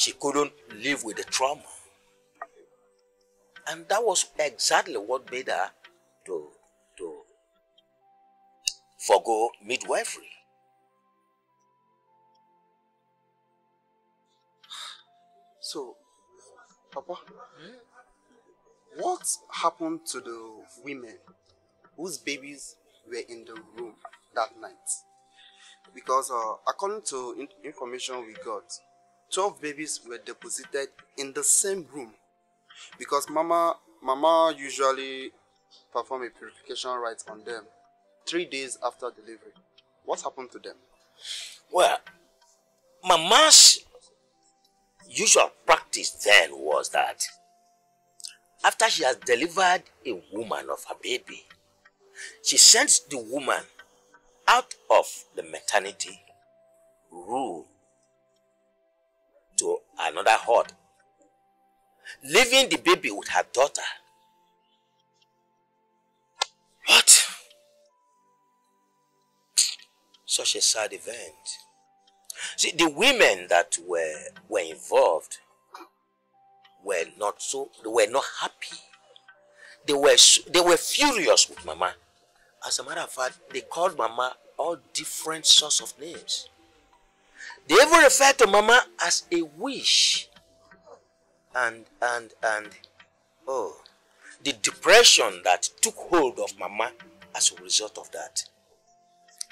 She couldn't live with the trauma. And that was exactly what made her to forgo midwifery. So, Papa, what happened to the women whose babies were in the room that night? Because according to information we got, 12 babies were deposited in the same room. Because Mama usually perform a purification rite on them 3 days after delivery. What happened to them? Well, Mama's usual practice then was that after she has delivered a woman of her baby, she sends the woman out of the maternity room to another hut, leaving the baby with her daughter. What? Such a sad event. See, the women that were involved were not happy. They were furious with Mama. As a matter of fact, they called Mama all different sorts of names. They even referred to Mama as a witch. And the depression that took hold of Mama as a result of that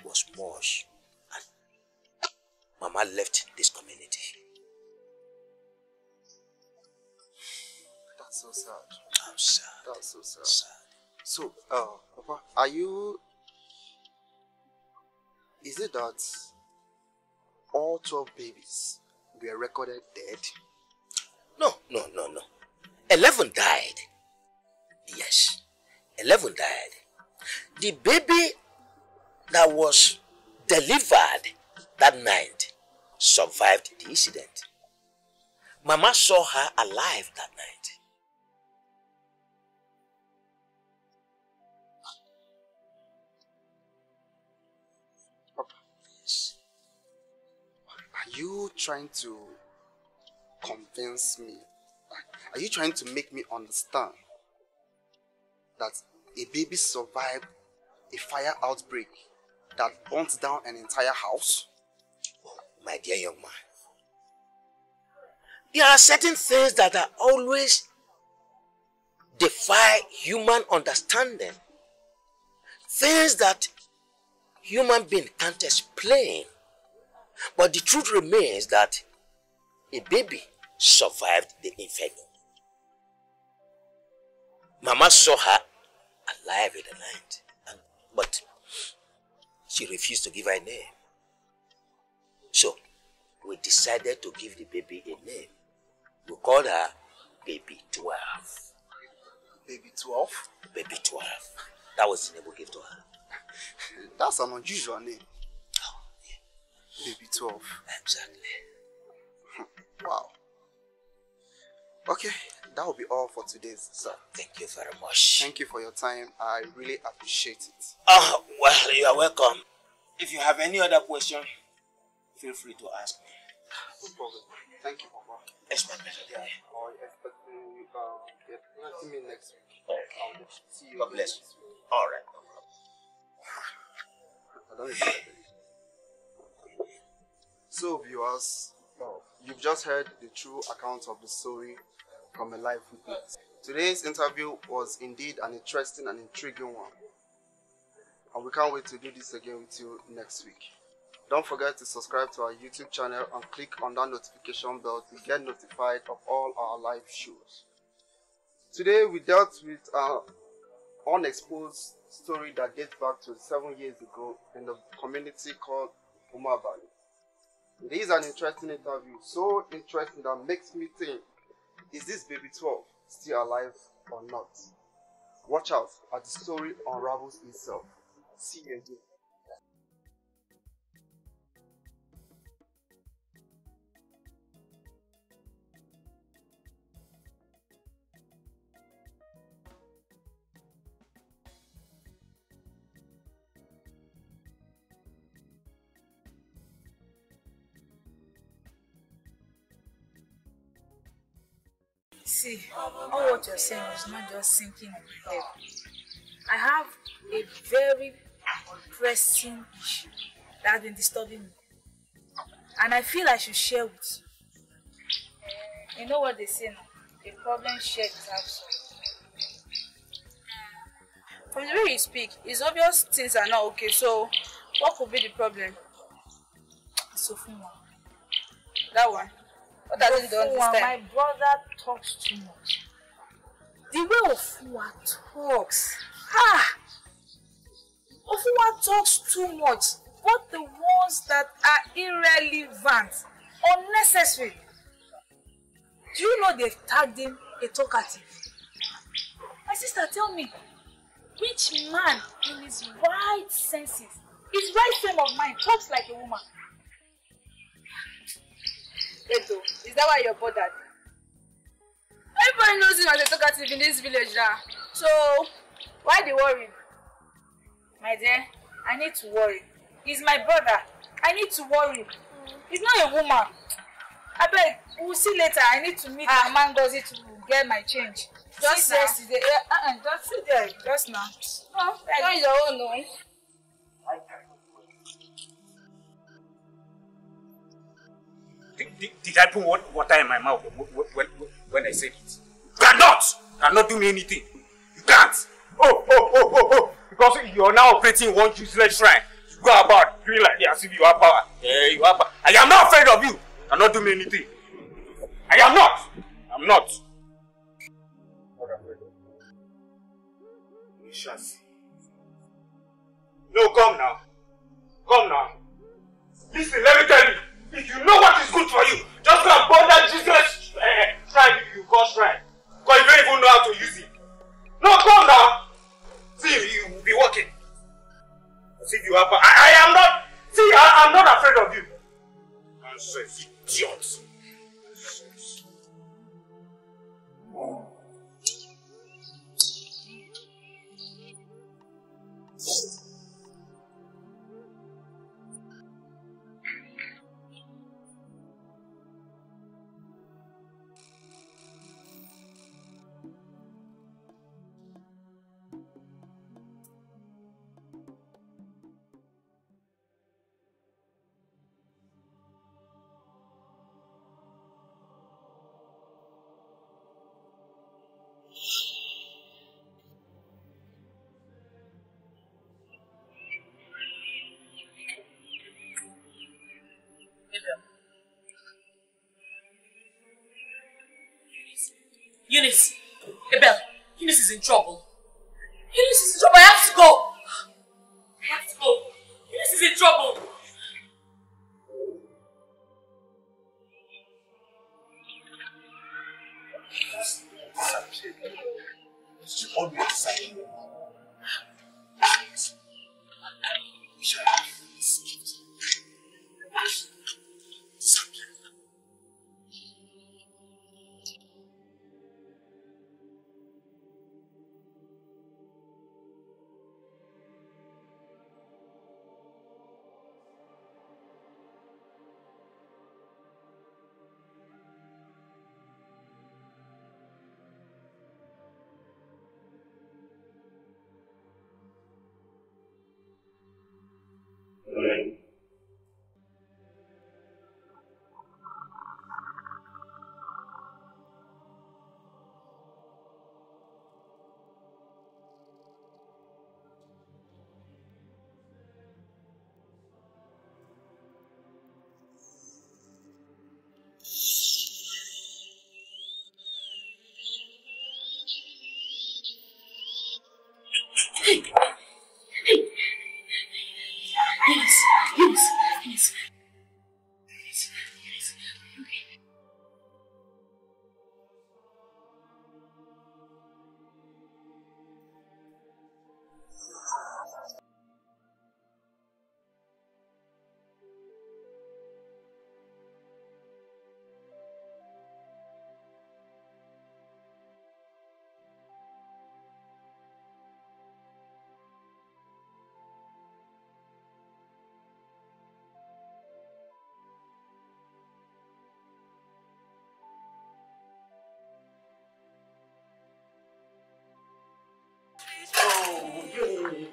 was much. And Mama left this community. That's so sad. I'm sad. That's so sad. So, Papa, is it that all 12 babies were recorded dead? No. 11 died. Yes, 11 died. The baby that was delivered that night survived the incident. Mama saw her alive that night. Papa, are you trying to convince me? Are you trying to make me understand that a baby survived a fire outbreak that burnt down an entire house? Oh, my dear young man, there are certain things that are always defy human understanding, things that human being can't explain. But the truth remains that a baby survived the infection. Mama saw her alive in the night, but she refused to give her a name. So we decided to give the baby a name. We called her Baby 12. Baby 12? Baby 12. That was the name we gave to her. That's an unusual name. Oh, yeah. Baby 12. Exactly. Wow. Okay, that will be all for today, sir. Thank you very much. Thank you for your time. I really appreciate it. Oh, well, you are welcome. If you have any other question, feel free to ask me. No problem. Thank you, Papa. It's my pleasure. Yeah. Or expect me next week. Okay. I'll see you. God bless you. All right. I don't remember. So, viewers, you've just heard the true account of the story from a live witness. Today's interview was indeed an interesting and intriguing one. And we can't wait to do this again with you next week. Don't forget to subscribe to our YouTube channel and click on that notification bell to get notified of all our live shows. Today we dealt with an unexposed story that dates back to 7 years ago in the community called Umuaba. It is an interesting interview, so interesting that makes me think, is this Baby 12 still alive or not? Watch out as the story unravels itself. See you again. See, all what you're saying is not just sinking in debt. I have a very pressing issue that has been disturbing me, and I feel I should share with you. You know what they say now? A problem shared is half solved. From the way you speak, it's obvious things are not okay. So, what could be the problem? It's Ofua. That one. What does it do understand? My brother talks too much. The way Ofua talks. Ha! Ofua talks too much. But the ones that are irrelevant, unnecessary. Do you know they've tagged him a talkative? My sister, tell me, which man in his right senses, his right frame of mind, talks like a woman? Edo, is that why you're bothered? Everybody knows him as a talkative in this village now. So, why they worry? My dear, I need to worry. He's my brother. I need to worry. He's not a woman. I beg, we'll see later. I need to meet my Mangozi to get my change. Just yesterday. Just sit there. Just now. Oh, that's your own noise. Did I put water in my mouth when I said it? You cannot! You cannot do me anything. You can't! Oh! Because you're now operating one useless shrine. You go about doing like this as if you have power. Yeah, you have power. I am not afraid of you. You cannot do me anything. I am not! I'm not. We shall see. No, come now. Come now. Listen, let me tell you. If you know what is good for you, just go and burn that Jesus shrine if you go shrine. Because you don't even know how to use it. No, come now. See, you will be working. See, you have. I am not. See, I'm not afraid of you. I'm so idiot. Eunice, Abel, Eunice is in trouble. Eunice is in trouble. I have to go. I have to go. Eunice is in trouble. She always said,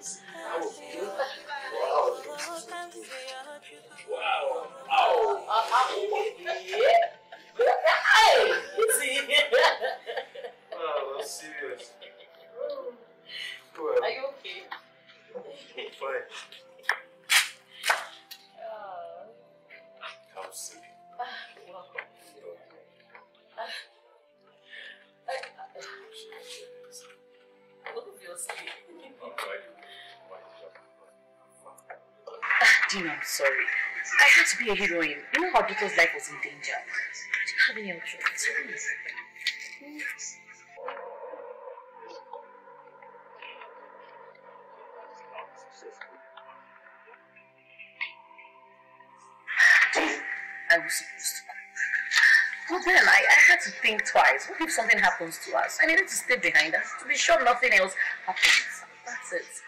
Wow, I'm serious. Well, are you okay? I'm fine. How silly. Wow. Dean, I'm sorry. I had to be a heroine. You know how Victor's life was in danger. Do you have any other choice? I was supposed to go. But then I had to think twice. What if something happens to us? I needed to stay behind us to be sure nothing else happens. That's it.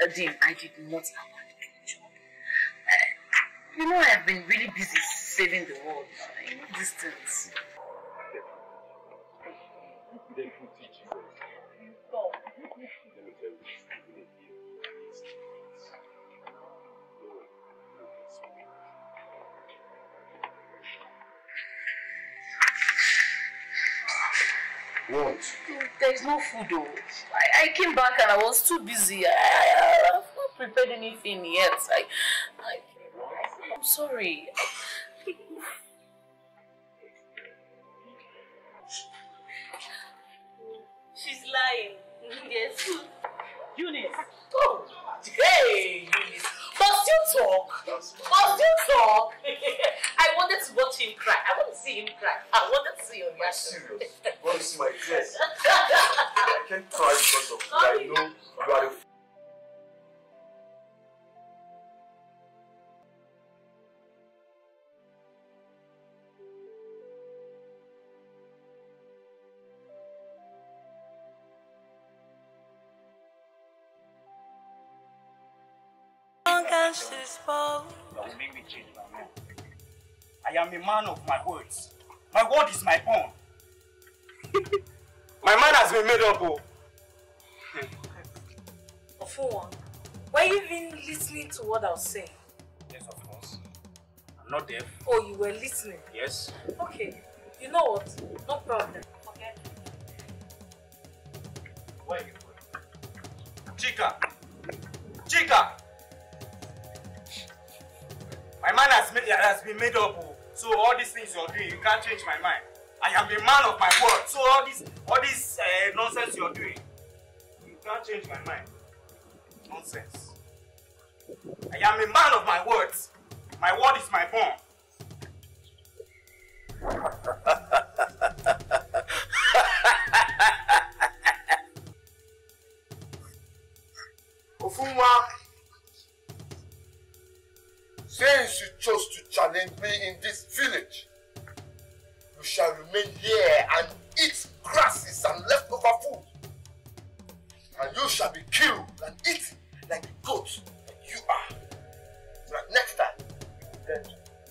So, Dean, I did not have a good job. You know, I have been really busy saving the world. I need distance. They could teach you. What? There is no food though. I came back and I was too busy. I have not prepared anything yet. I'm sorry. She's lying. Yes. Eunice. Oh. Hey, Eunice. Must you talk? I wanted to watch him cry. I want to see him cry. I wanted to see your reaction. Serious. What is my dress? I can't cry because of you. I know you are a fool. Don't make me change my mind. I am a man of my words. My word is my own. My mind has been made up. Oh. Ofua, were you even listening to what I was saying? Yes, of course. I'm not deaf. Oh, you were listening? Yes. Okay. You know what? No problem. Forget it. Where are you going? Chica! Chica! My mind has been made up, so all these things you're doing, you can't change my mind. I am a man of my word, so all this nonsense you're doing, you can't change my mind. Nonsense. I am a man of my words. My word is my bond. Ofuma. Since you chose to challenge me in this village, you shall remain here and eat grasses and leftover food. And you shall be killed and eaten like the goat that you are. So that next time, you will get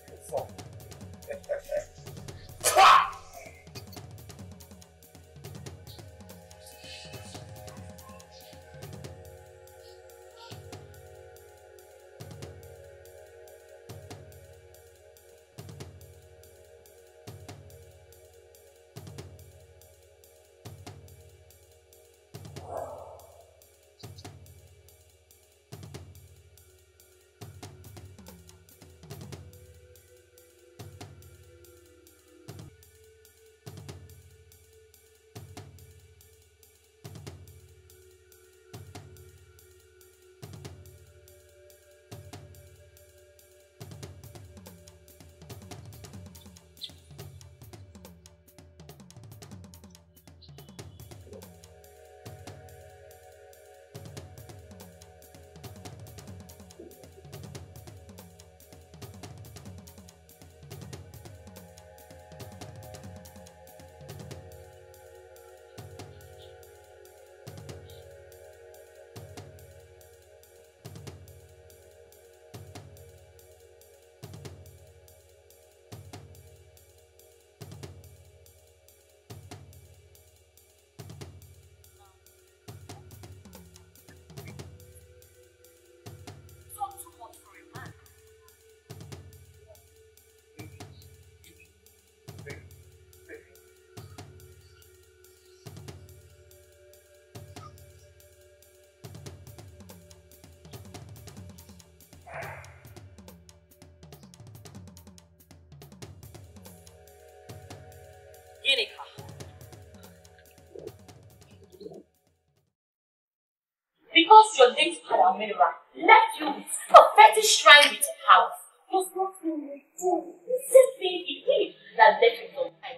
your form. your lips are a mirror, left you with a fetish shrine with a house. Does not mean you do. It's this baby kid that left you from time.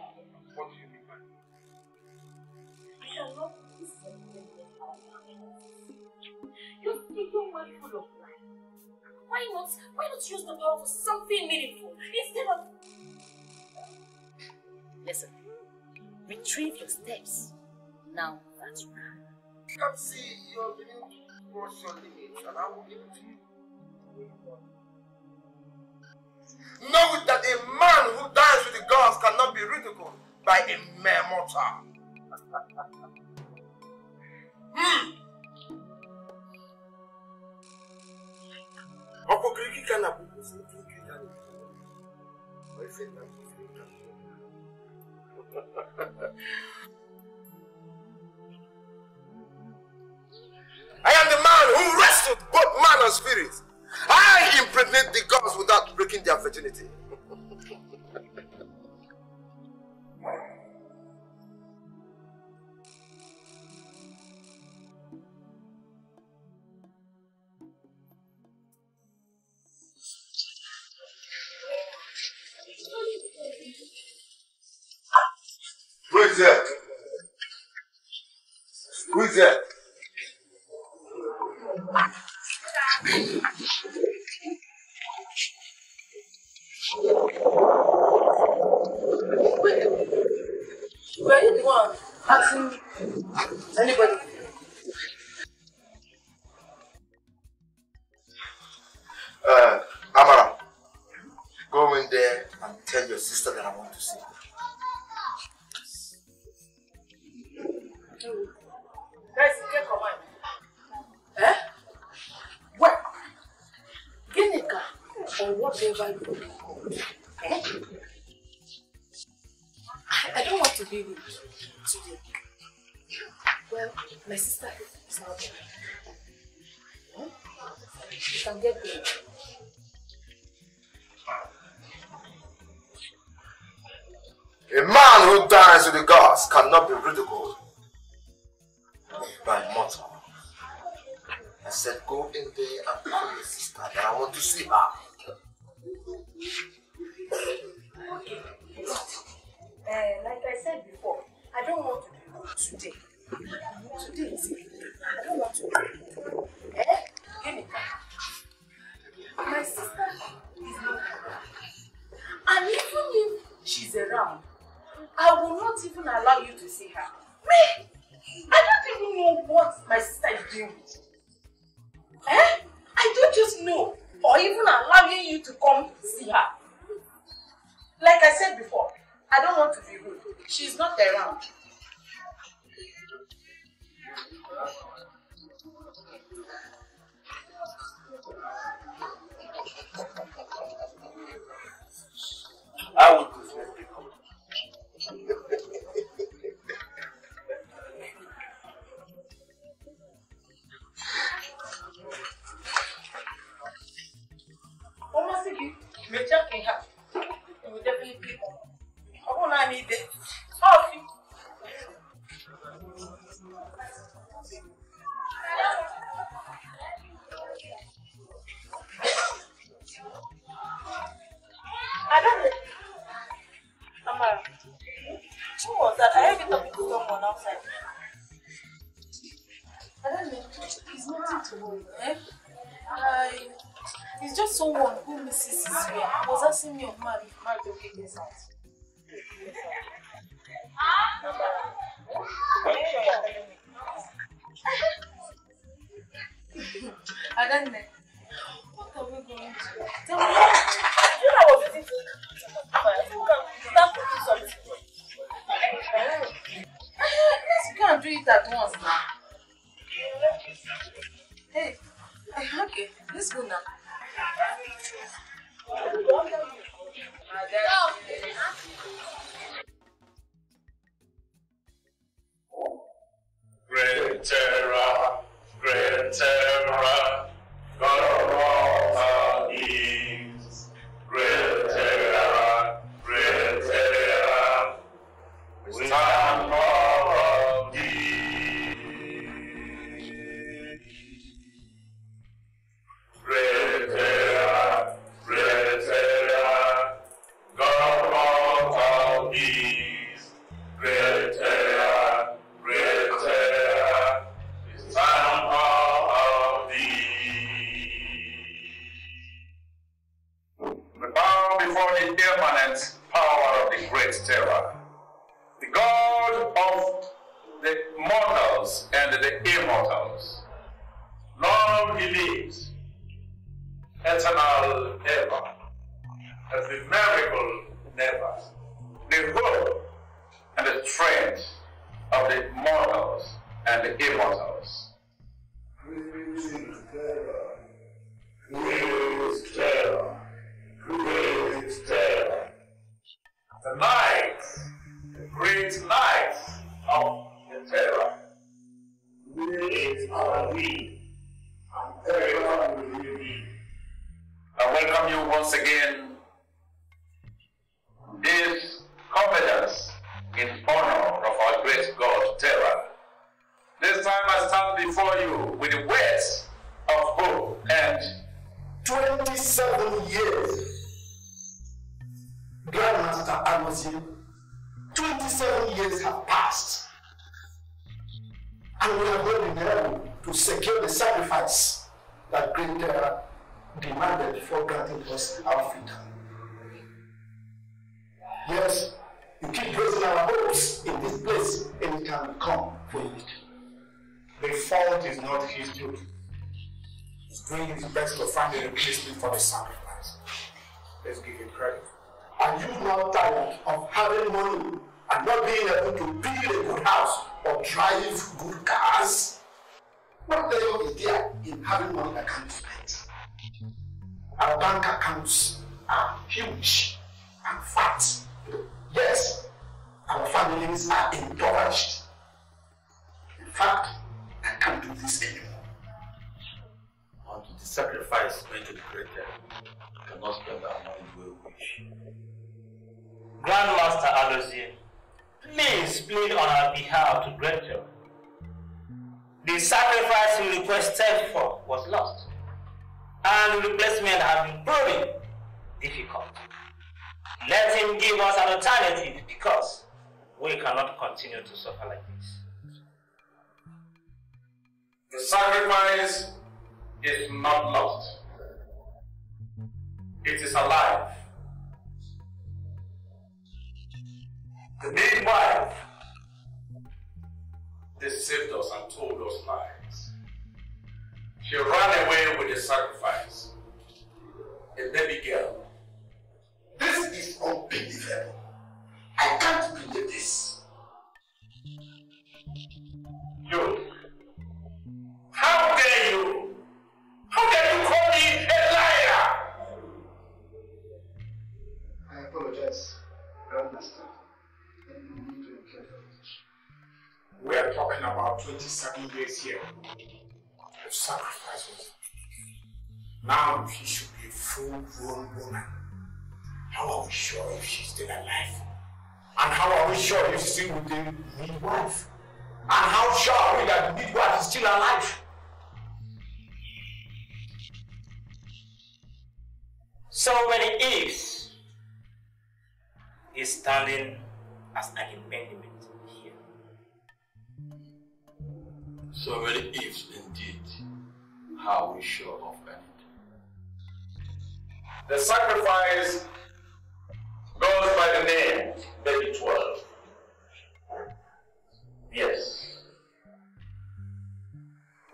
What do you mean by that? I shall not be separated from our family. You're taking one full of life. Why not use the power for something meaningful instead of... Listen. Retrieve your steps. Now that you can. Kamsi, you're beginning to cross your limits, and I will give it to you. Know that a man who dies with the gods cannot be ridiculed by a mere mortal. I am the man who wrestled both man and spirit. I impregnate the gods without breaking their virginity. Who is there? Where is the one asking anybody? Amara, go in there and tell your sister that I want to see her. Guys, get command. Eh? What? Ginica or whatever you do. Eh? I don't want to be with you today. Well, my sister is not here. Huh? You can get there. A man who dies with the gods cannot be ridiculed by mortal. I said, go in there and call your sister, and I want to see her. Okay. Like I said before, I don't want to do it today. Today is it. I don't want to do it. Eh? Give me that. My sister is not around. And even if she's around, I will not even allow you to see her. Me? I don't even know what my sister is doing with. Eh? I don't just know or even allowing you to come see her. Like I said before, I don't want to be rude. She's not around. I would prefer people. Almost again, you may check in her. You will definitely pick up. I need it. Oh, I don't know. Amara, who was that? I have it up with someone outside. I don't know. It's nothing to worry. Eh? It's just someone who misses his way. I was asking me of marriage. Marriage will get this out. I don't know. What are we going to do? Tell me. I was busy. Start cooking something. Let's go and do it at once now. Hey, okay. Let's go now. Great terror, great terror, God of all our kings. Great terror, great terror, we stand all of thee. upon the permanent power of the great terror, the God of the mortals and the immortals. Long he lives, eternal ever, as the miracle never, the hope and the strength of the mortals and the immortals. Great terror, great terror, great terror. The night, the great night of the terror. Great are we, and terror will be. I welcome you once again. This confidence in honor of our great God, Terra. This time I stand before you with the weight of hope and 27 years. Grandmaster Amosi, 27 years have passed. And we are going in heaven to secure the sacrifice that great Terra demanded before granting us our freedom. Yes, you keep raising our hopes in this place, and it can come for it. The fault is not his duty. He's doing his best to find a replacement for the sacrifice. Let's give him credit. Are you now tired of having money and not being able to build a good house or drive good cars? What value is there in having money that can't spend? Our bank accounts are huge and fat. Yes, our families are impoverished. In fact, I can't do this anymore. Until the sacrifice made to the great death, we cannot spend our money the way we wish. Grandmaster Alozie, please plead on our behalf to great death. The sacrifice we requested for was lost, and replacement has been proven difficult. Let him give us an alternative, because we cannot continue to suffer like this. The sacrifice is not lost. It is alive. The midwife deceived us and told us lies. She ran away with the sacrifice. A baby girl. This is unbelievable. I can't believe this. You. How dare you? How dare you call me a liar? I apologize, Grandmaster. We are talking about 27 years here. The sacrifices. Now she should be a full-grown woman. How are we sure if she's still alive? And how are we sure if she's still with the midwife? And how sure are we that the midwife is still alive? So many ifs is standing as an impediment here. So many ifs indeed. How are we sure of anything? The sacrifice goes by the name Baby 12. Yes.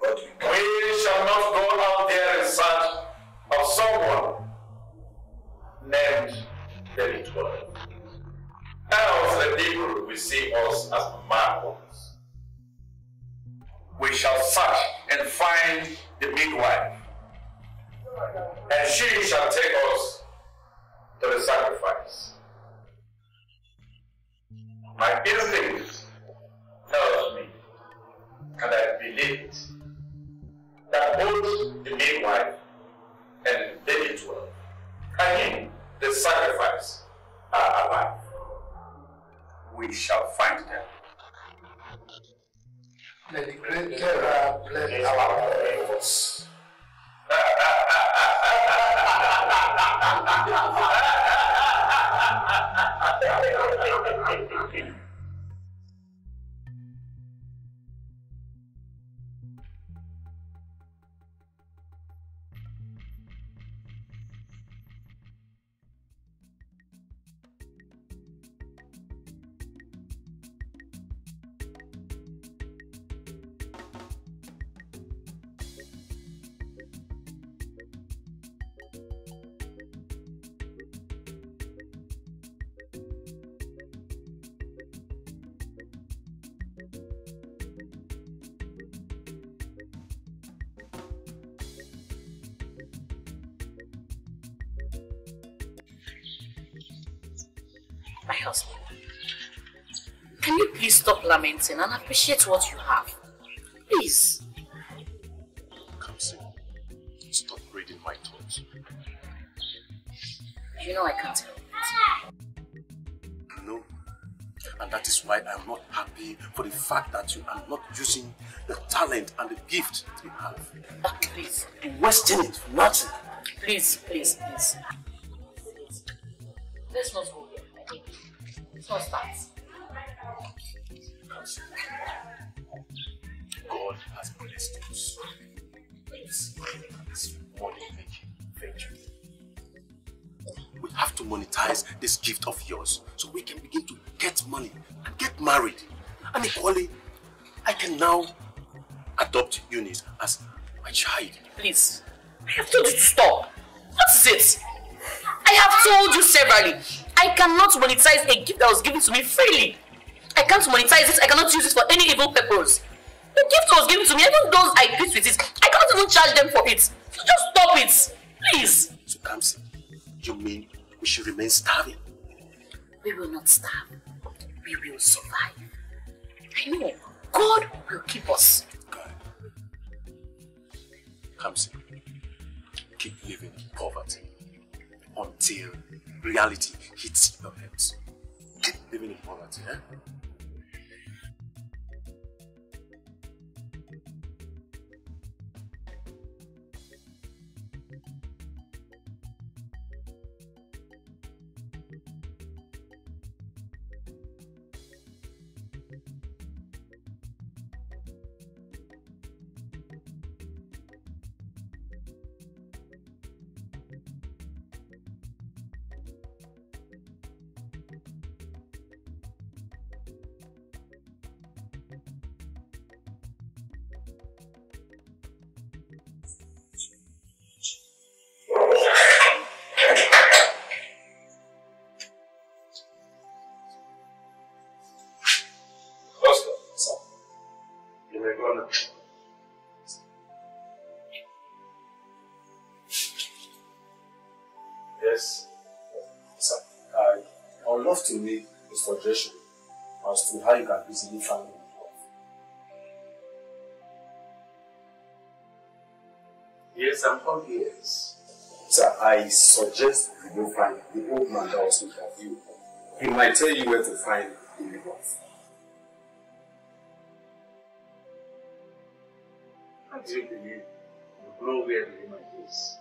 But we shall not go out there in search of someone named Baby 12. Else the people will see us as marvels. We shall search and find the midwife, and she shall take us to the sacrifice. My instinct tells me, and I believe it, that both the midwife and Baby 12, and him, the sacrifice, are alive. We shall find them. May the great terror bless our efforts. my husband. Can you please stop lamenting and appreciate what you have? Please. Kamsi, stop reading my thoughts. You know I can't help it. No. And that is why I'm not happy for the fact that you are not using the talent and the gift you have. Please. You're wasting it for nothing. Please, please, please. Let's not go here. Let's not start. God has blessed us. Please, this money making venture. We have to monetize this gift of yours so we can begin to get money and get married. And equally, I can now adopt Eunice as my child. Please, I have told you to stop. What is it? I have told you severally. I cannot monetize a gift that was given to me freely. I can't monetize it. I cannot use it for any evil purpose. The gift was given to me, even those I greet with it, I cannot even charge them for it. So just stop it. Please. So Kamsi, you mean we should remain starving? We will not starve. We will survive. I know. God will keep us. God. Kamsi, keep living in poverty until reality hits your heads. Keep living in poverty, eh? To make a suggestion as to how you can easily find it. Yes, I'm all ears. Sir, I suggest you go find the old man that was interviewed. He might tell you where to find the wife. I do believe you know where the woman is.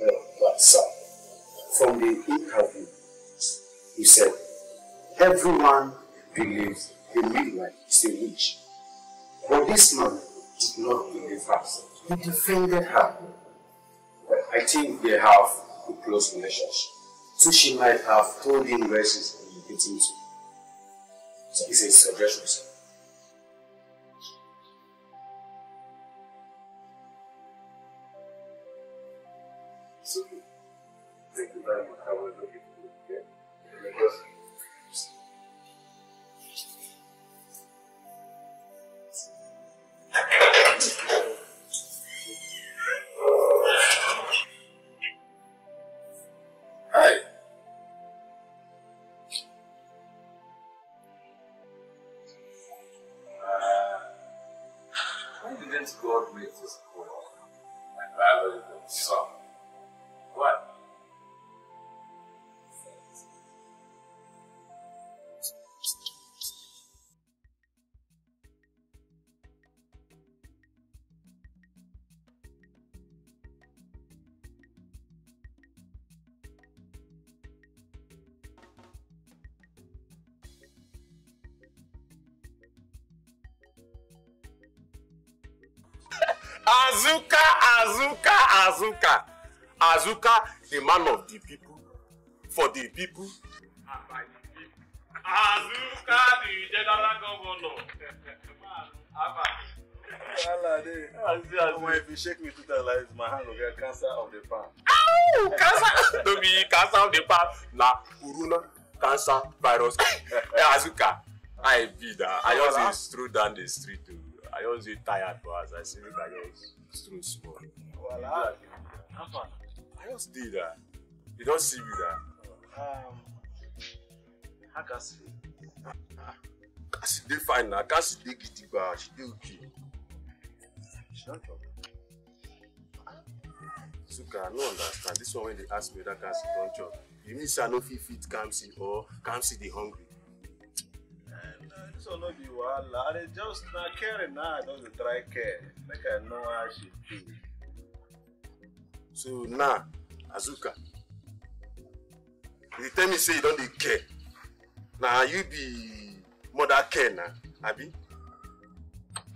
Well, but sir, from the interview, he said, everyone believes the midwife is a witch. But this man did not believe her. He defended her. But I think they have a close relationship. So she might have told him where she's getting to. So it's a suggestion, sir. Thank you very much. I will look at it. Hi. Why didn't God make this world and rather than some? What? Azuka, Azuka, Azuka. Azuka, the man of the people, for the people, and by the people. Azuka, the general governor. Abba. If you shake me 2 times, my hand will get cancer of the palm. Ow! Cancer! Don't be cancer of the palm. Nah, Uruna, cancer, virus. Azuka, I be that. I just stroll down the street too. I always get tired, but as I see it, I just throw small. Voila. I just did that. You don't see me that. How can she? She dey fine now. Can she dey giddy ba? She dey okay. She don't talk. Azuka, I no understand. This one when they ask me that can she don't chop. You mean she no fit feed Kamsi or Kamsi dey hungry? This one no be wahala. They just not caring now. Nah, don't try care. Make I know how she feel. So now, Azuka, you tell me say you don't care. Now you be mother care now, Abi.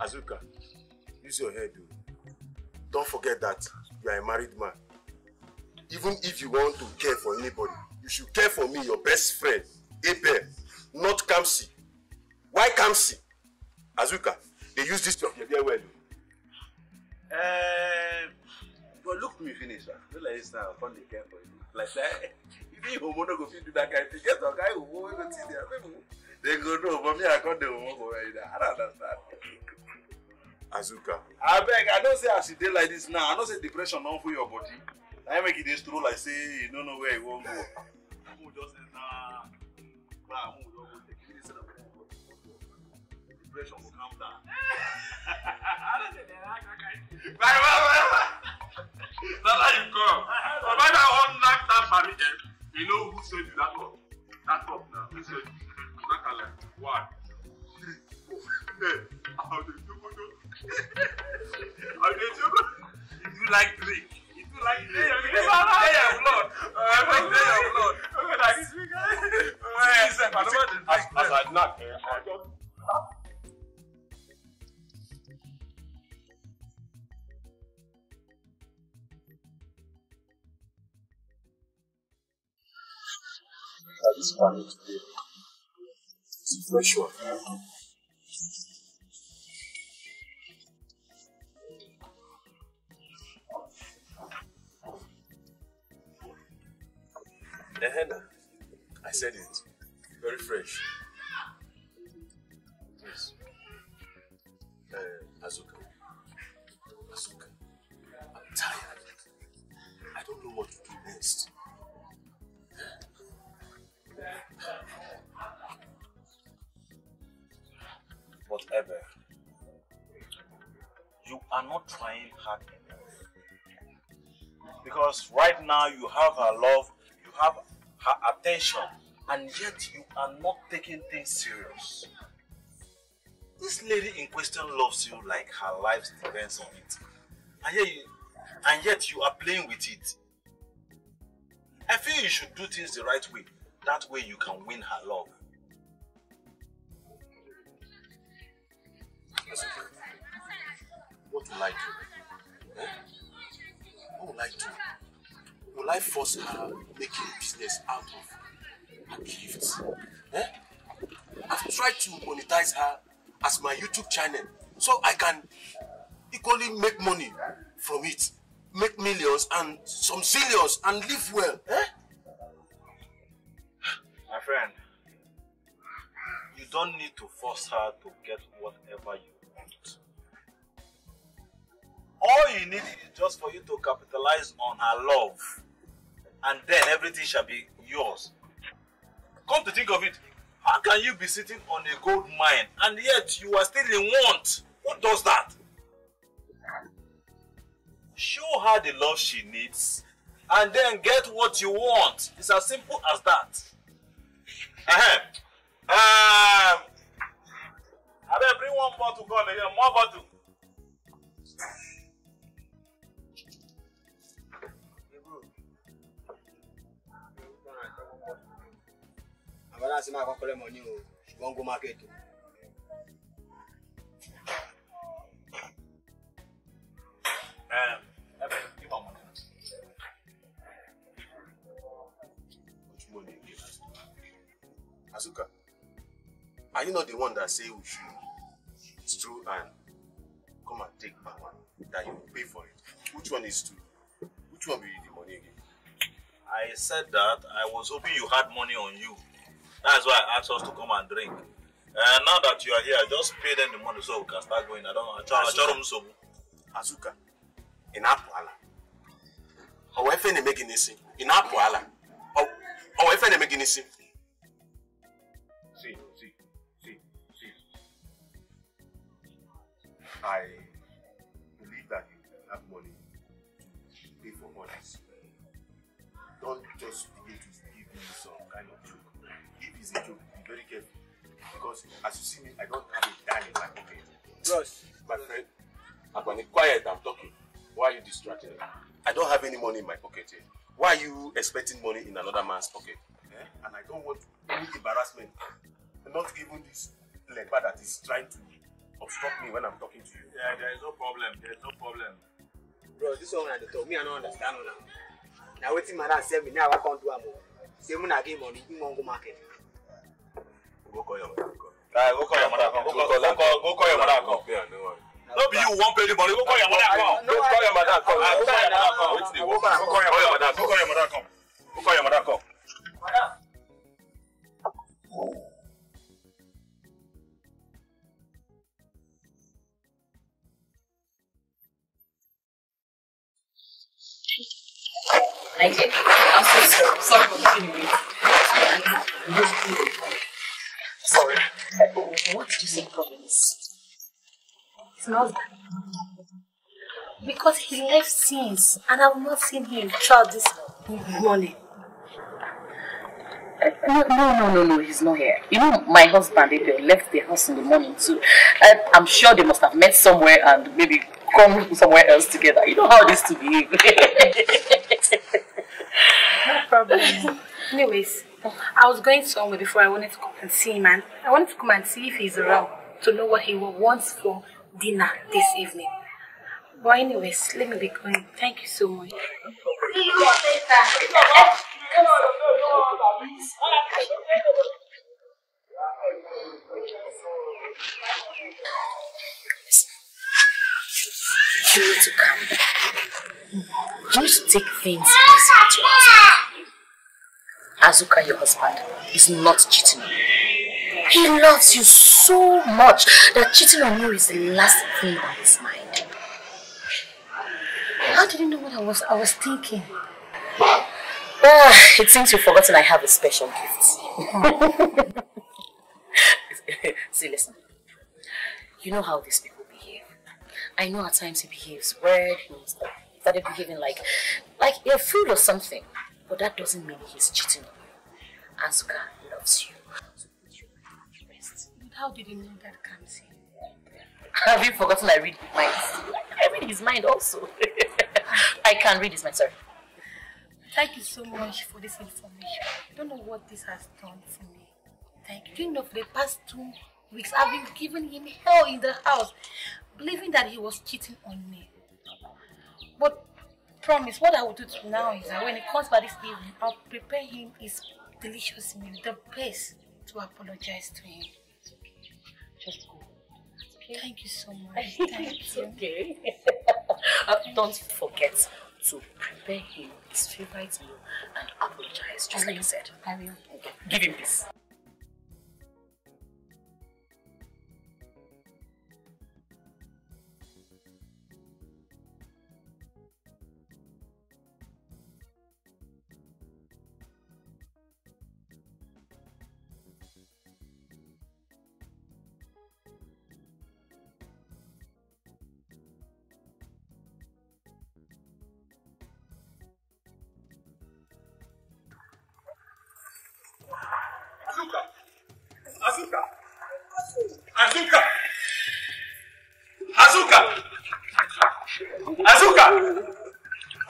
Azuka, use your head. Don't forget that you are a married man. Even if you want to care for anybody, you should care for me, your best friend, Abel, not Kamsi. Why Kamsi? Azuka, they use this to very well. But look me finish, man. Don't let this now upon the care for you. Like that, if you homo no go fit do that guy, you get some guy who won't go see there. They go no, but me I got the homo go right there. I don't understand. Azuka. I beg, I don't say as you did like this now. I don't say depression not for your body. I make it this true like say you don't know where you won't go. Who just say nah, nah, who don't take it instead of depression will come down. I don't say that. Bye. That's how you come. But by my own knock down for me, you know who said you that up. That up now. Who said you? Knock a line. 1, 3, 4. How do you go? How do you go? If you like drink. If you like drink. Lay your blood. Lay your blood. Look at this big guy. As I knock, I just... That is funny today. It's a fresh one. The henna. I said it. Very fresh. Yes. Azuka. I'm tired. I don't know what to do next. Whatever. You are not trying hard enough. Because right now you have her love, you have her attention, and yet you are not taking things serious. This lady in question loves you like her life depends on it. And yet you are playing with it. I feel you should do things the right way. That way you can win her love. What will I do? What will I do? Will I force her making business out of her gifts? I've tried to monetize her as my YouTube channel so I can equally make money from it. Make millions and some zillions and live well. My friend, you don't need to force her to get whatever you want. All you need is just for you to capitalize on her love, and then everything shall be yours. Come to think of it, how can you be sitting on a gold mine and yet you are still in want? What does that? Show her the love she needs and then get what you want. It's as simple as that. I better bring one bottle, come here, more bottle. I'm gonna see my collect money. She won't go market. Give her money. What money you give us? Azuka, are you not the one that say we should steal and come and take back one that you will pay for it? Which one is true? Which one will you the money again? I said that I was hoping you had money on you. That's why I asked us to come and drink. And now that you are here, just pay them the money so we can start going. I don't know. Azuka, in Apuala. Or if they make anything, in Apuala. Or if they make anything. See. I believe that you have money to pay for mortgage. Don't just begin to give me some kind of joke. If it's a joke, be very careful. Because as you see me, I don't have a dime in my pocket. Rush, my friend, I'm quiet, I'm talking. Why are you distracting me? I don't have any money in my pocket here. Why are you expecting money in another man's pocket? Eh? And I don't want any embarrassment. Not even this leper that is trying to obstruct me when I'm talking to you. Yeah, there is no problem. Bro, this one at the top. Me, I don't understand now. Now waiting my dad said me now I can't do a more. Say me I give money, you won't go market. Go call your mother. Go call your mother. Go call your mother. No, be you won't pay the money. Go call your mother. Go call your mother. Come. Like it. I'm so sorry for listening to me. Sorry. What did you say problem is? It's not that. Because he left since and I've not seen him throughout this morning. No, he's not here. You know, my husband, they left the house in the morning too. I'm sure they must have met somewhere and maybe come somewhere else together. You know how this to behave. No problem. Anyways, I was going somewhere before. I wanted to come and see him, and I wanted to come and see if he's around to know what he wants for dinner this evening. But anyways, let me be going. Thank you so much. See you later. Come on. You need to calm down. You need to take things easy with your husband. Azuka, your husband, is not cheating on you. He loves you so much that cheating on you is the last thing on his mind. How did you know what I was thinking? Oh, it seems you've forgotten I have a special gift. See, listen. You know how these people behave. I know at times he behaves weird. He started behaving like a fool or something. But that doesn't mean he's cheating on you. Azuka loves you. So put your mind at rest. How did he know that, Kamsi? Have you forgotten I read my mind? I read his mind also. I can read his mind, sorry. Thank you so much for this information. I don't know what this has done for me. Thank you. You know, for the past 2 weeks, I've been giving him hell in the house, believing that he was cheating on me. But promise, what I will do now is that when he comes by this evening, I'll prepare him his delicious meal, the best, to apologize to him. It's okay. Just go. Okay. Thank you so much. Thank you. Okay. Don't forget to prepare him his favorite meal and apologize, just like you said. I will. Okay. Give him this.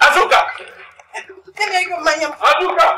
Azuka! Can I go, Mayam? Azuka!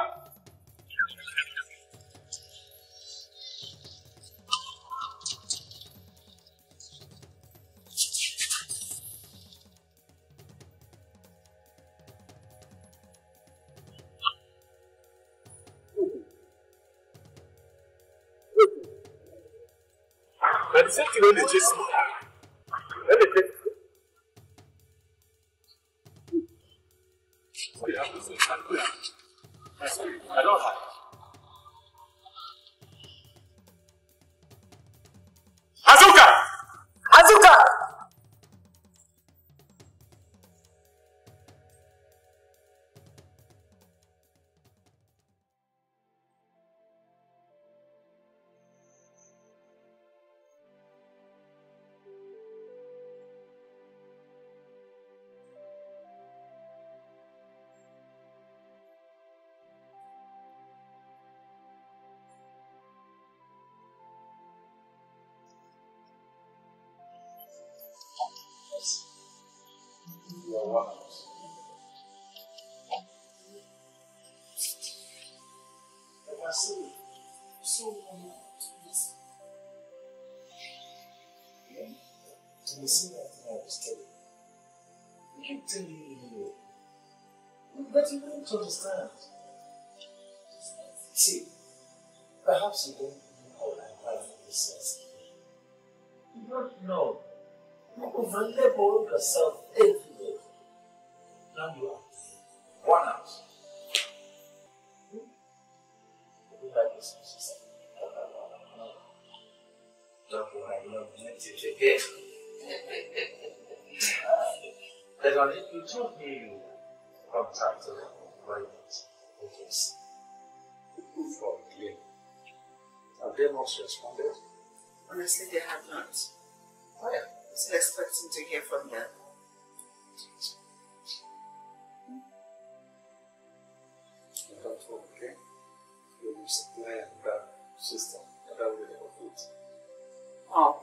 Umuaba. I can see so many opportunities. Again, to the same thing I was telling you. I keep telling you, but you don't understand. See, perhaps you don't know how I value this. You don't know. You overlabel yourself every day. Now you are one out. You don't like this. That's why I love message again. That's why you told me you contacted the government. Yes. From Glen. Have they not responded? Honestly, they have not. Why? I'm still expecting to hear from them. You don't hope, okay? You will supply another system, another way of it. Oh.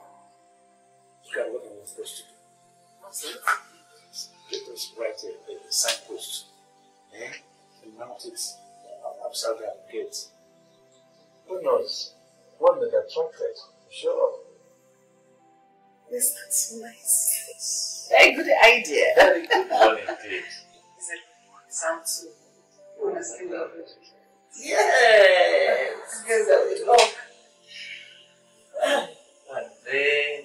You can look at what supposed to do. What's it? It was right here, the signpost. Eh? You mount it. Outside their gate. Who knows? One that got trumpet, sure. This sounds so nice. Very good idea. Very good one indeed. Is it sounds so good? Honestly, love it. Yes! Because of it all. And then,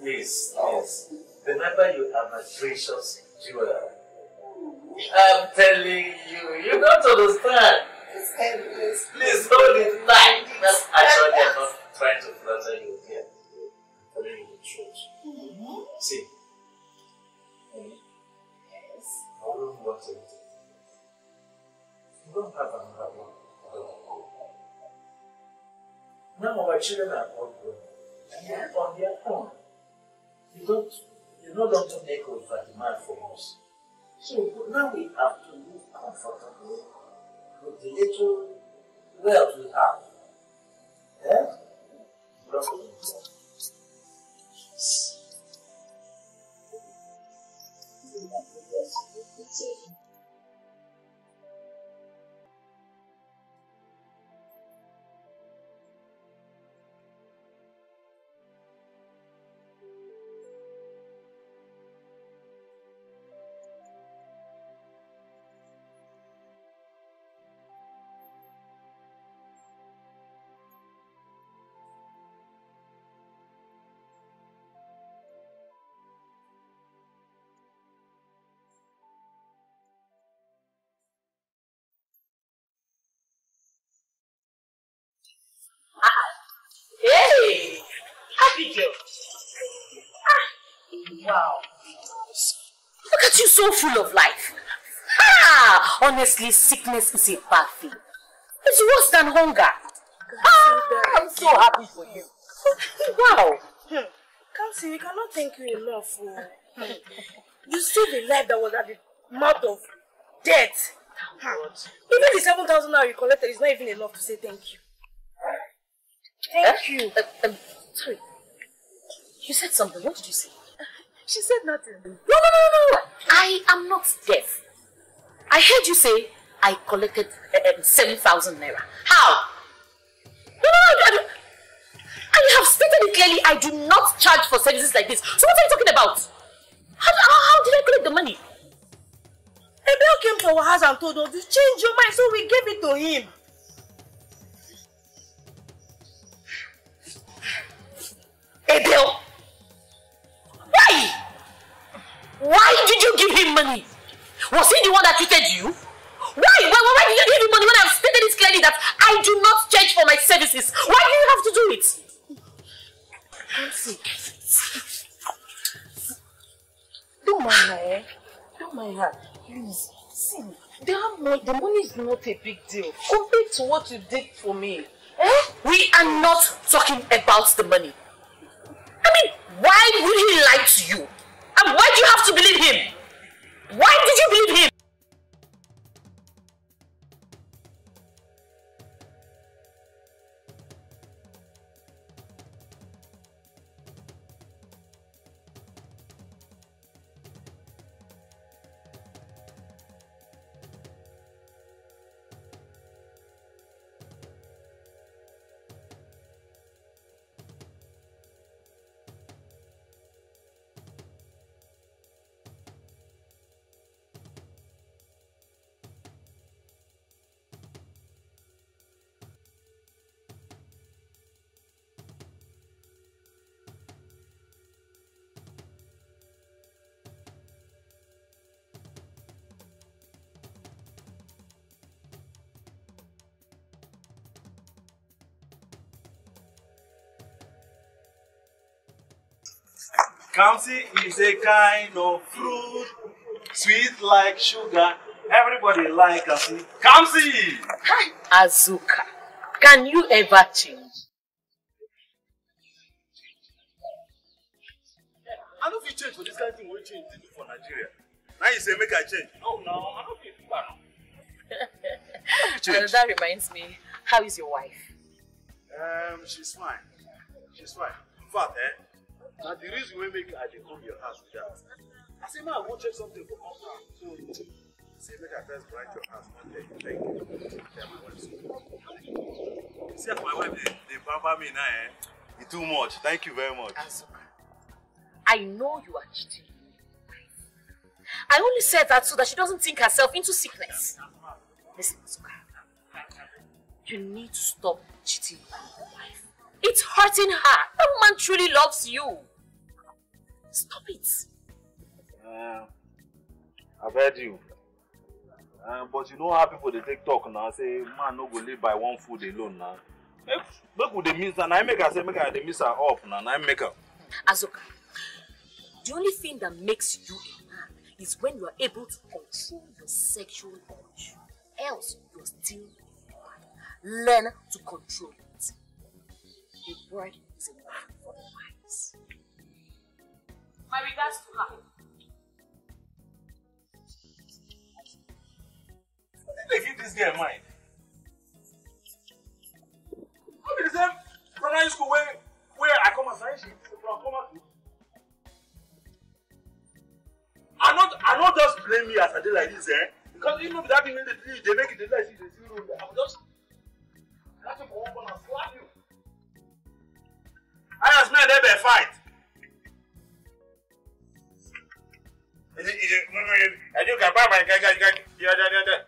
please, yes. Remember you are a gracious jeweler. I'm telling you, you don't understand. It's endless. Please hold it tight. Actually, I'm not trying to flatter you here. I'm telling you the truth. Mm-hmm. See? Mm-hmm. Yes. I don't want anything. You don't have another one. I don't know. None of our children are all grown. Yeah. They're on their own. You don't have to make over demand from us. So now we have to live comfortably with the little wealth we have. Yeah? Hey! Abigail! Wow! Look at you, so full of life! Ah! Honestly, sickness is a bad thing. It's worse than hunger. Ah, I'm so happy for you. Wow! Kamsi, we cannot thank you enough for... You saved a life that was at the mouth of death. Even the 7,000 you collected is not even enough to say thank you. Thank you. Sorry. You said something. What did you say? She said nothing. No. I am not deaf. I heard you say I collected 7,000 naira. How? No. I have stated it clearly. I do not charge for services like this. So what are you talking about? How did I collect the money? Abel came to our house and told us to change your mind, so we gave it to him. Abel, why? Why did you give him money? Was he the one that cheated you? Why did you give him money when I've stated it clearly that I do not charge for my services? Why do you have to do it? Don't mind her. Please, see, the money is not a big deal compared to what you did for me. Eh? We are not talking about the money. I mean, why would he lie to you? And why do you have to believe him? Why did you believe him? Kamsi is a kind of fruit, sweet like sugar. Everybody like Kamsi. Kamsi! Hi, Azuka. Can you ever change? I don't feel change for this kind of thing we change to do for Nigeria. Now you say make a change. Oh no, I don't feel bad. That reminds me, how is your wife? She's fine. She's fine. In fact, now the reason we make her they come your house with that. I say, man, I want to check something for her. So I say, make her first write your house, not there. Thank you. Tell my wife. So. See how my wife they pamper me now, It's too much. Thank you very much. Azuka, I know you are cheating. I only said that so that she doesn't think herself into sickness. Listen, Azuka. You need to stop cheating on your wife. It's hurting her. That woman truly loves you. Stop it. I've heard you. But you know how people they take talk now. Say, man, no go live by one food alone now. Look what they miss. And I make her say, make her, they miss her up now. And I make her. Azuka, the only thing that makes you a man is when you are able to control your sexual urge. Else, you are still a man. Learn to control it. A word is a word for the wise. My regards to her. What did they give this girl mind? What did they say? Primary school where I come as I come. I not just blame you as I did like this, Because even if that thing they make it like this, they still I will just let him go up and slap you. I as men they be fight. I do can buy my guy.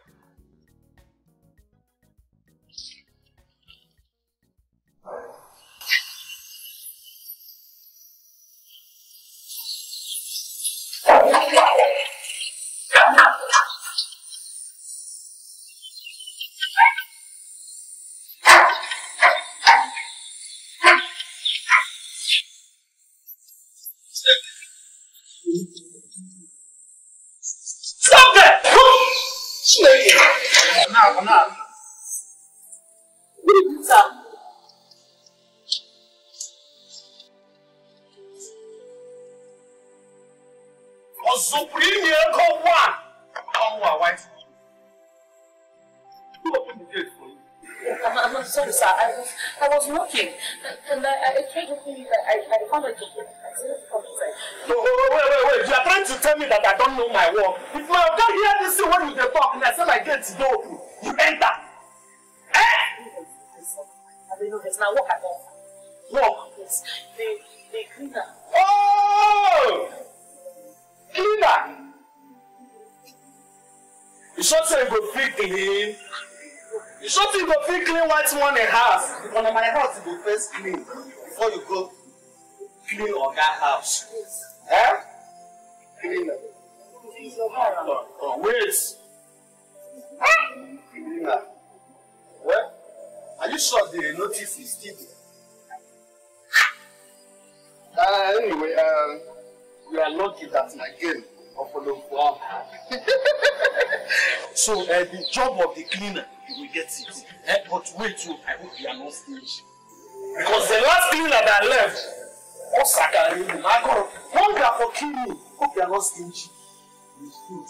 Clean before you go clean on that house. Yes. Cleaner. Wait. Cleaner. Well, are you sure the notice is still there? Anyway, you are lucky that my game of Ofua. So the job of the cleaner, you will get it. But wait, I hope you are not staged. Because the last thing that I left, Osaka, I got hunger for killing. Hope they are not stingy with food.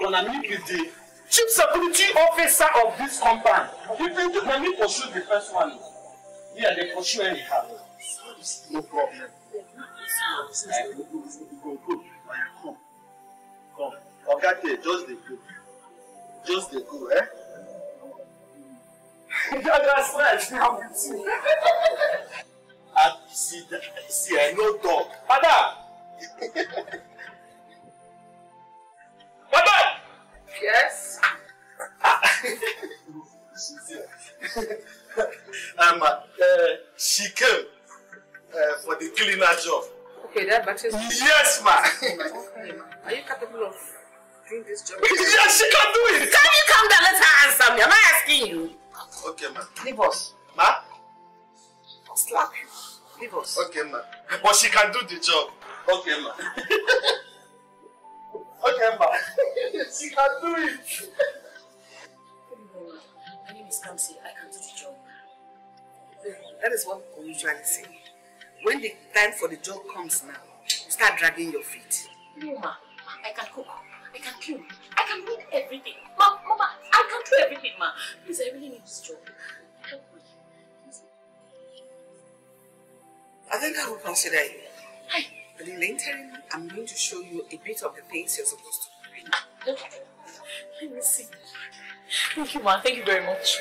Gonna meet with the chief security officer of this compound. You think you can pursue the first one? Yeah, they pursue anyhow. No problem. Come. Come. Okay, just the go. Just the go, That's right. I see, I know dog. Madam! Madam! Yes? She came for the cleaner job. Okay, that matches. Yes, ma. Okay, ma. Are you capable of doing this job? Yes, she can do it! Can you come down and let her answer me? Am I asking you? Okay, ma. Leave us. Ma? I'll slap you. Leave us. Okay, ma. But she can do the job. Okay, ma. Okay, ma. She can do it. My name is Kamsi. I can do the job. That is what we usually say. When the time for the job comes now, you start dragging your feet. No, ma. I can cook. I can clean. I can do everything. Ma, mama, I can do everything, ma. Please, I really need this job. Help me. Please. I think I will consider you. Hi. But in the interim, I'm going to show you a bit of the things you're supposed to do. Okay. Let me see. Thank you, ma. Thank you very much.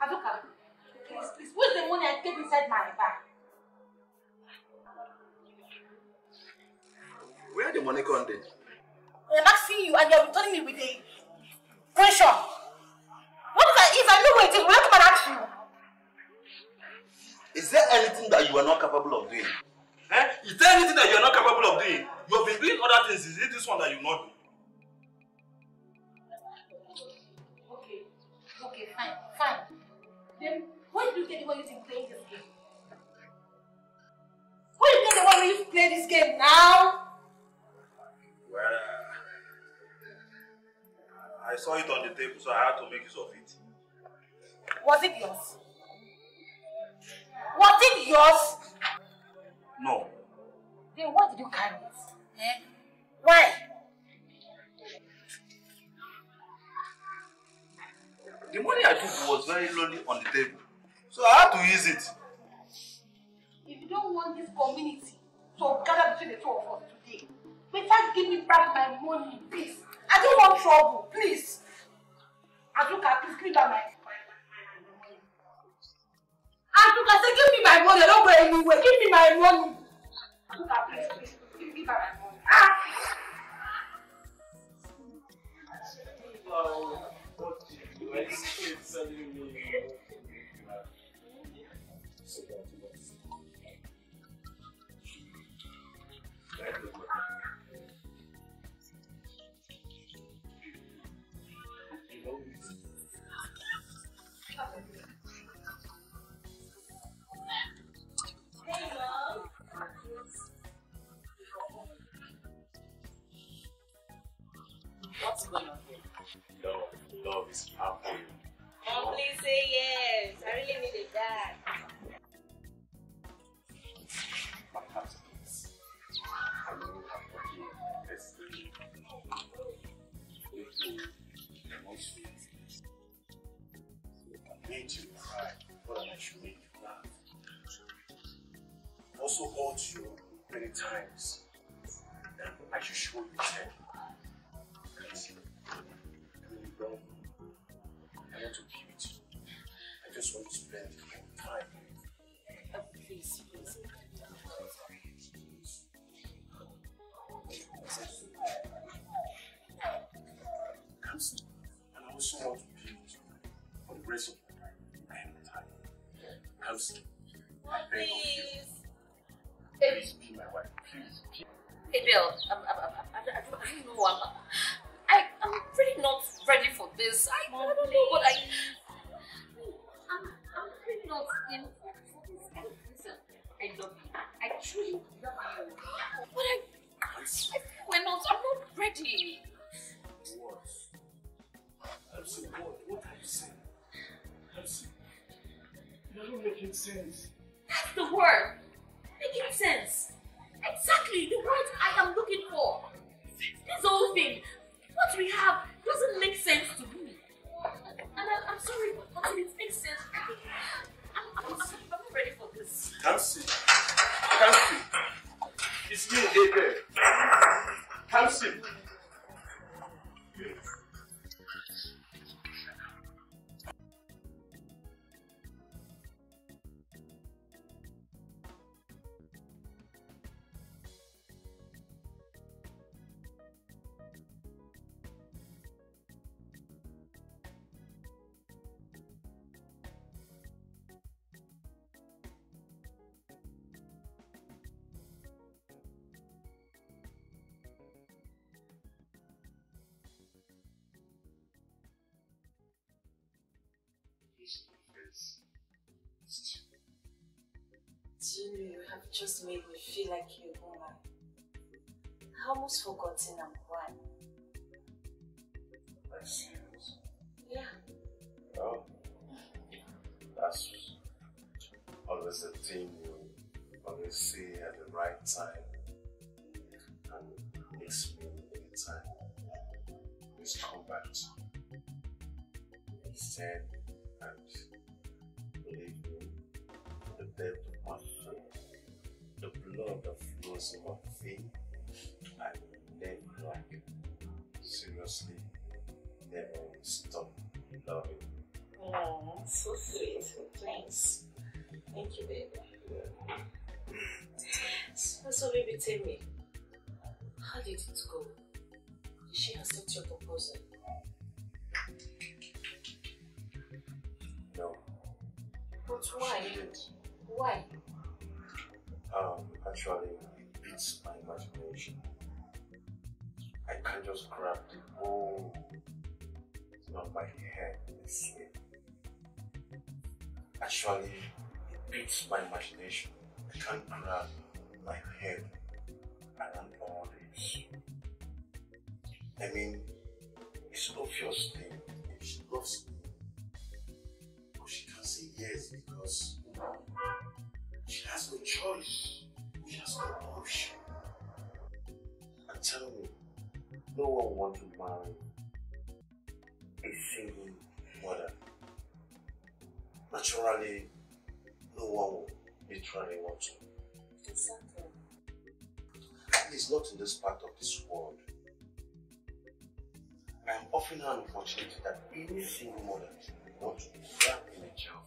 Azuka, please, where's the money I kept inside my bag? Where the money gone then? I'm asking you and you're returning me with a pressure. What if I know where it is? Will I come and ask you? Is there anything that you are not capable of doing? Eh? Is there anything that you are not capable of doing? You have been doing other things. Is it this one that you not do? Fine. Then why do you get the one you think playing this game? Why do you get the one you play this game now? Well, I saw it on the table, so I had to make use of it. Was it yours? Was it yours? No. Then why did you carry it? Eh? Why? The money I took was very lonely on the table, so I had to use it. If you don't want this community to gather between the two of us today, better give me back my money, please. I don't want trouble, please. Azuka, please give me back my money. Azuka, say give me my money. I don't go anywhere. Give me my money. Azuka, please, give me back my money. Ah. Wow. It's suddenly me. What's going on here? No. Love is happening. Oh, please say yes. I really needed that. Perhaps it's a little happy. Let's see. I made you cry, but I should make you laugh. I also urged you many times that I should show you care. I want to give it to you. I just want to spend more time with you. Oh, please, please. And I also want to be with you for the rest of my life. I have time. Kamsi, I beg of you. Please be my wife. Please. Abel, I don't know. I'm really not ready for this. I don't know what I'm really not in for this. Listen, I love you. I truly love you. But I feel I'm not ready. What? I'm so bored. What are you saying? I'm so... You are not making make sense. That's the word. Making sense. Exactly the word I am looking for. This whole thing, what we have, doesn't make sense to me. And I'm sorry, but it makes sense. I'm not ready for this. Kamsi. Kamsi. It's me, Abel. Kamsi. You have just made me feel like you're a woman. How almost forgotten I'm one. Like serious? Yeah. Oh, that's always a thing you always say at the right time. And makes me every time. Please come back to me. Instead, and believe me, the devil. The blood that flows in my vein, I will never like. Seriously, never will stop loving. Oh, so sweet. Thanks. Thank you, baby. Yeah. So, baby, tell me, how did it go? Did she accept your proposal? No. But why? She didn't. Why? Actually, it beats my imagination. I can't just grab the whole thing on my head and sleep. Actually, it beats my imagination. I can't grab my head around all this. I mean, it's obvious thing. If she loves me, but she can't say yes because she has no choice. She has no option. And tell me, no one wants to marry a single mother. Naturally, no one will literally want to. Exactly. At least not in this part of this world. I am offering her an opportunity that any single mother wants to grab in a child.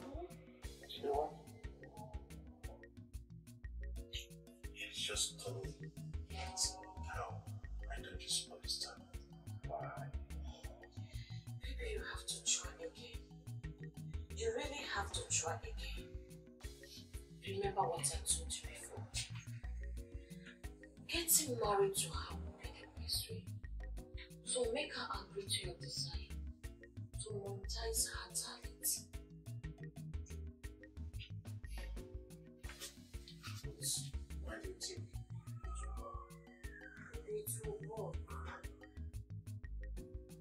Do you know what? She's just told me how I don't just understand why. Baby, you have to try again. You really have to try again. Remember what I told you before. Getting married to her will be the best way. So make her agree to your desire to monetize her talent.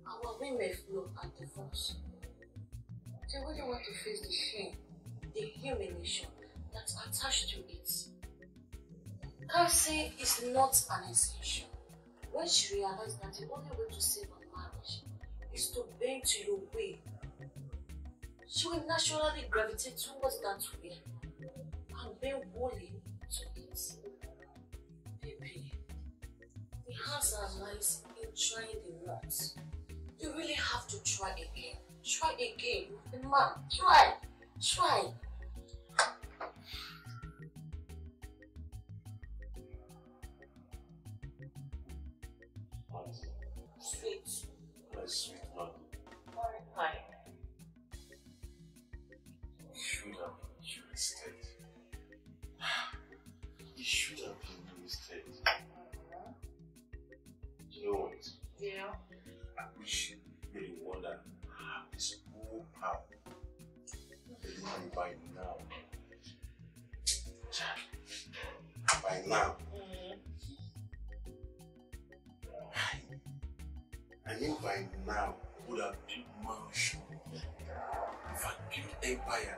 Our women flow at divorce. They wouldn't want to face the shame, the humiliation that's attached to it. Kamsi is not an exception. When she realized that the only way to save a marriage is to bend to your way, she will naturally gravitate towards that way and be willing to it. Baby, the hands are nice in trying the knots. You really have to try again. Try again with the man. Try. Try. Sweet. My sweet man. Hi. You should have been interested. You should have been interested. Do you know what? Yeah. I wish you really wonder how this whole power is money by now. By now. I mean by now, would have built mansion. If I built empire,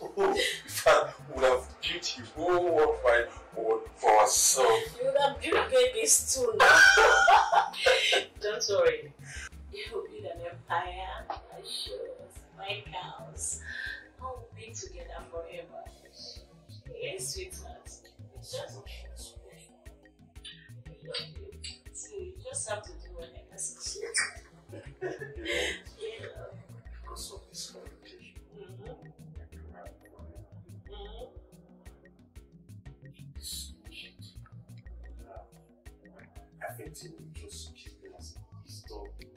would have built his whole world by world for ourselves. You would have built babies too now. Don't worry. You will build an empire, my shoes, my cows. I will be together forever. Yes, sweetheart. It's just okay. I love you. So you just have to do what I ask you. Because of this conversation, I think it will just keep me as a stop in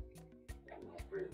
my brain.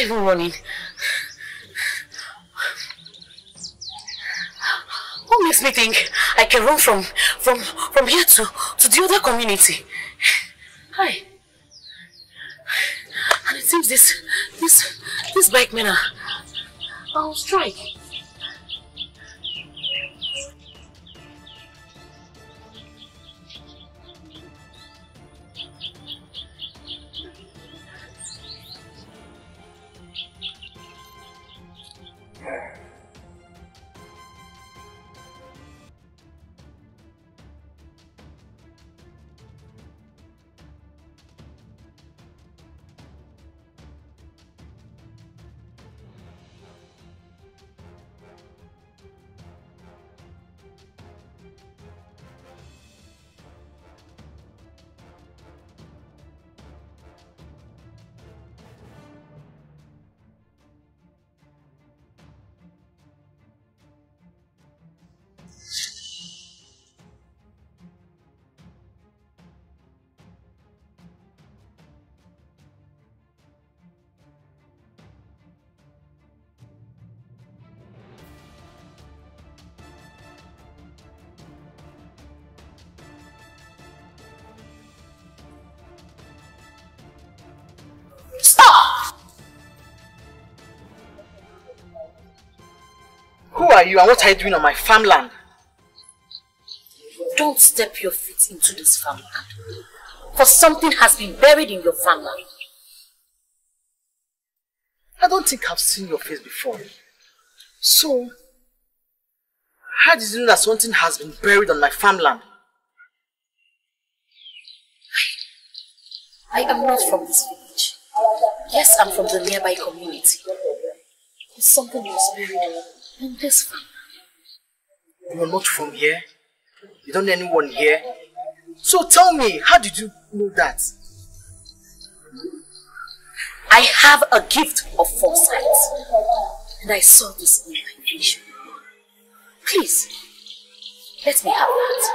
Even running. What makes me think I can run from here to the other community? Hi. And it seems this bike men are on strike. are you and what are you doing on my farmland? Don't step your feet into this farmland, for something has been buried in your farmland. I don't think I've seen your face before. So, how do you know that something has been buried on my farmland? I am not from this village. Yes, I'm from the nearby community. There's something was buried in this farmland. You are not from here? You don't know anyone here? So tell me, how did you know that? I have a gift of foresight, and I saw this in my vision. Please, let me have that.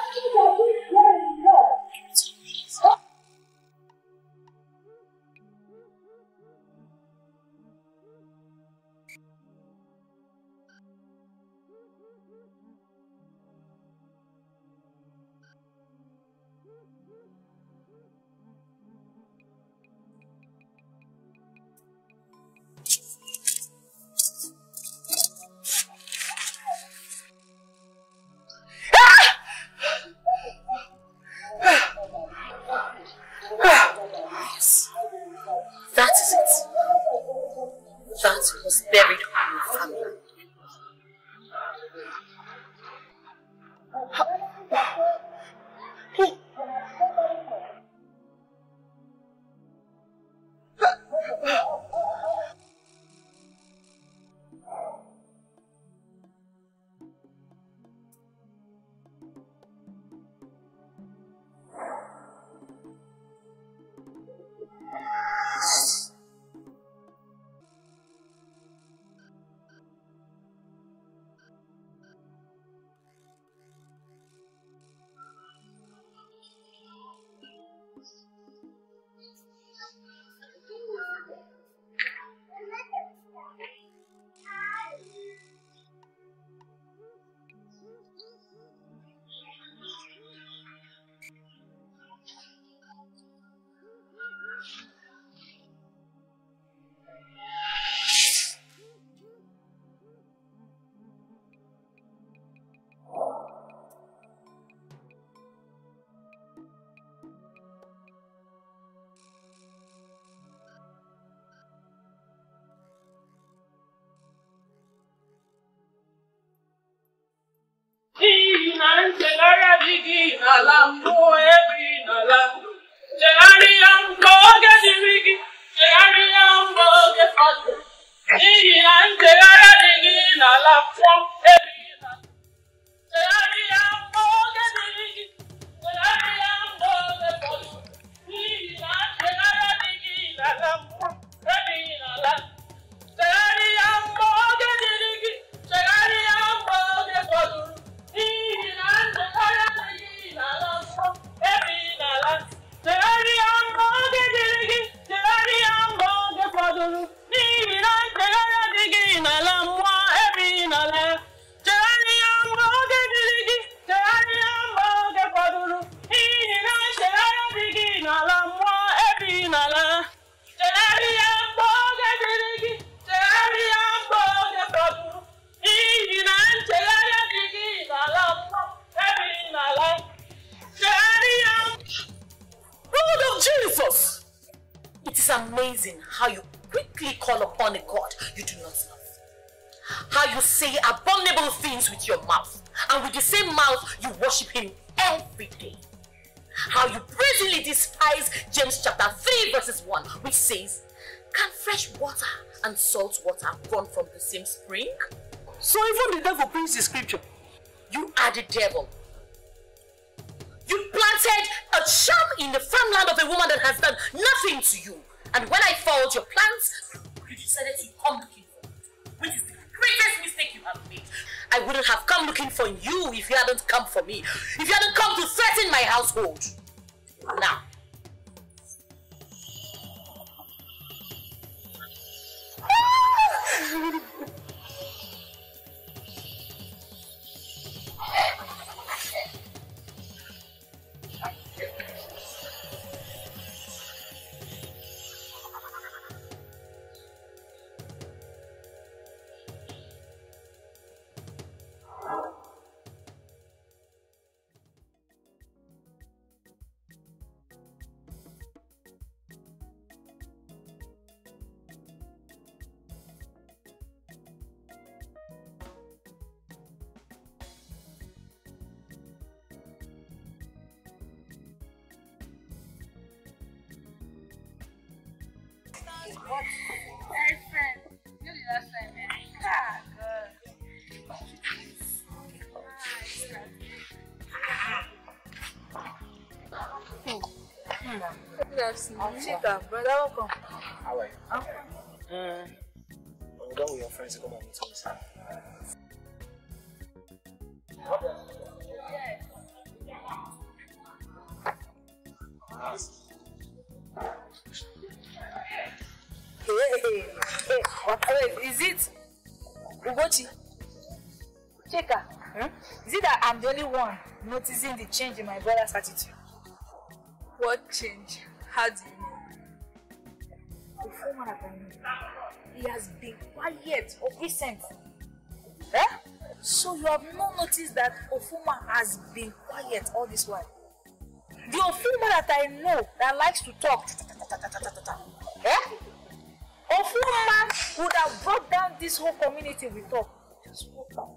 Spring? So even the devil brings the scripture. You are the devil. You planted a charm in the farmland of a woman that has done nothing to you. And when I followed your plans, you decided to come looking for me, which is the greatest mistake you have made. I wouldn't have come looking for you if you hadn't come for me. If you hadn't come to threaten my household. Now, What? My friend, you know the last time, man. Ah, God. Good afternoon. Chika, brother, welcome. How are you? When you go with your friends, come and meet us. Yes. Yes. Hey, wait, is it Ugochi? Chika, is it that I'm the only one noticing the change in my brother's attitude? What change? How do you know? Before what happened, he has been quiet or recent. Eh? So you have not noticed that Ofuma has been quiet all this while. The Ofuma that I know that likes to talk, eh? Ofuma would have brought down this whole community with talk. Just walk down.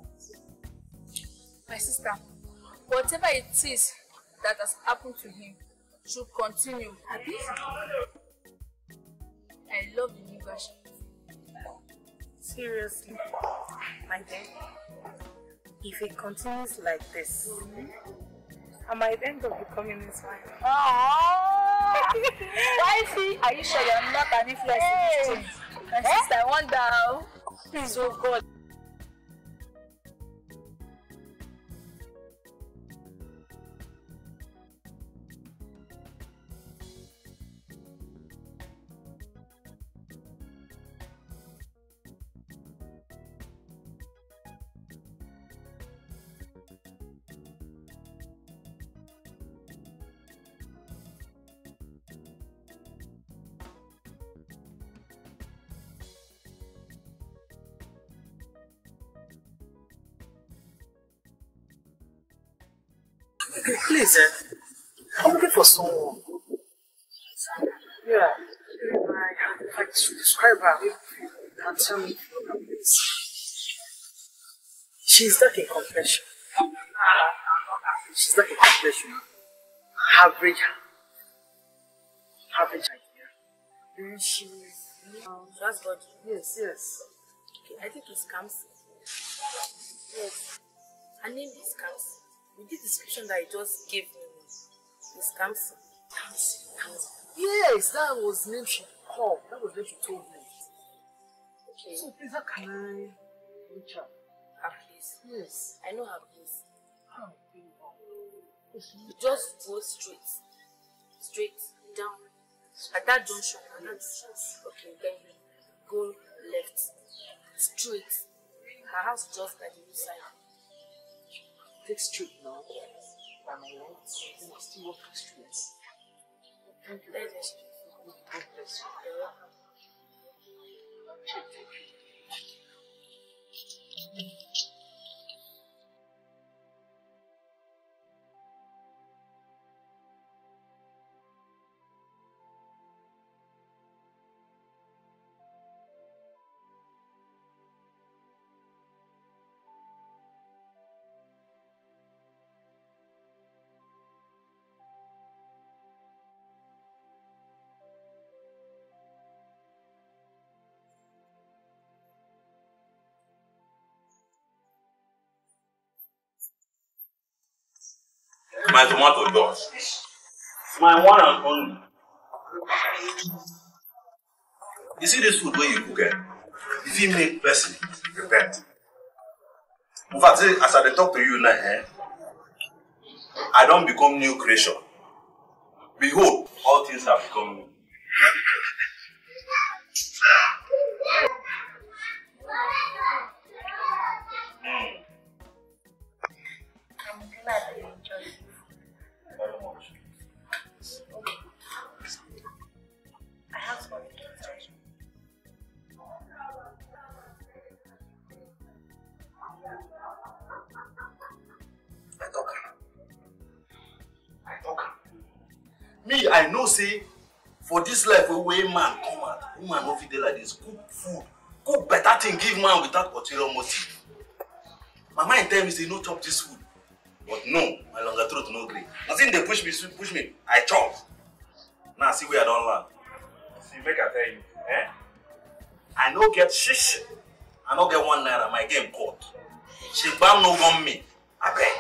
My sister, whatever it is that has happened to him should continue. Happy? I love the new version. Seriously, my dear, if it continues like this, I might end up becoming his wife. Oh! Wifey, are you sure you're not an influence in this thing? My sister, I wonder how. Please, oh God. Please, I'm looking for someone. Yeah, if I describe her, maybe you can tell me her place. She's like a confession. She's like a confession. Average idea. Then she that's body. Yes. Okay, I think it's Kamsi. Yes, her name is Kamsi. With the description that I just gave me, Miss Kamsi. Yes, that was the name she called. That was the name she told me. Okay. So please, how can I reach her? Her place? Yes. I know her place. Oh, just go straight down. At that junction. Okay, then you go left, straight. Her house just at the new side. Take straight now, and I want to still walk the streets. Thank you. God bless you. My tomato dog. My one and only. You see this food when you cook it, if you make person repent. In fact, as I talk to you now, I don't become new creation. Behold, all things have become new. I'm glad you enjoyed it. Very much. Okay. I have some of the kids. I talk. Me, I know, say, for this life, a way man come out, woman no fit dey like this, cook food, cook better thing, give man without ulterior motive. My mind tell me, say, no chop this food. But no, my longer throat no green. Nothing they push me. I chop. Now see where I don't land. see, make I tell you, eh? I no get shish. I no get 1 naira. My game caught. She bam no gun me. I beg.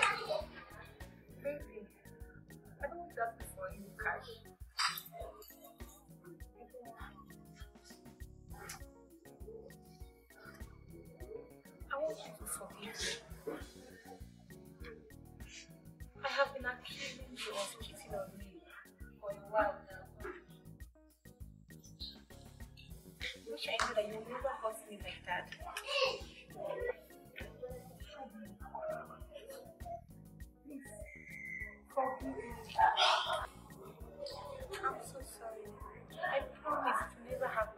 Baby, I don't want that for you, Cash. I want you to forgive me. I have been accusing you of cheating on me for a while now. Which I know that you'll never hurt me like that. Please, forgive me. I'm so sorry. I promise to never happen.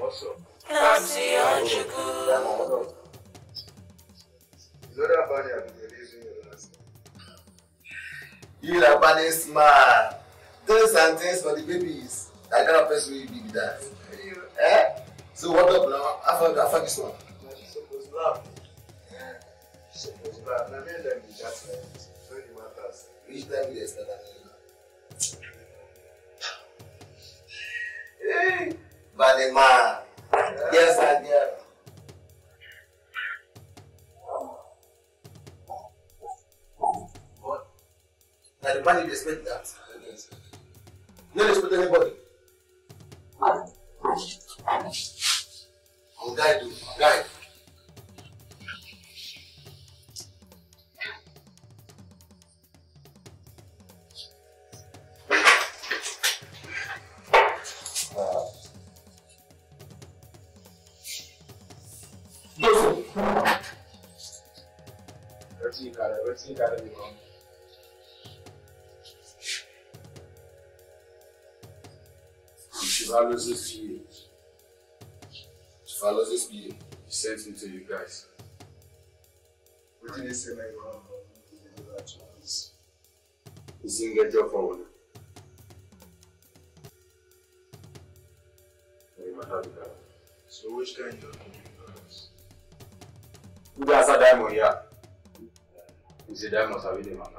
What's up? Kamsi Onjuku. You know that bunny I've been releasing you last night. You are bunny smart. Things and things for the babies. That kind of person will be with that. Eh? So what up now? I forgot this one. You're supposed to laugh. Yeah. You're supposed to laugh. Now, many times you just laugh. It's very matters. Each time you start laughing. Hey! Vale, ma. Yeah. Yes, I did. What? Now the man didn't expect that. You don't expect anybody. I'll guide you. Guide. You sent me to you guys. What did he say my mom didn't give her a chance? He didn't get your phone. So which kind of job did you guys? You guys are diamond, yeah. You see diamonds are with him, my man.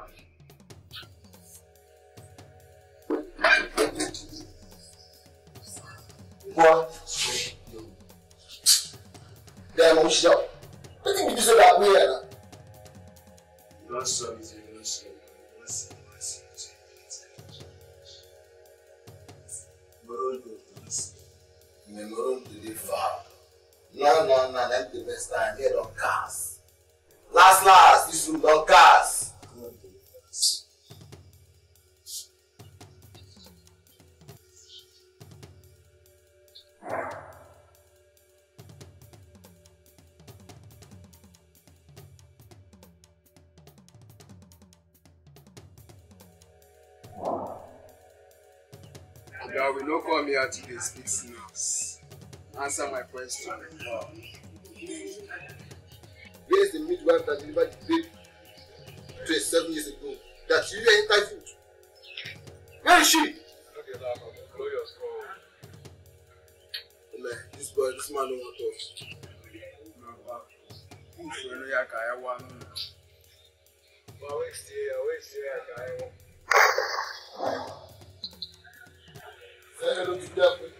To the speaks notes. Answer my question. Where is the midwife that delivered the baby 27 years ago? That she really ain't entitled. Where is she? Okay, now, blow your skull. Man, this boy, this man don't want to talk. I wait here. Hello, if they are going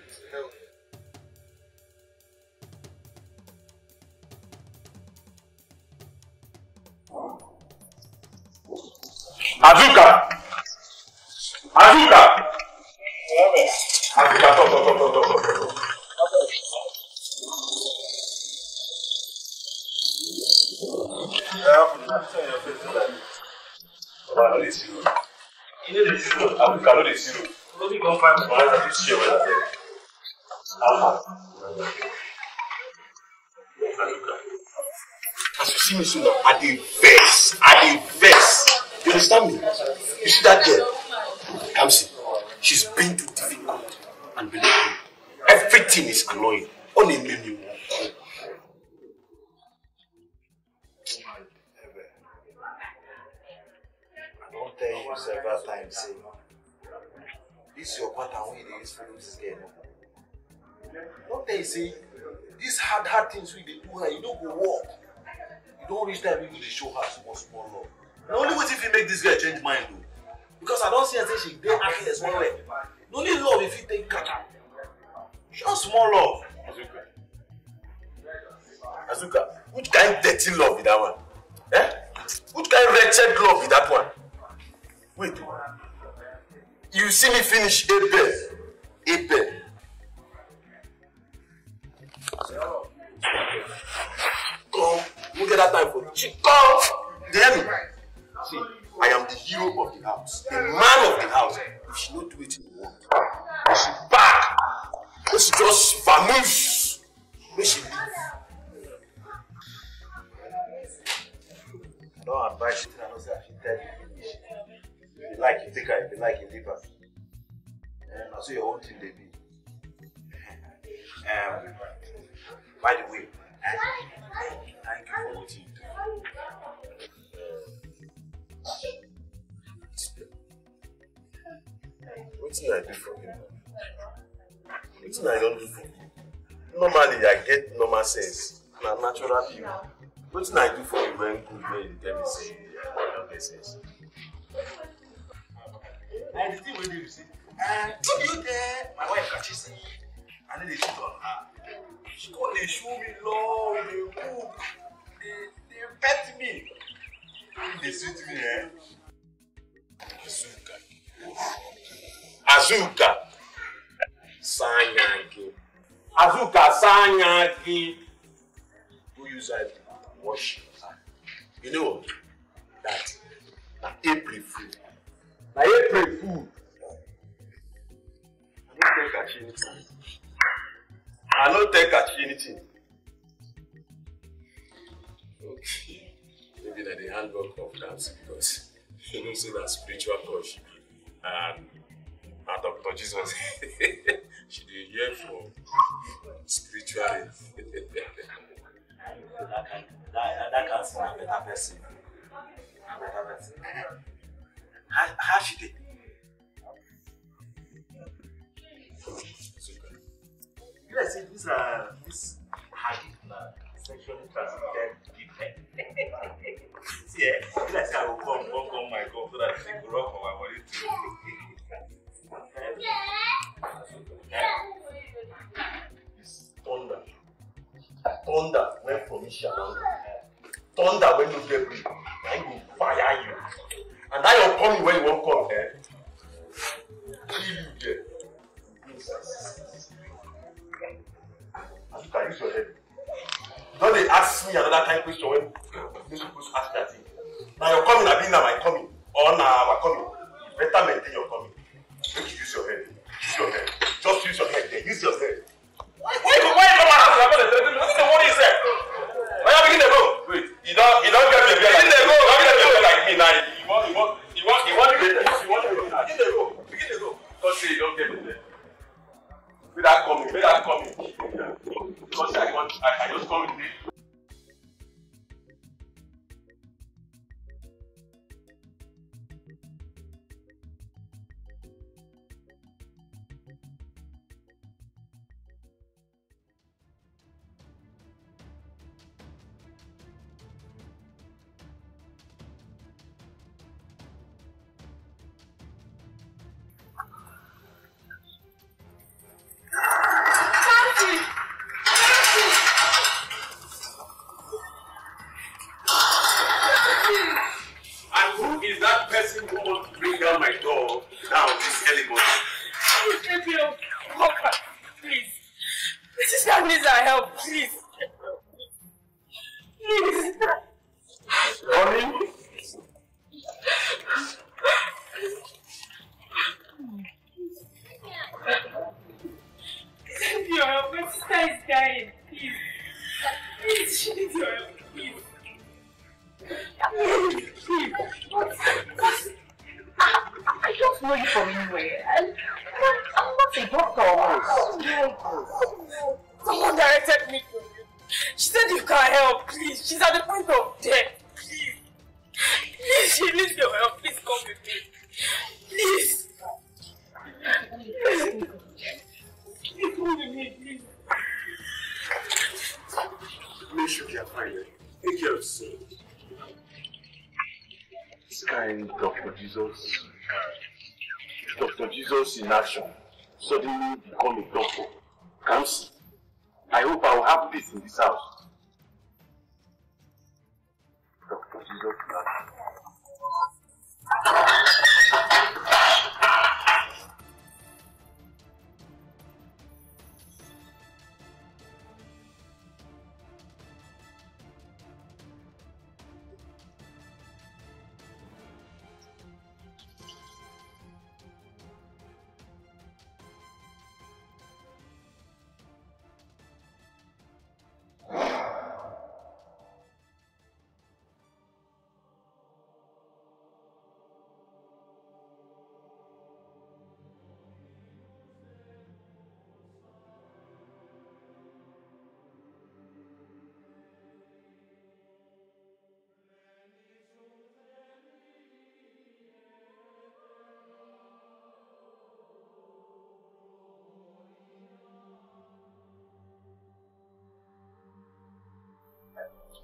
to help. Azuka! Azuka, talk. As you see me soon, I dey vex. You understand me? You see that girl? Kamsi, she's been too difficult. And believe me, everything is annoying. Only me. Tell you several times, say, this is your pattern when you use films again. Don't tell you, say, these hard things we they do her, you don't go walk. You don't reach that people they show her small love. The only way if you make this girl change mind though. Because I don't see her say she didn't act as well. The only love if you take kata. Show small love. Azuka, which kind of dirty love with that one? Eh? Which kind of wretched love with that one? Wait, you see me finish Abel. Come, look at that time for you. Come, damn it. See, I am the hero of the house, the man of the house. If she don't do it in the world, she back. If she just vamoose, if she leave. No advice, I don't say I should tell you. If you like, you take her. If you like, you leave her. And also your own thing, they be. By the way, thank you for what you do. What did I do for you? What did I don't do for you? Normally, I get normal sense. I'm natural view. What did I do for you when you tell me say I don't get sense? And the thing with you, see, and you there, my wife Kachi said, I need a shoot on her. She called, they show me love, they cook, they pet me. They suit me, eh? Azuka. Azuka, Sanyaki. Who use her to wash her? You know that. Na April food. I don't take Kachi anything. Okay. Maybe that the handbook of Kamsi because you know so that spiritual coach and Dr. Jesus she did hear for spirituality. That counts for a better person. How she did? Yes, it is this habit now. Sexually transmitted defect. See, eh? Let's have a come my God so that she could rock on my body too. It's thunder. Thunder went from Ishabanga. Thunder when you get breathe. I will fire you. And now you're coming when you won't come there. Kill you there. And you can use your head. Don't they ask me another time question when you're supposed to ask that thing. Now you're coming, I've been now, I'm coming. Or now I'm coming. You better maintain your coming. Don't you use your head. Use your head. Just use your head. Then use your head. Why you come out of the house? What is that? Why are you beginning to go? Wait, you don't get me. You want to go. Don't say you don't get me there. Without coming. Because I just come with you. is that person who wants to bring down my dog now this early morning? Oh, baby, oh, please. This sister needs our help, please. Please. Honey? Send your help. My sister is dying. Please. Please, she needs your help. Please. Please. I don't know you from anywhere. I'm not a doctor. Oh, someone directed me to you. She said you can't help. Please. She's at the point of death. Please. Please, she needs your help. Please come with me. Please. Please come with me, please. Make sure you are fine. Take care of yourself. This kind Dr. Jesus. Dr. Jesus in action. Suddenly become a doctor. Kamsi, I hope I will have peace in this house. Dr. Jesus in action.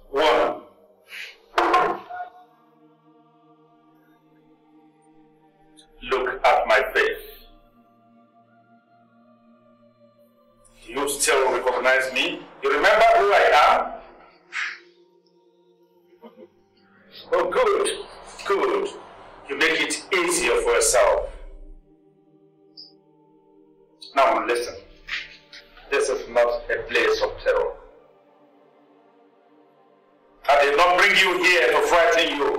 One. Look at my face. You still recognize me? You remember who I am? Oh, good. Good. You make it easier for yourself. Now listen. This is not a place of terror. I did not bring you here to frighten you.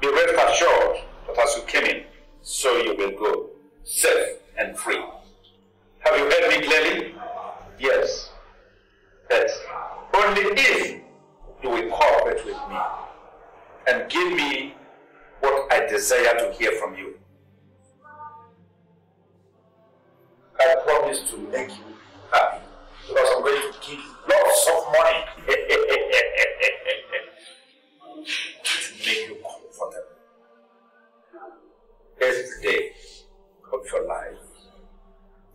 Be rest assured that as you came in, so you will go, safe and free. Have you heard me clearly? Yes. But only if you will cooperate with me and give me what I desire to hear from you. I promise to make you happy because I'm going to give you lots of money. Make you comfortable every day of your life.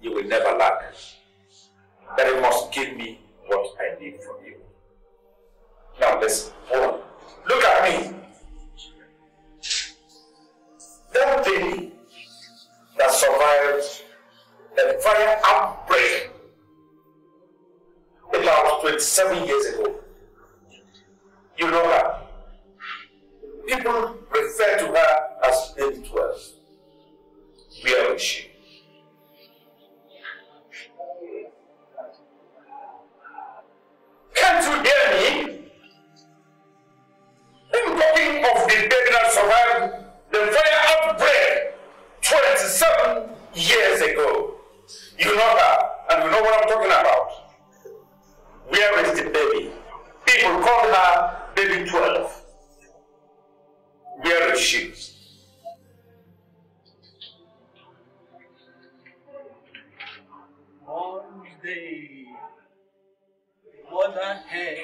You will never lack. But you must give me what I need from you. Now listen. Hold on. Look at me. That baby that survived a fire outbreak about 27 years ago. You know her. People refer to her as Baby 12. Where is she? Can't you hear me? I'm talking of the baby that survived the fire outbreak 27 years ago. You know her, and you know what I'm talking about. Where is the baby? People call her Baby 12. Where is she? One day, mother hen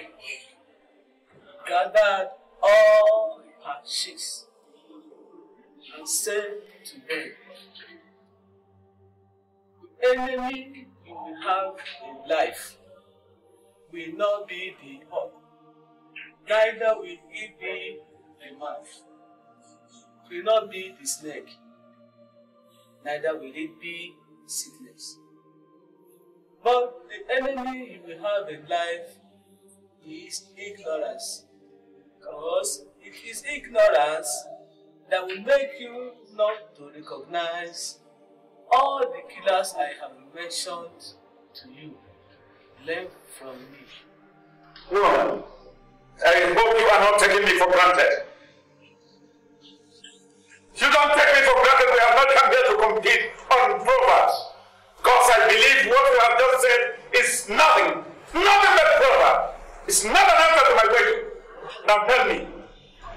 gathered all her chicks and said to them, "The enemy you will have in life will not be the hog, neither will it be the mouth. Will not be the snake, neither will it be sickness. But the enemy you will have in life is ignorance, because it is ignorance that will make you not to recognize all the killers I have mentioned to you. Learn from me. No, I hope you are not taking me for granted. You don't take me for granted. We have not come here to compete on proverbs. Because I believe what you have just said is nothing. Nothing but proverb. It's not an answer to my question. Now tell me,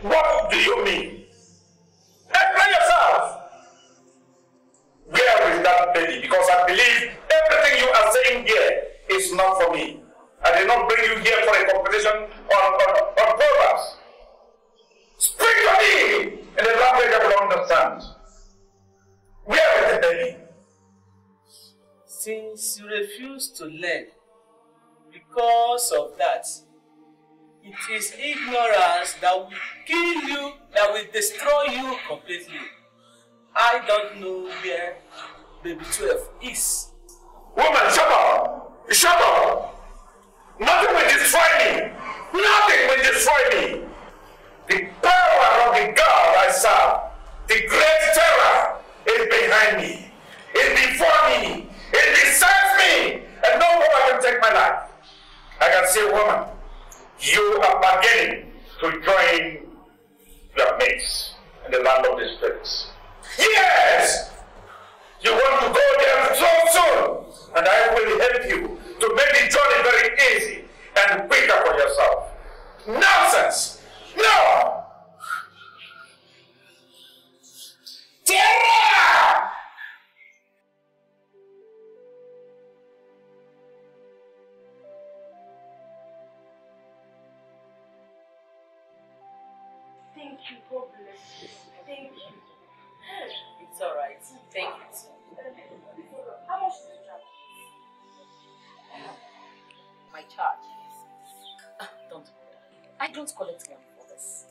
what do you mean? Explain yourself. Where is that lady? Because I believe everything you are saying here is not for me. I did not bring you here for a competition on proverbs. Speak to me in a language I will understand. Where is the baby? Since you refuse to learn, because of that, it is ignorance that will kill you, that will destroy you completely. I don't know where Baby 12 is. Woman, shut up! Shut up! Nothing will destroy me! Nothing will destroy me! The power of the God I serve, the great terror, is behind me, is before me, is beside me, and no one can take my life. I can say, woman, you are beginning to join the mates in the land of the spirits. Yes! You want to go there so soon, and I will help you to make the journey very easy and quicker for yourself. Nonsense! No! Terror! Thank you, God bless you. Thank you. It's alright. Thank you. How much do you charge? My charge? Don't worry. I don't collect money for this.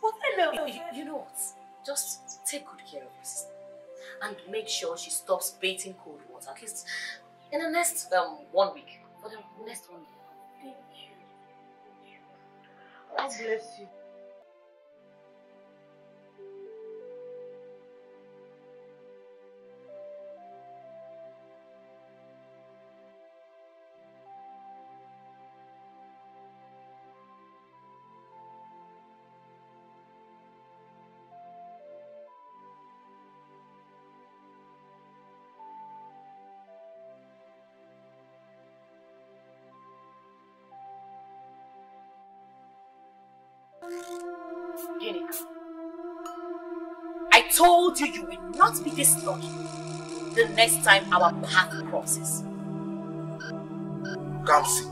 But I love you. You know what? Just take good care of your sister. And make sure she stops bathing cold water. At least in the next 1 week. For the next 1 week. Thank you. God bless you. I told you, you will not be this lucky the next time our path crosses. Kamsi,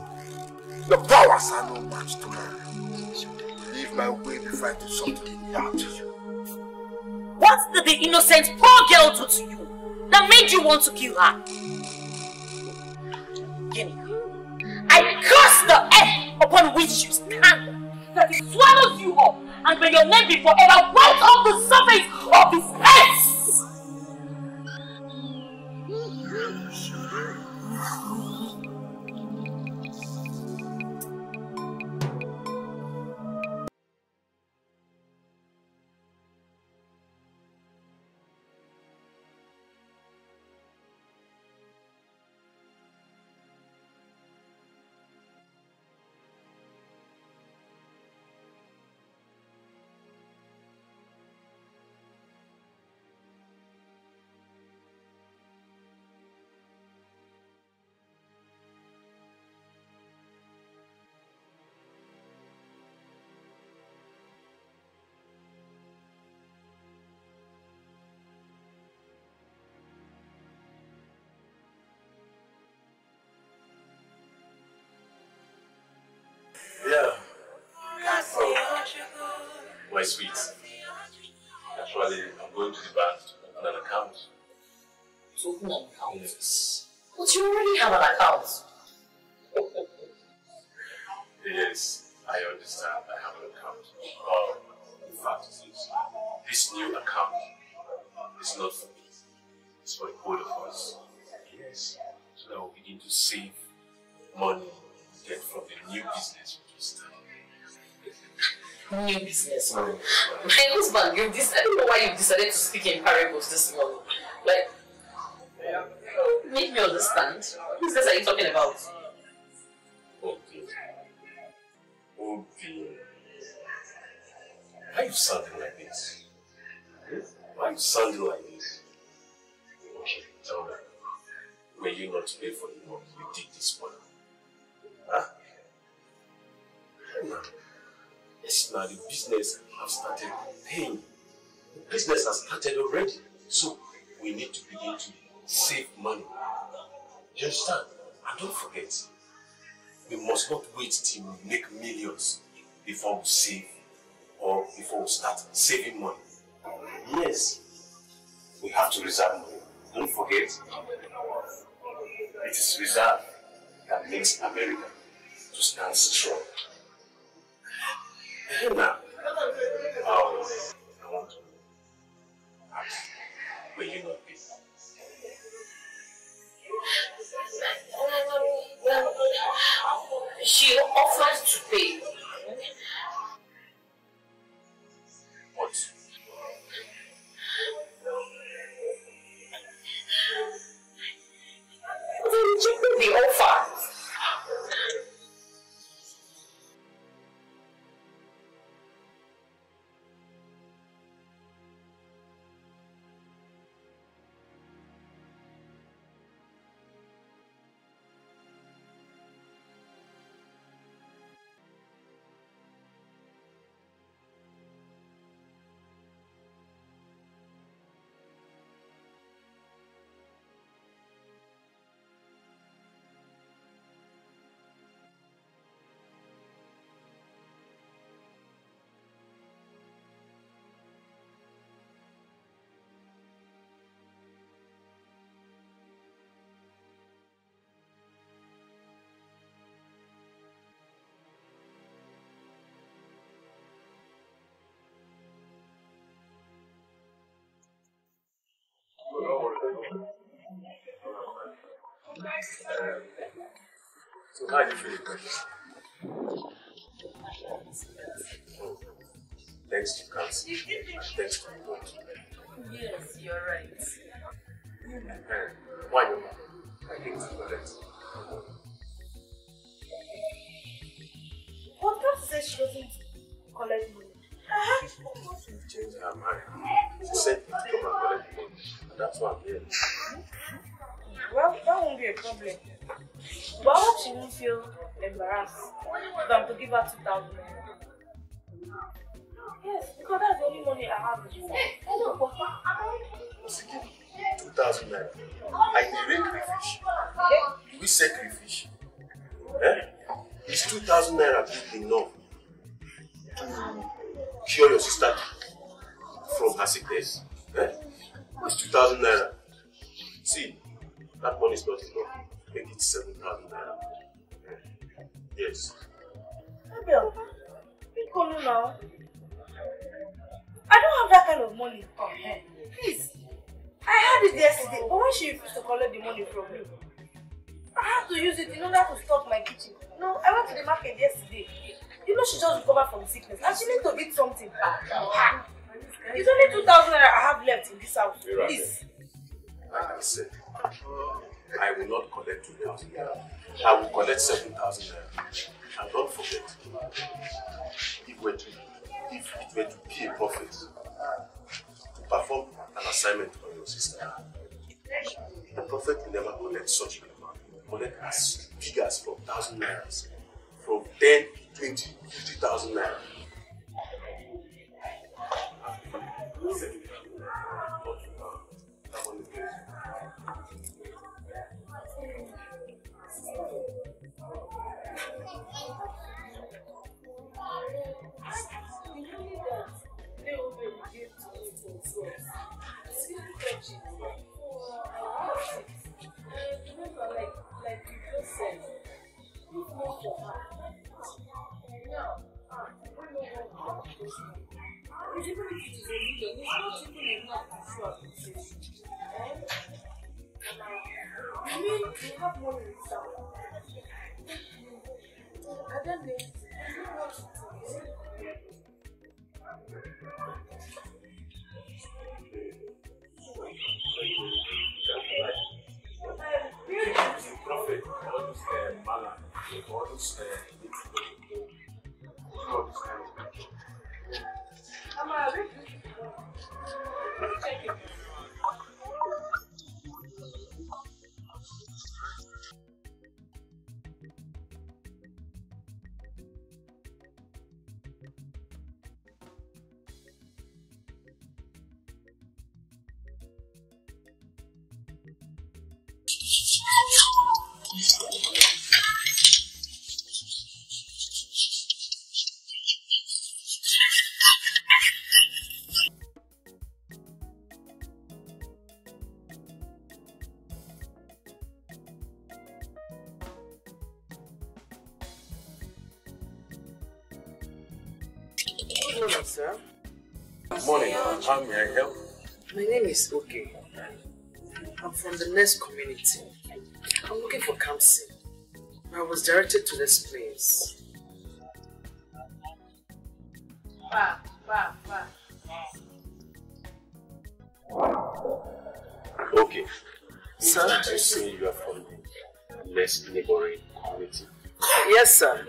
your powers are no match to mine. Leave my way before I do something out to you. What did the innocent poor girl do to you that made you want to kill her? Ginika, I curse the earth upon which you stand. That it swallows you up, and may your name be forever wiped off the surface of this my sweets. Actually, I'm going to the bank to open an account. To open an account? Yes. But you already have an account. Yes, I understand. I have an account. The fact is, this new account is not for me. It's for all of us. Yes. So now we begin to save money we get from the new business we just started. new business, man. My husband, I don't know why you've decided to speak in parables this morning. Like, make me understand. What business are you talking about? Okay. Okay. Why are you sounding like this? Why are you sounding like this? Okay, tell me. May you not pay for the work you did this morning? Huh? No. It's not the business I've started paying. The business has started already. So we need to begin to save money. You understand? And don't forget, we must not wait till we make millions before we save or before we start saving money. Yes, we have to reserve money. Don't forget, it is reserve that makes America to stand strong. Now, I want to ask, will you not be? She offered to pay. What? Then check the offer. So how do you feel the question? Thanks to Kamsi and thanks to God. Yes, you're right. Why not? I think it's correct. What God says she doesn't collect money. She changed her mind. She said to come and collect money. That's why I'm here. Well, that won't be a problem. But I hope she won't feel embarrassed if I'm to give her 2,000. Yes, because that's the only money I have. Hello, Papa. 2,000 naira. I need a crayfish. Do we sell crayfish? Eh? Is 2,000 naira good enough to cure your sister from her sickness? Eh? What's 2,000 naira? See, that money is not enough. Make it 7,000 naira. Yes. Abel, you go now. I don't have that kind of money. Oh, hey. Please. I had it yesterday, but when she refused to collect the money from me, I had to use it in order to stock my kitchen. No, I went to the market yesterday. You know she just recovered from sickness and she needs to eat something. It's only 2,000 naira I have left in this house. Please. Like I said, I will not collect 2,000 naira. I will collect 7,000 naira. And don't forget, if it were to be a profit, to perform an assignment on your sister, the prophet will never collect such an amount. Collect as big as from 1,000 naira, from 10 to 20, 50,000 naira. Okay. I'm from the next community. I'm looking for Kamsi. I was directed to this place. Okay. Sir? You say you are from the next neighboring community? Yes, sir.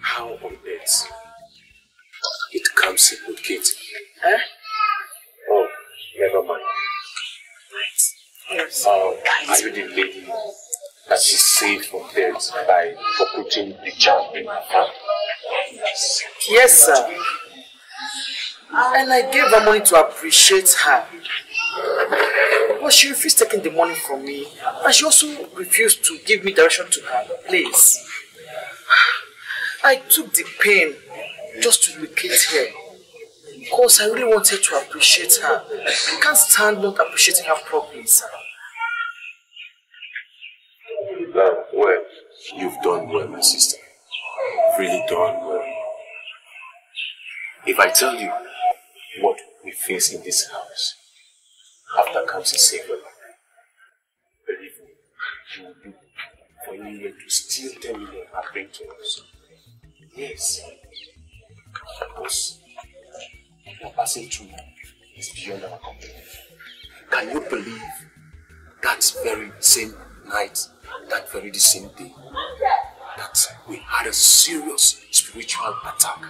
How on earth? Kamsi would get. Huh? Oh, never mind. Yes. Are you the lady that she saved from death by putting the child in her hand? Yes, sir. And I gave her money to appreciate her. But she refused taking the money from me. And she also refused to give me direction to her place. I took the pain just to locate her, because I really wanted to appreciate her. I can't stand not appreciating her properly, sir. Well, you've done well, my sister. You've really done well. If I tell you what we face in this house after comes a savior, believe me, you will do for anyone to steal 10 million and bring to us. Yes. Because what we are passing through is beyond our comprehension. Can you believe that very same night, that very same day, that we had a serious spiritual attack?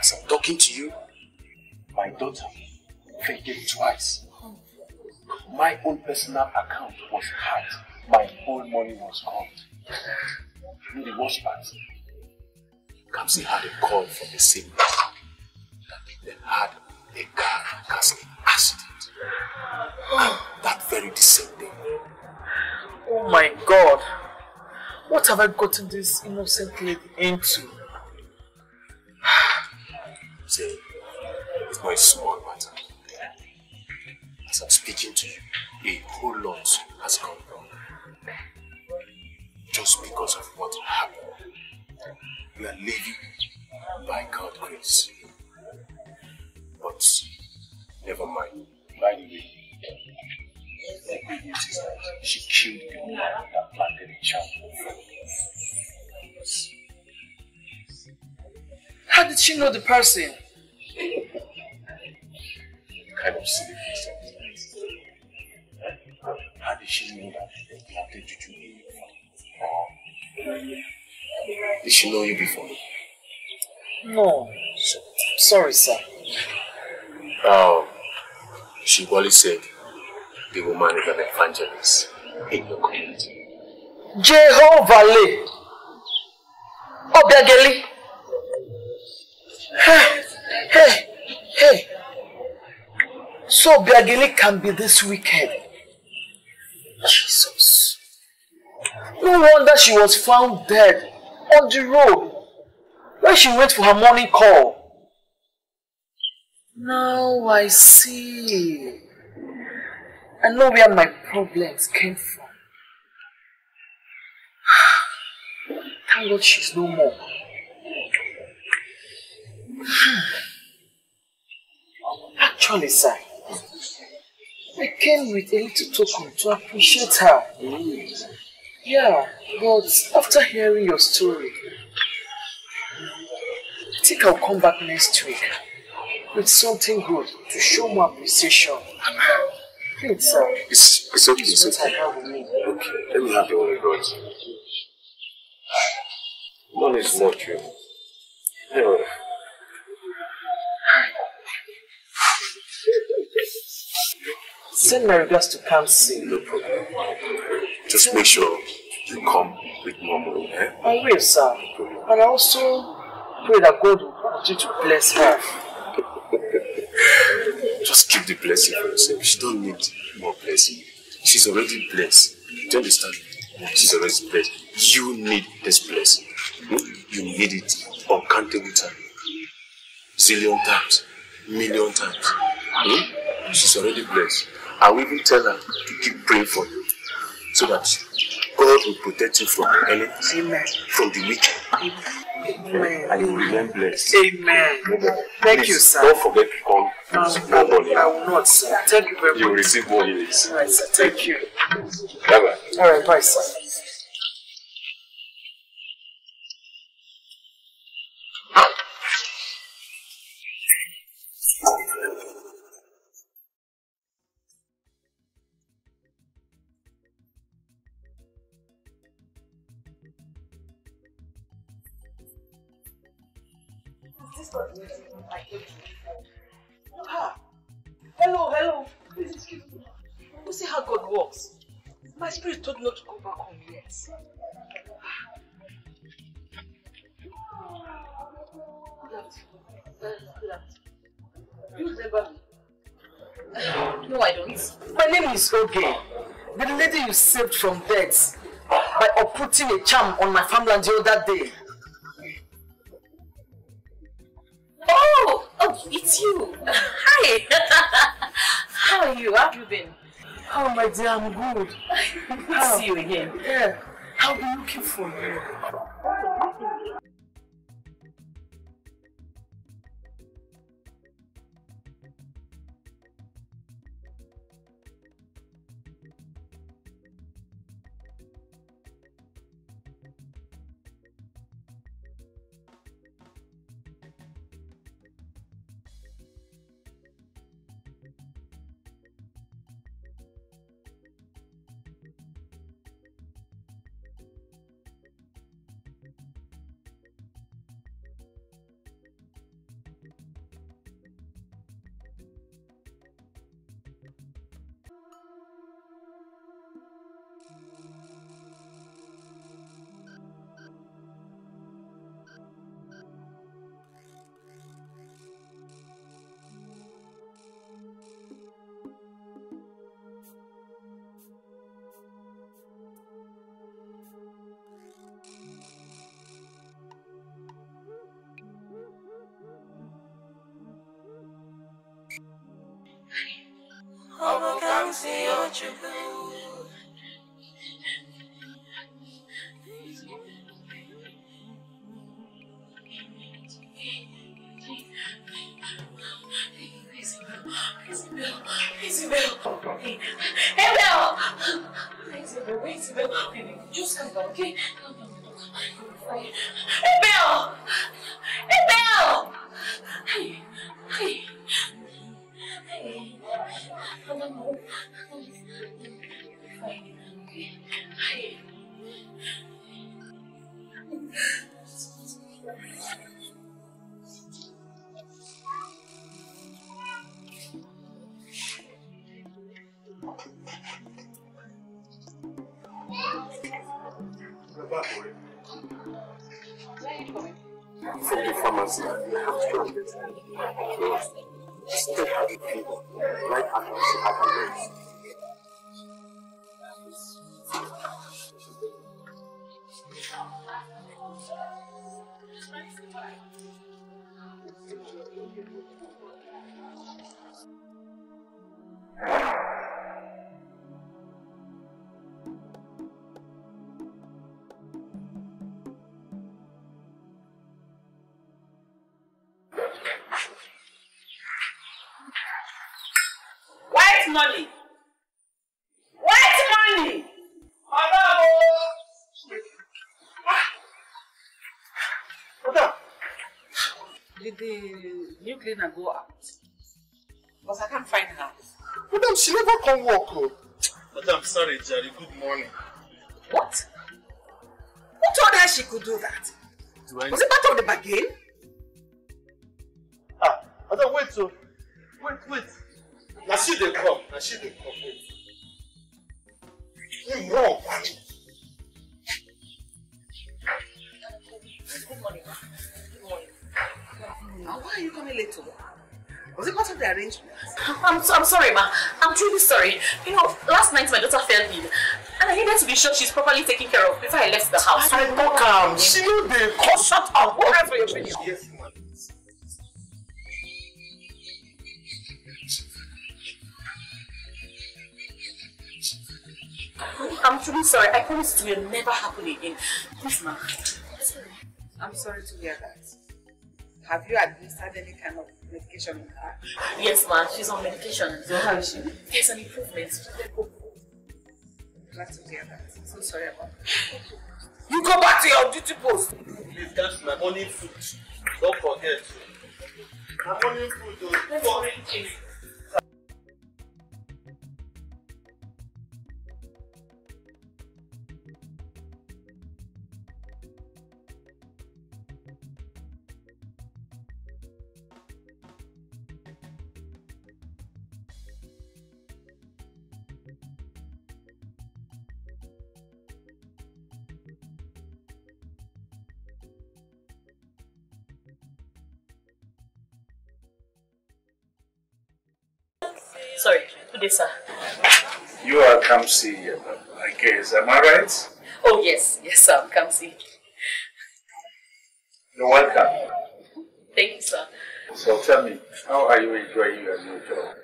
As I'm talking to you, my daughter fainted twice. My own personal account was hacked. My whole money was gone. You know the worst part? Kamsi had a call from the same man that they had a car accident. That very same day. Oh my God! What have I gotten this innocent lady into? Say, it's not a small matter. As I'm speaking to you, a whole lot has gone wrong. Just because of what happened. We are living by God's grace. But never mind. By the way, the good news is that she killed the woman that planted a child. How did she know the person? Kind of silly person. How did she know that they planted Juju in your farm? Did she know you before? No. Sorry, sir. She only said the woman is an evangelist in your community. Jehovah Le! Obiageli! Hey! So Obiageli can be this wicked. Jesus. No wonder she was found dead on the road where she went for her morning call. Now I see. I know where my problems came from. Thank God she's no more. Actually, sir, I came with a little token to appreciate her. Yeah, but after hearing your story, I think I'll come back next week with something good to show my appreciation. Please, sir. It's okay, it's okay. Okay, let me have your regards. None is more true. So, send my regards to Kamsi. No problem. Just make sure you come with normal, eh? I will, sir. And I also pray that God will continue to bless her. Just keep the blessing for yourself. She don't need more blessing. She's already blessed. Do you understand? She's already blessed. You need this blessing. You need it uncountable times, zillion times, million times. She's already blessed. I will even tell her to keep praying for you so that God will protect you from the enemy, from the wicked. Amen. And you will remain blessed. Amen. Thank you, sir. Don't forget to come. I will not, sir. Thank you very much. You will receive more units. All right, sir. Thank you. Bye-bye. All right, bye, sir. Okay, the lady you saved from death by putting a charm on my farmland the other day. Oh, it's you. Hi. How are you? How have you been? Oh, my dear, I'm good. Good to see you again. Yeah. I'll be looking for you. White money! Madam! Did the new cleaner go out? Because I can't find her. Madam, she never come work. Madam, sorry, Jerry. Good morning. What? Who told her she could do that? Was it part of the bargain? wait, so. Wait. Now she didn't come. Wait. You wrong, Kachi. Good morning. Now, why are you coming late to work? Was it part of the arrangement? I'm sorry, ma. I'm truly sorry. You know, last night my daughter fell ill, and I needed to be sure she's properly taken care of before I left the house. I know, calm. She knew the cause. Shut up. What happened to your video? Yes, ma'am. I'm truly sorry. I promise it will never happen again. Please, ma'am. I'm sorry to hear that. Have you administered any kind of medication on her? Yes, ma'am. She's on medication. So how is she? There's an improvement. I'm glad to hear that. I'm so sorry about that. You go back to your duty post. Please, that's my morning food. Don't forget. My morning food. Let's go in case. Sorry, good day, sir. You are Kamsi, I guess. Am I right? Oh, yes, sir, I'm Kamsi. You're welcome. Thank you, sir. So tell me, how are you enjoying your new job?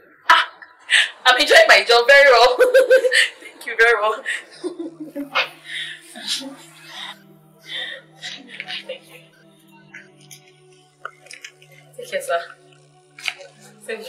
I'm enjoying my job very well. Thank you very well. Thank you. Take care, sir. Thank you.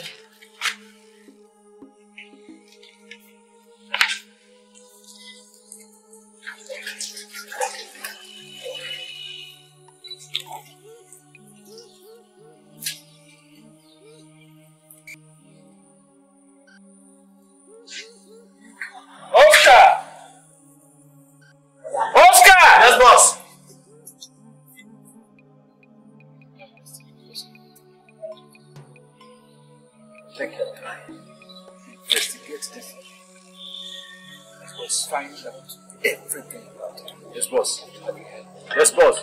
Yes, boss.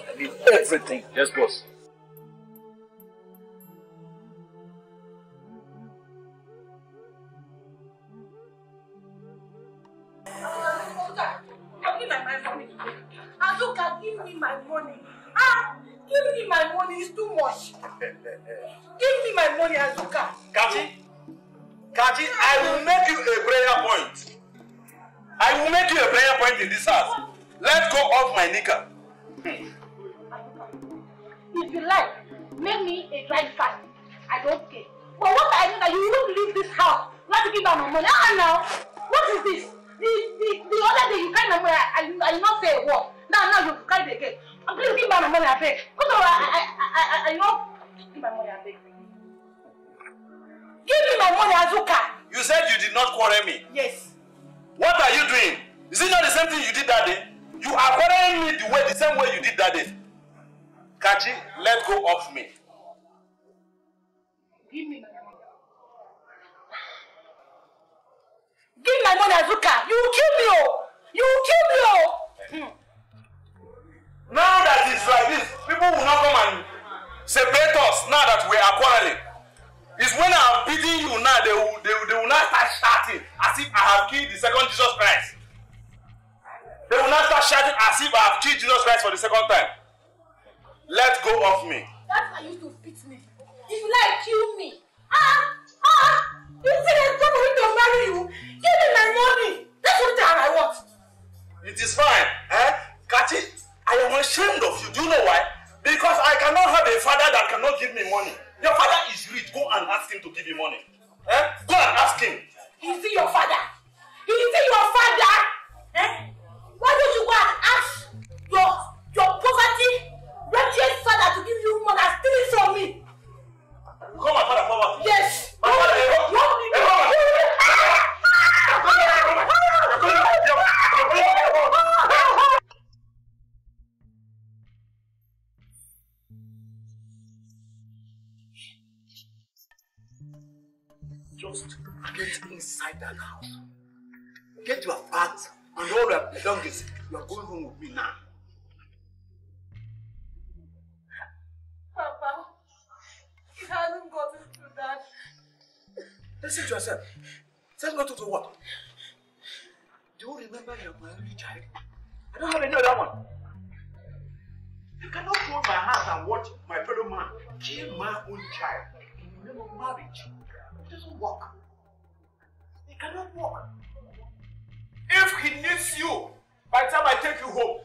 Azuka, give me my money. Give me my money. It's too much. Give me my money, Azuka. Kachi, I will make you a prayer point. I will make you a prayer point in this house. Let go of my knicker. If you like, make me a dry fast. I don't care. But what I know that you won't leave this house. Not to give out my money. Now, what is this? The other day you carried my money, I did not say a word. Now you carried it again. Please give out my money, I beg. Because I not give my money, I beg. Give me my money, Azuka. You said you did not quarrel me. Yes. What are you doing? Is it not the same thing you did that day? You are quarreling me the same way you did that day. Kachi, let go of me. Give me my money. Give my money, Azuka. You will kill me, oh! You will kill me, oh! Now that it's like this, people will not come and separate us now that we are quarreling. It's when I'm beating you now, they will not start shouting as if I have killed the second Jesus Christ. They will not start shouting as if I have killed Jesus Christ for the second time. Let go of me. That's why you used to beat me. If you like, kill me. You said I don't want to marry you. Give me my money. That's what I want. It is fine, eh? Kachi, I am ashamed of you. Do you know why? Because I cannot have a father that cannot give me money. Your father is rich. Go and ask him to give you money. Eh? Go and ask him. Is he your father? Is he your father? Eh? Why don't you go and ask your poverty? Righteous father to give you money and steal it from me. You call my father forward? Yes. My father, Just get inside that house. Get your bags and all your belongings. You are going home with me now. Papa, it hasn't gotten to that. Listen to yourself. Tell me to do what? Do you remember you are my only child? I don't have any other one. You cannot hold my hand and watch my fellow man kill my own child in the name of marriage. It doesn't work. It cannot work. If he needs you, by the time I take you home,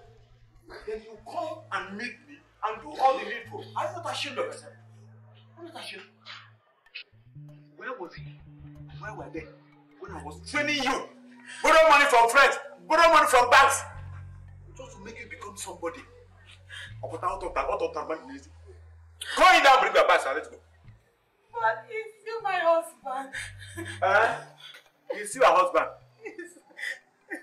then you come and meet me and do all the needful. I'm not ashamed of myself. I'm not ashamed. Where was he? Where were they? When I was training you, borrow money from friends, borrow money from banks, just to make you become somebody. But out of that, go in there, bring your bags and let's go. But he's still my husband. He's still your husband. Yes.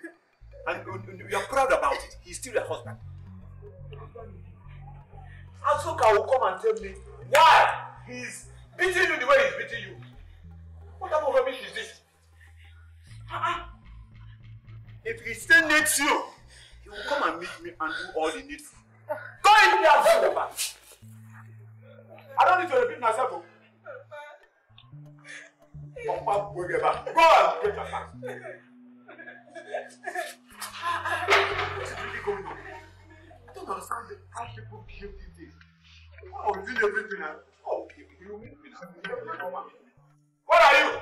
And you're proud about it. He's still your husband. Azuka will come and tell me why he's beating you the way he's beating you. What type of rubbish is this? If he still needs you, he will come and meet me and do all he needs. Go in there and see the man. I don't need to repeat myself. Papa, go and get your bags. What is really going on? I don't understand how people kill these days. I was doing everything. Oh, you mean me? What are you?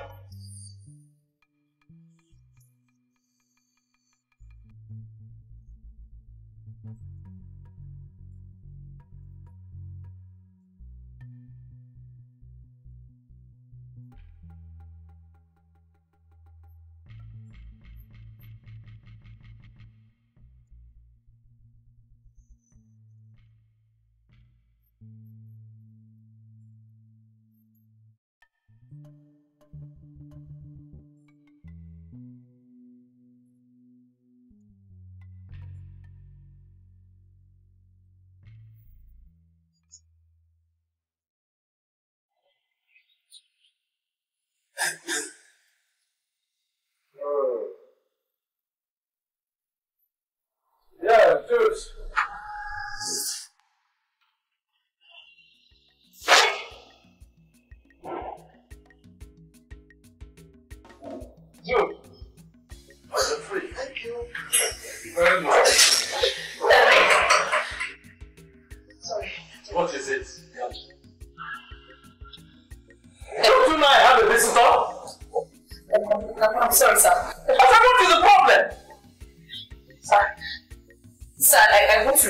Yeah, dude.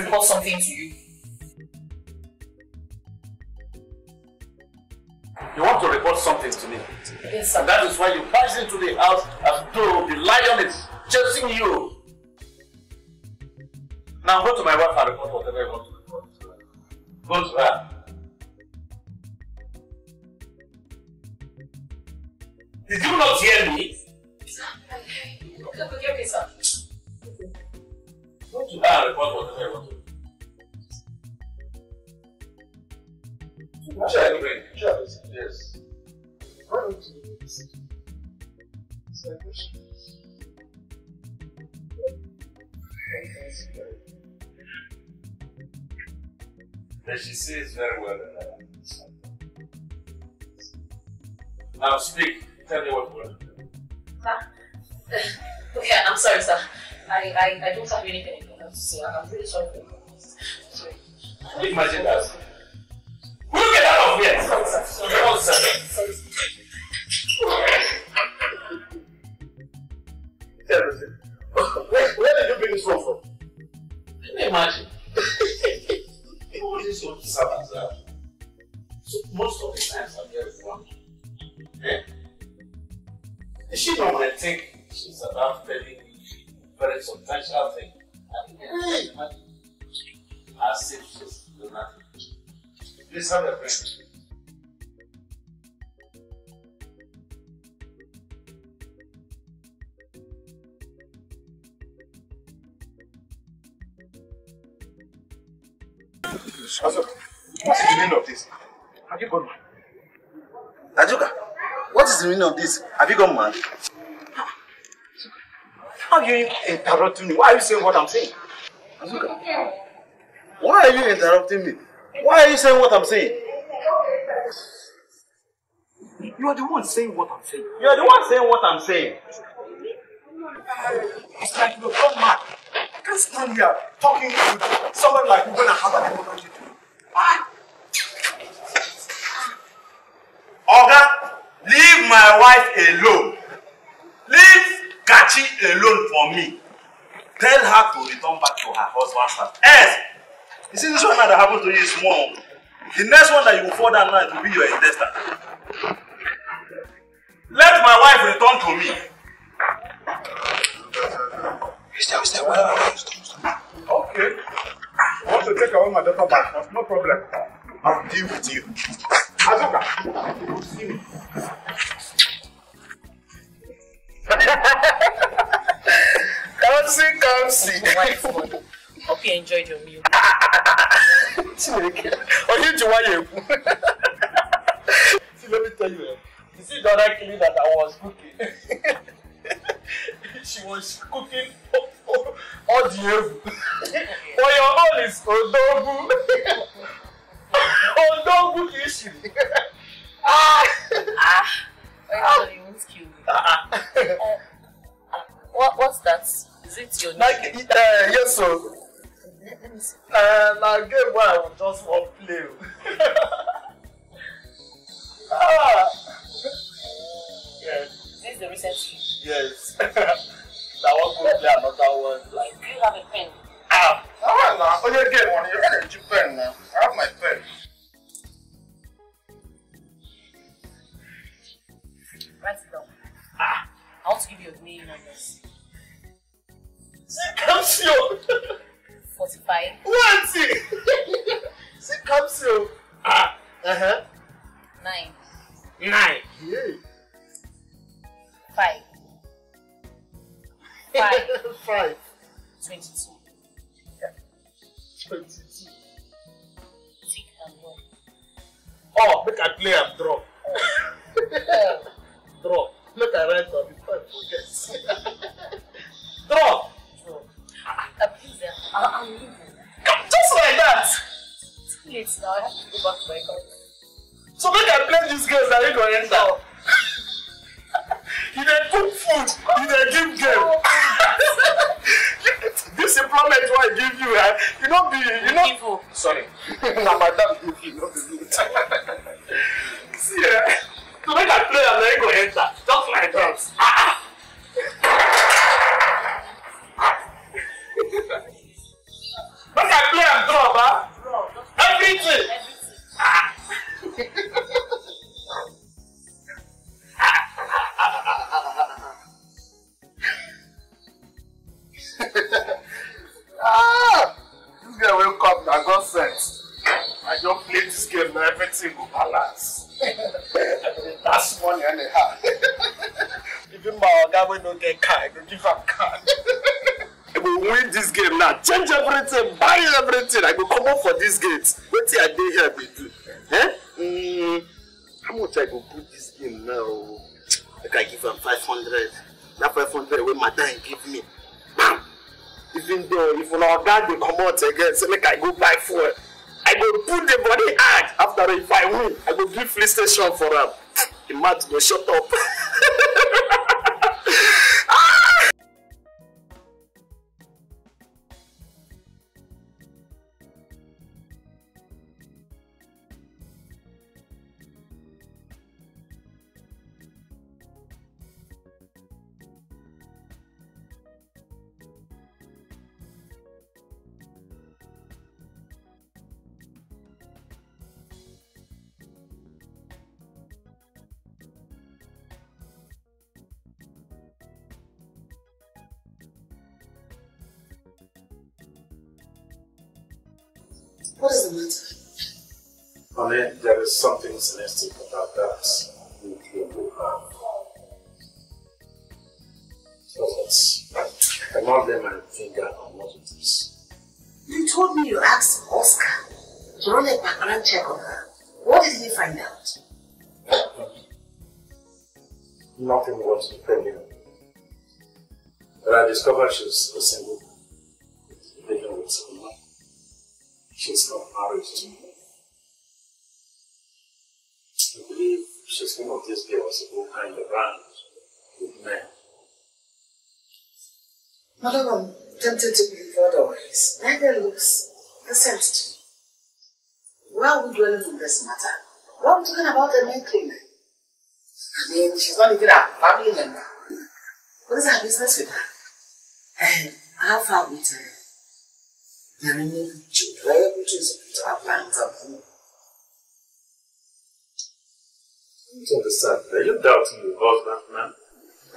What's the meaning of this? Have you gone? Azuka, What is the meaning of this? Have you gone mad? How are you interrupting me? Why are you saying what I'm saying? Azuka, why are you interrupting me? Why are you saying what I'm saying? You are the one saying what I'm saying. You are the one saying what I'm saying. It's like you've gone mad. I can't stand here talking to someone like you when I have an opportunity. Why? Oga, leave my wife alone. Leave Kachi alone for me. Tell her to return back to her husband's house. Yes! You see, this one that happened to you is small. The next one that you will fall down now, it will be your intestine. Let my wife return to me. Okay. I want to take away my daughter back. That's no problem. I'll deal with you. Azuka, you see me. Come see. Hope you enjoyed your meal. See, let me tell you. You see the other killing that I was cooking. She was cooking all the evil. But your own is Odogu. Odogu issue. Sorry, you won't kill me. What's that? Is it your name? Yes, sir. Let me see. Now, game where I will just want to play. Yeah. Is this the recent thing? Yes. That one could play another one. Like, do you have a pen? Oh, yeah, get one. You have a cheap pen now. I have my pen. Write it down. I want to give you a name on this. Kamsi! 45. What? See, Kamsi! 9. Yeah. 5. 22. Yeah. 22. Tick and drop. Oh, make I play and drop. Drop. Make I write on before I forget. Drop. Please, I'm leaving. Just like that. It's too late now. I have to go back to my country. So make I play these girls that you gonna enter. Oh. You didn't cook food, you didn't give game. This employment I give you, you don't be, you know. Evil. Sorry. Now madam, you know see, to make a play, I'm not going to enter. Just like that. Make a play and drop, Everything. This guy will come and got sent. I just played this game and everything will balance. That's money and a half. Even my guy will not get car, I will give up car. I will win this game now. Change everything, buy everything. I will come up for this gate. What till I do here we do? How much I will put this game now? Like I give him 500. That 500 will my dad give me. Bam! Even though if our guy will come out again, so like I go buy food. I go put the body out. After if I win, I go give PlayStation for him. The match go shut up. What is the matter? Honey, there is something sinister about that. I cannot lay my finger on what it is. You told me you asked Oscar to run a background check on her. What did he find out? nothing was depending on me. But I discovered she's a single living with someone. She's not married to me. I believe she's one of these girls who hang around with men. Madam, I'm tempted to believe otherwise. Neither looks consent to me. Why are we dwelling on this matter? Why are we talking about the main thing? I mean, she's not even a family member. What is our business with her? And how far with her? There are many children. We're able to execute our plans up here. I don't understand. Are you doubting your husband, ma'am?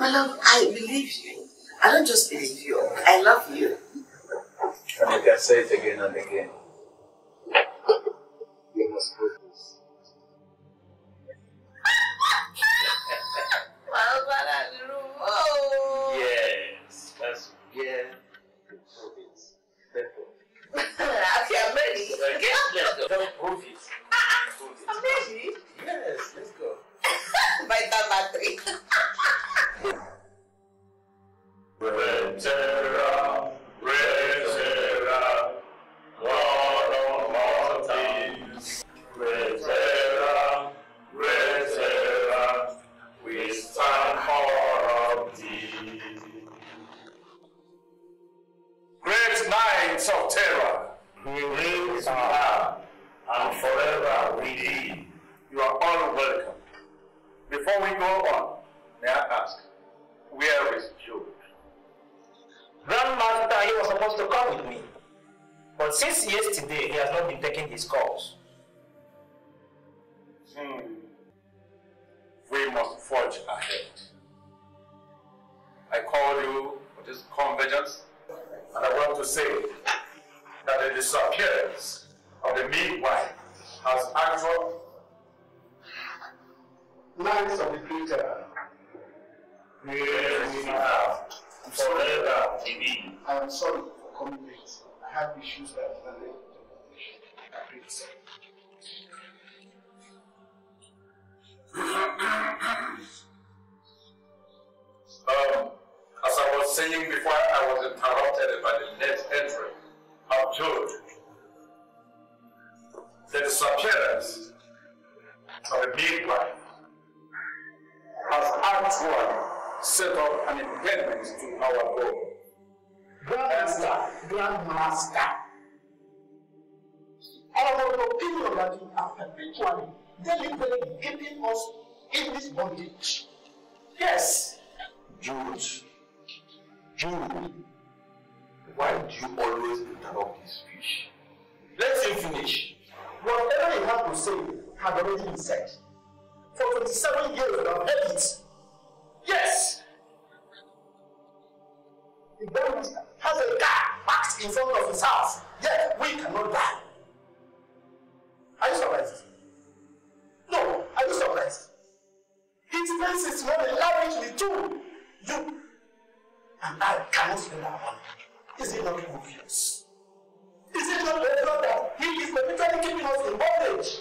My love, I believe you. I don't just believe you. I love you. And you can say it again and again. You must do this. Yes, that's yeah. Prove it. Okay, I'm ready. Okay, let's go. Don't prove it. Prove it. I'm ready. Yes, let's go. By the battery. Retera, retera, God of mountains. Retera, retera, we stand all of thee. Great minds of terror, we live with now and forever we thee. You are all welcome. Before we go on, may I ask, where is Joe? Grandmaster, he was supposed to come with me, but since yesterday, he has not been taking his calls. We must forge ahead. I call you for this convergence, and I want to say that the disappearance of the midwife has actual lives of the creature. Yes, we have. I'm sorry about TV. I am sorry for coming late. I had issues that I didn't as I was saying before, I was interrupted by the late entry of Jude. The disappearance of the midwife has actually set up an impediment to our goal. Grandmaster, our opinion that you are perpetually deliberately keeping us in this bondage. Yes. Jude, why do you always interrupt this speech? Let him finish. Whatever you have to say had already been said. For 27 years I have heard it. Yes! The grandmaster has a car parked in front of his house, yet we cannot die. Are you surprised? No, are you surprised? His place is not allowing me to. You and I cannot spend our money. Is it not obvious? Is it not evident that he is perpetually keeping us in bondage?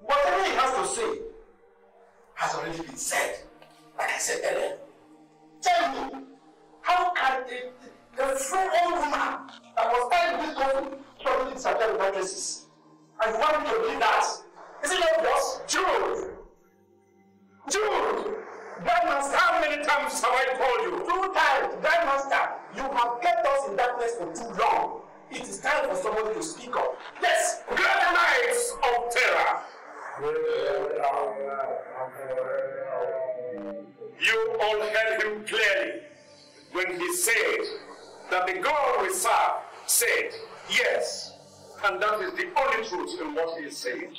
Whatever he has to say has already been said, like I said earlier. Tell me, how can the frail old woman that was tied in this coffin probably disappear without traces? And you want me to believe that? Is it not yours? Jude! Grandmaster, how many times have I called you? 2 times, Grandmaster, you have kept us in darkness for too long. It is time for somebody to speak up. Yes, great nights of terror. You all heard him clearly when he said that the God we serve said yes, and that is the only truth in what he is saying.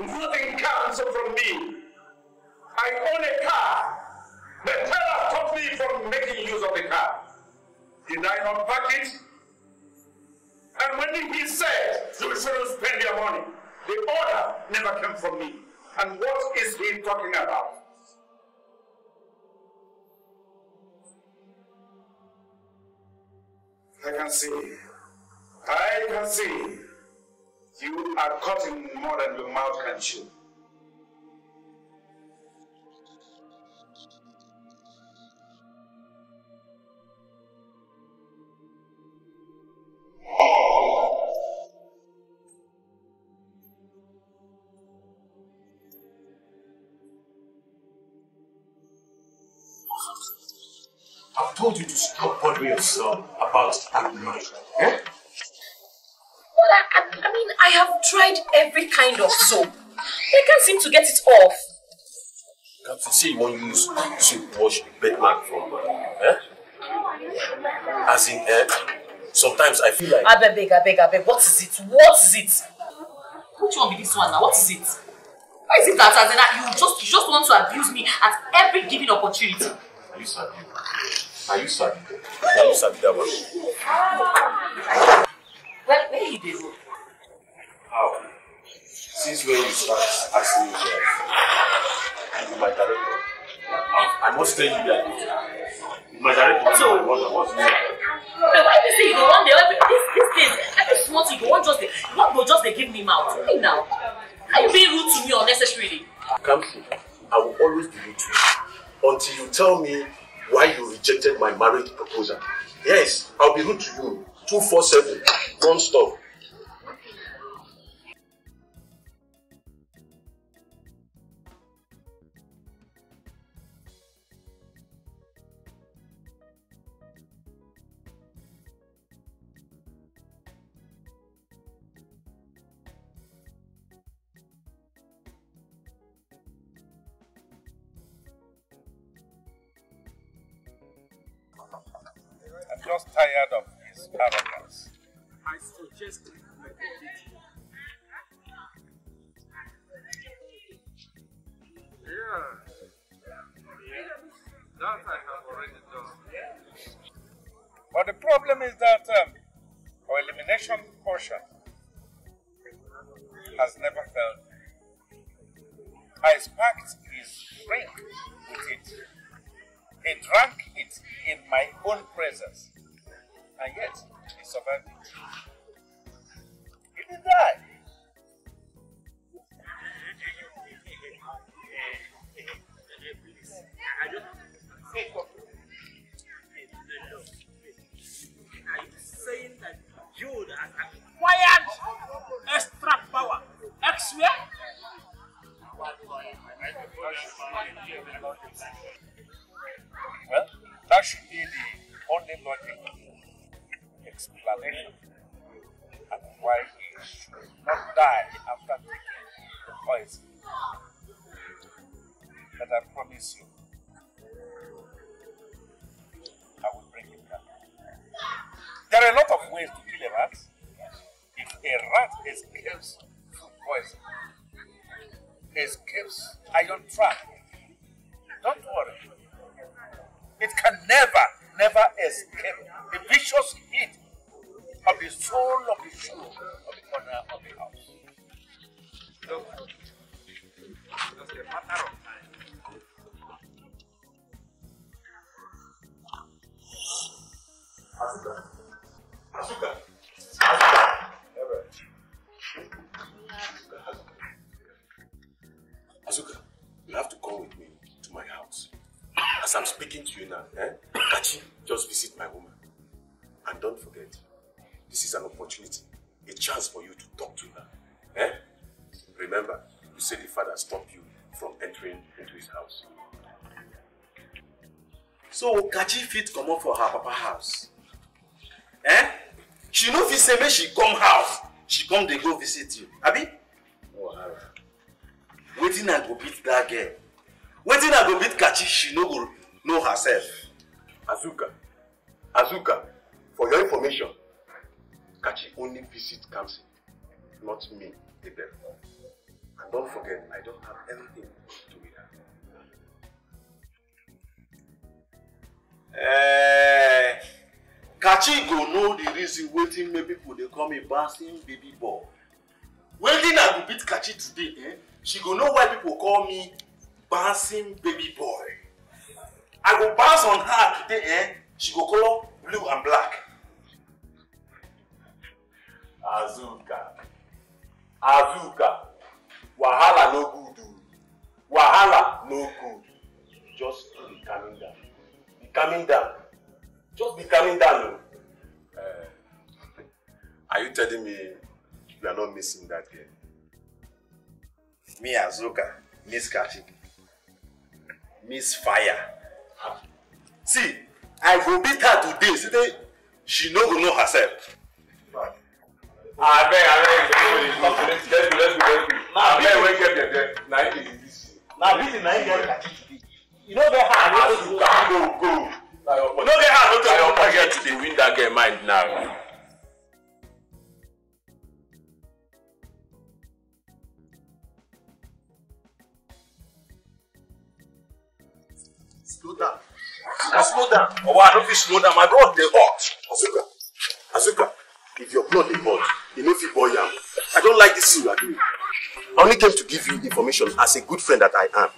Nothing comes from me. I own a car. The teller stopped me from making use of the car. Did I not pack it? And when he said you shouldn't spend your money, the order never came from me. And what is he talking about? I can see. You are cutting more than your mouth can chew. I've told you to stop bothering yourself about that money. Eh? Well, I mean, I have tried every kind of soap. I can't seem to get it off. Can't you see you won't use to wash the bed mat from, eh? As in, eh? Sometimes I feel like... I beg. What is it? Which one be this one now? What is it? Why is it that as in that you just want to abuse me at every given opportunity? Are you sad? That one? Well, where you did? How? Since when you start asking me that? My director. I must tell you that. My director. So, why do you say you don't want these days? Every month you want just they give me mouth. Hey now. Are you being rude to me unnecessarily? Kamsi, I will always be rude to you until you tell me why you rejected my marriage proposal. Yes, I'll be rude to you. 24/7, non-stop. I'm just tired of his arrogance. I suggest you make it. Yeah. That I have already done. But the problem is that our elimination portion has never failed. I sparked his drink with it. He drank it in my own presence, and yet he survived it. He didn't die. Are you saying that Jude has acquired extra power elsewhere? Well, that should be the only logical explanation as to why he should not die after taking the poison. But I promise you, I will bring him down. There are a lot of ways to kill a rat. If a rat escapes food poison, escapes iron trap, don't worry. It can never escape the vicious heat of the soul of the shoe of the corner of the house. Look, just a matter of time. Azuka, you have to come with me to my house. As I'm speaking to you now, Kachi, just visit my woman. And don't forget, this is an opportunity, a chance for you to talk to her. Remember, you said the father stopped you from entering into his house. So, Kachi fit come up for her papa house. She no fit say me she come house. She come, they go visit you. Abi? Wow. Waiting and go beat that girl. Waiting I go beat Kachi, she no go know herself. Azuka, for your information, Kachi only visits Kamsi, not me, Abel. And don't forget, I don't have anything to do with her. Kachi go know the reason waiting maybe people they call me bouncing baby ball. Waiting I go beat Kachi today, she go know why people call me bouncing baby boy. I go bounce on her today, She go color blue and black. Azuka. Wahala no good. Just be coming down. Just be coming down. Are you telling me you are not missing that game? Me, Azuka, Miss Kachi. Miss Fire. See, I will beat her to this. She no go know herself. Let's go. Now we get there. Now this is Nigeria. You know where her go. No, they have not get to the win that game mind now. Slow down. Slow down. Oh, I don't feel slow down. My blood they hot. Azuka, if your blood they hot, you know if you boil yam. I don't like this you are doing. I only came to give you information as a good friend that I am.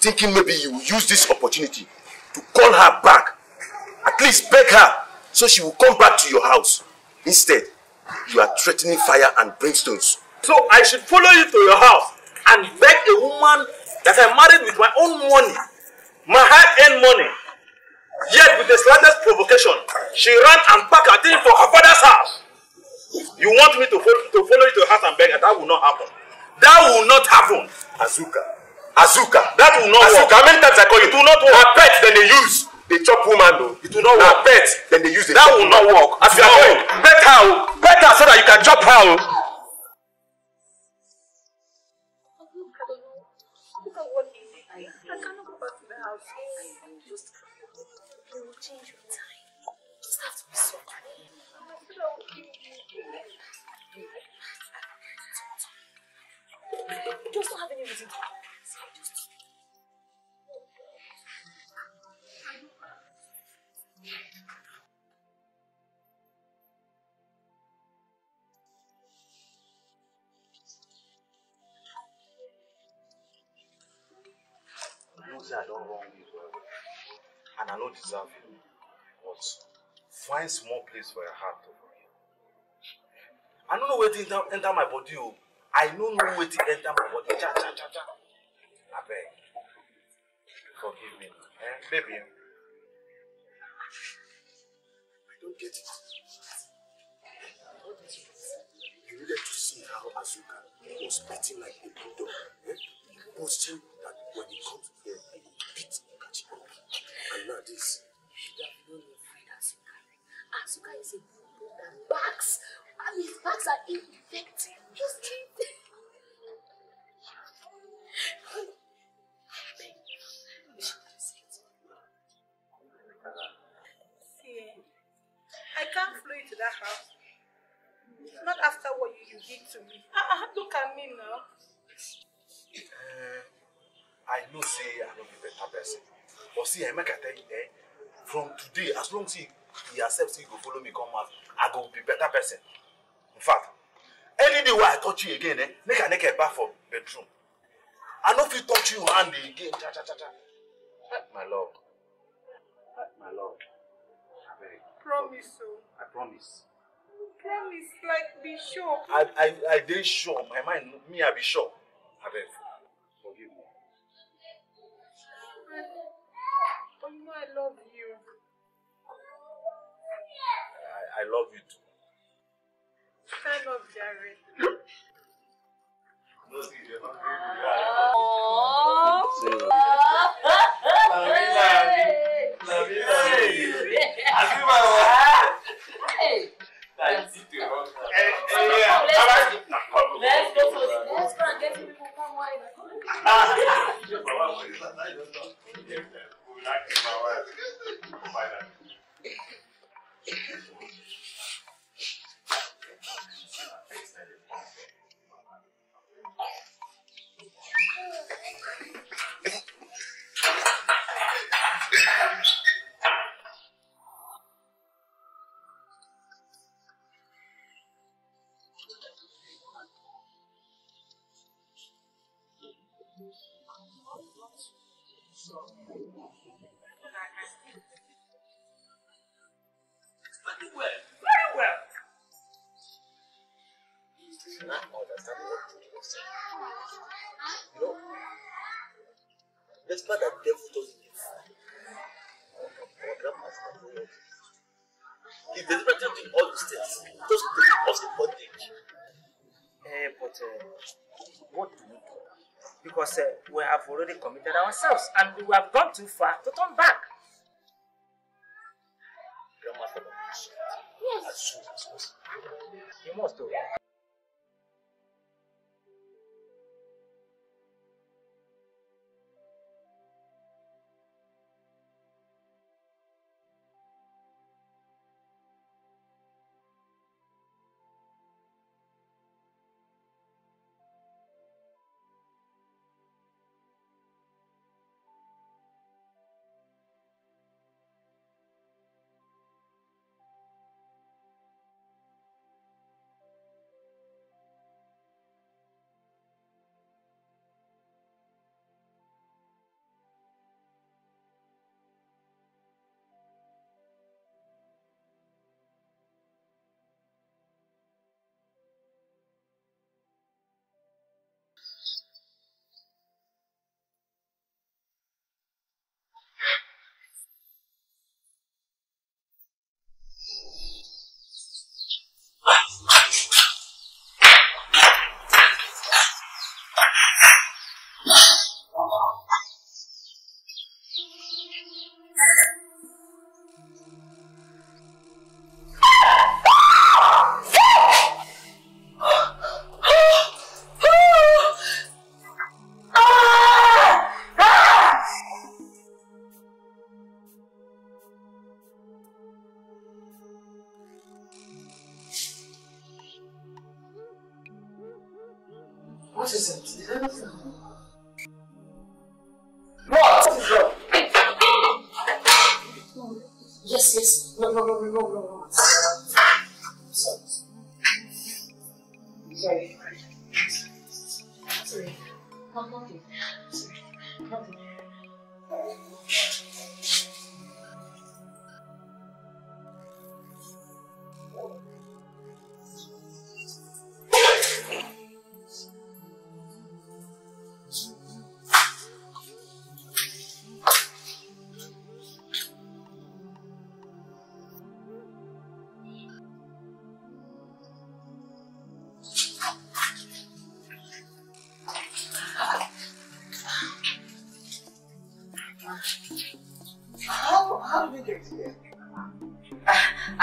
Thinking maybe you will use this opportunity to call her back. At least beg her so she will come back to your house. Instead, you are threatening fire and brimstones. So I should follow you to your house and beg a woman that I married with my own money, my hard-earned money. Yet with the slightest provocation, she ran and packed her thing for her father's house. You want me to follow you to your house and beg her? That will not happen. That will not happen. Azuka. That will not work. How many times I call you? It will not work. Her pets, then they use. They chop woman though. It will not work. Her pets, then they use. That will not work. As you are going, better so that you can chop her. I cannot go back to the house. I will just cry. They will change your time. Just have to be so funny. I just don't have any reason to. I don't wrong you well, and I don't deserve it, but find small place for your heart to go. I don't know where to enter my body. I don't know where to enter my body. I beg, forgive me, baby. I don't get it. You needed to see how Azuka was petting like a bulldog, posting that when he comes here, he will beat Kachi up. And now this. You should have known your friend Azuka. Azuka is a bulldog that barks. And his barks are ineffective. Just keep them. See, I can't flow into that house. Not after what you did to me. Look at me now. I know, say, I don't be better person. But see, I make a tell you, from today, as long as he accepts you, go follow me, come out, I go be better person. In fact, any day where I touch you again, make a naked back for bedroom. I know if you touch you hand again, my love. My love. Promise, so. I promise. You promise, like, be sure. I did sure. My mind, me, I be sure. Abel, forgive me. But you know I love you. I love you too. I love Gerard. Hey! Let's go and get you people one wine. Very well. You not understand what to do. You know, that's not that devil doesn't give. He deliberately did all these things just to give us the bondage. But what do we do? Because we have already committed ourselves and we have gone too far to turn back. You must do.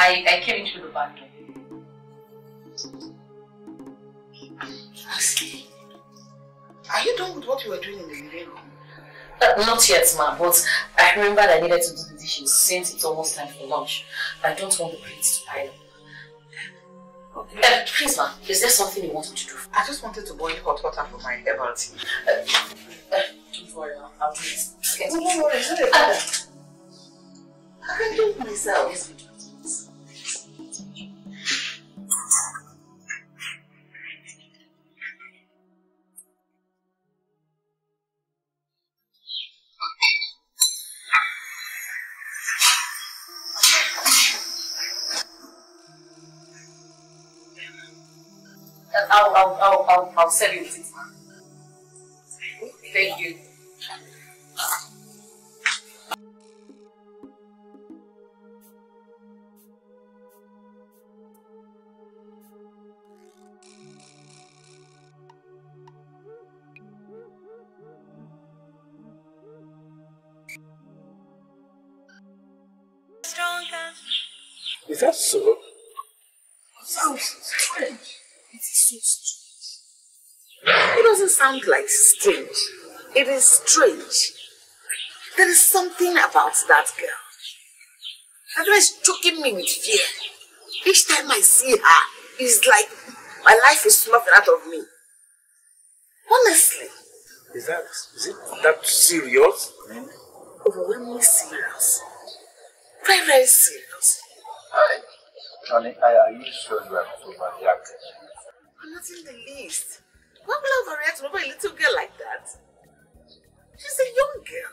I came into the bathroom. Ashley, are you done with what you were doing in the living room? Not yet, ma'am, but I remembered I needed to do the dishes since it's almost time for lunch. I don't want the plates to pile up. Okay. Please, ma'am, is there something you wanted to do? I just wanted to boil hot water for my herbal tea. Don't worry, ma'am, I'll do it. Okay. No, no, no, it's not a problem. I can do it myself. Yes, ma'am. I'll sell you this one. Thank you. Is that so? Sound like strange. It is strange. There is something about that girl that is choking me with fear. Each time I see her, it's like my life is snuffed out of me. Honestly. Is it that serious? Overwhelmingly serious. Very, very serious. Hi. Honey, are you sure you have overreacted? Not in the least. Why will I overreact over a little girl like that? She's a young girl.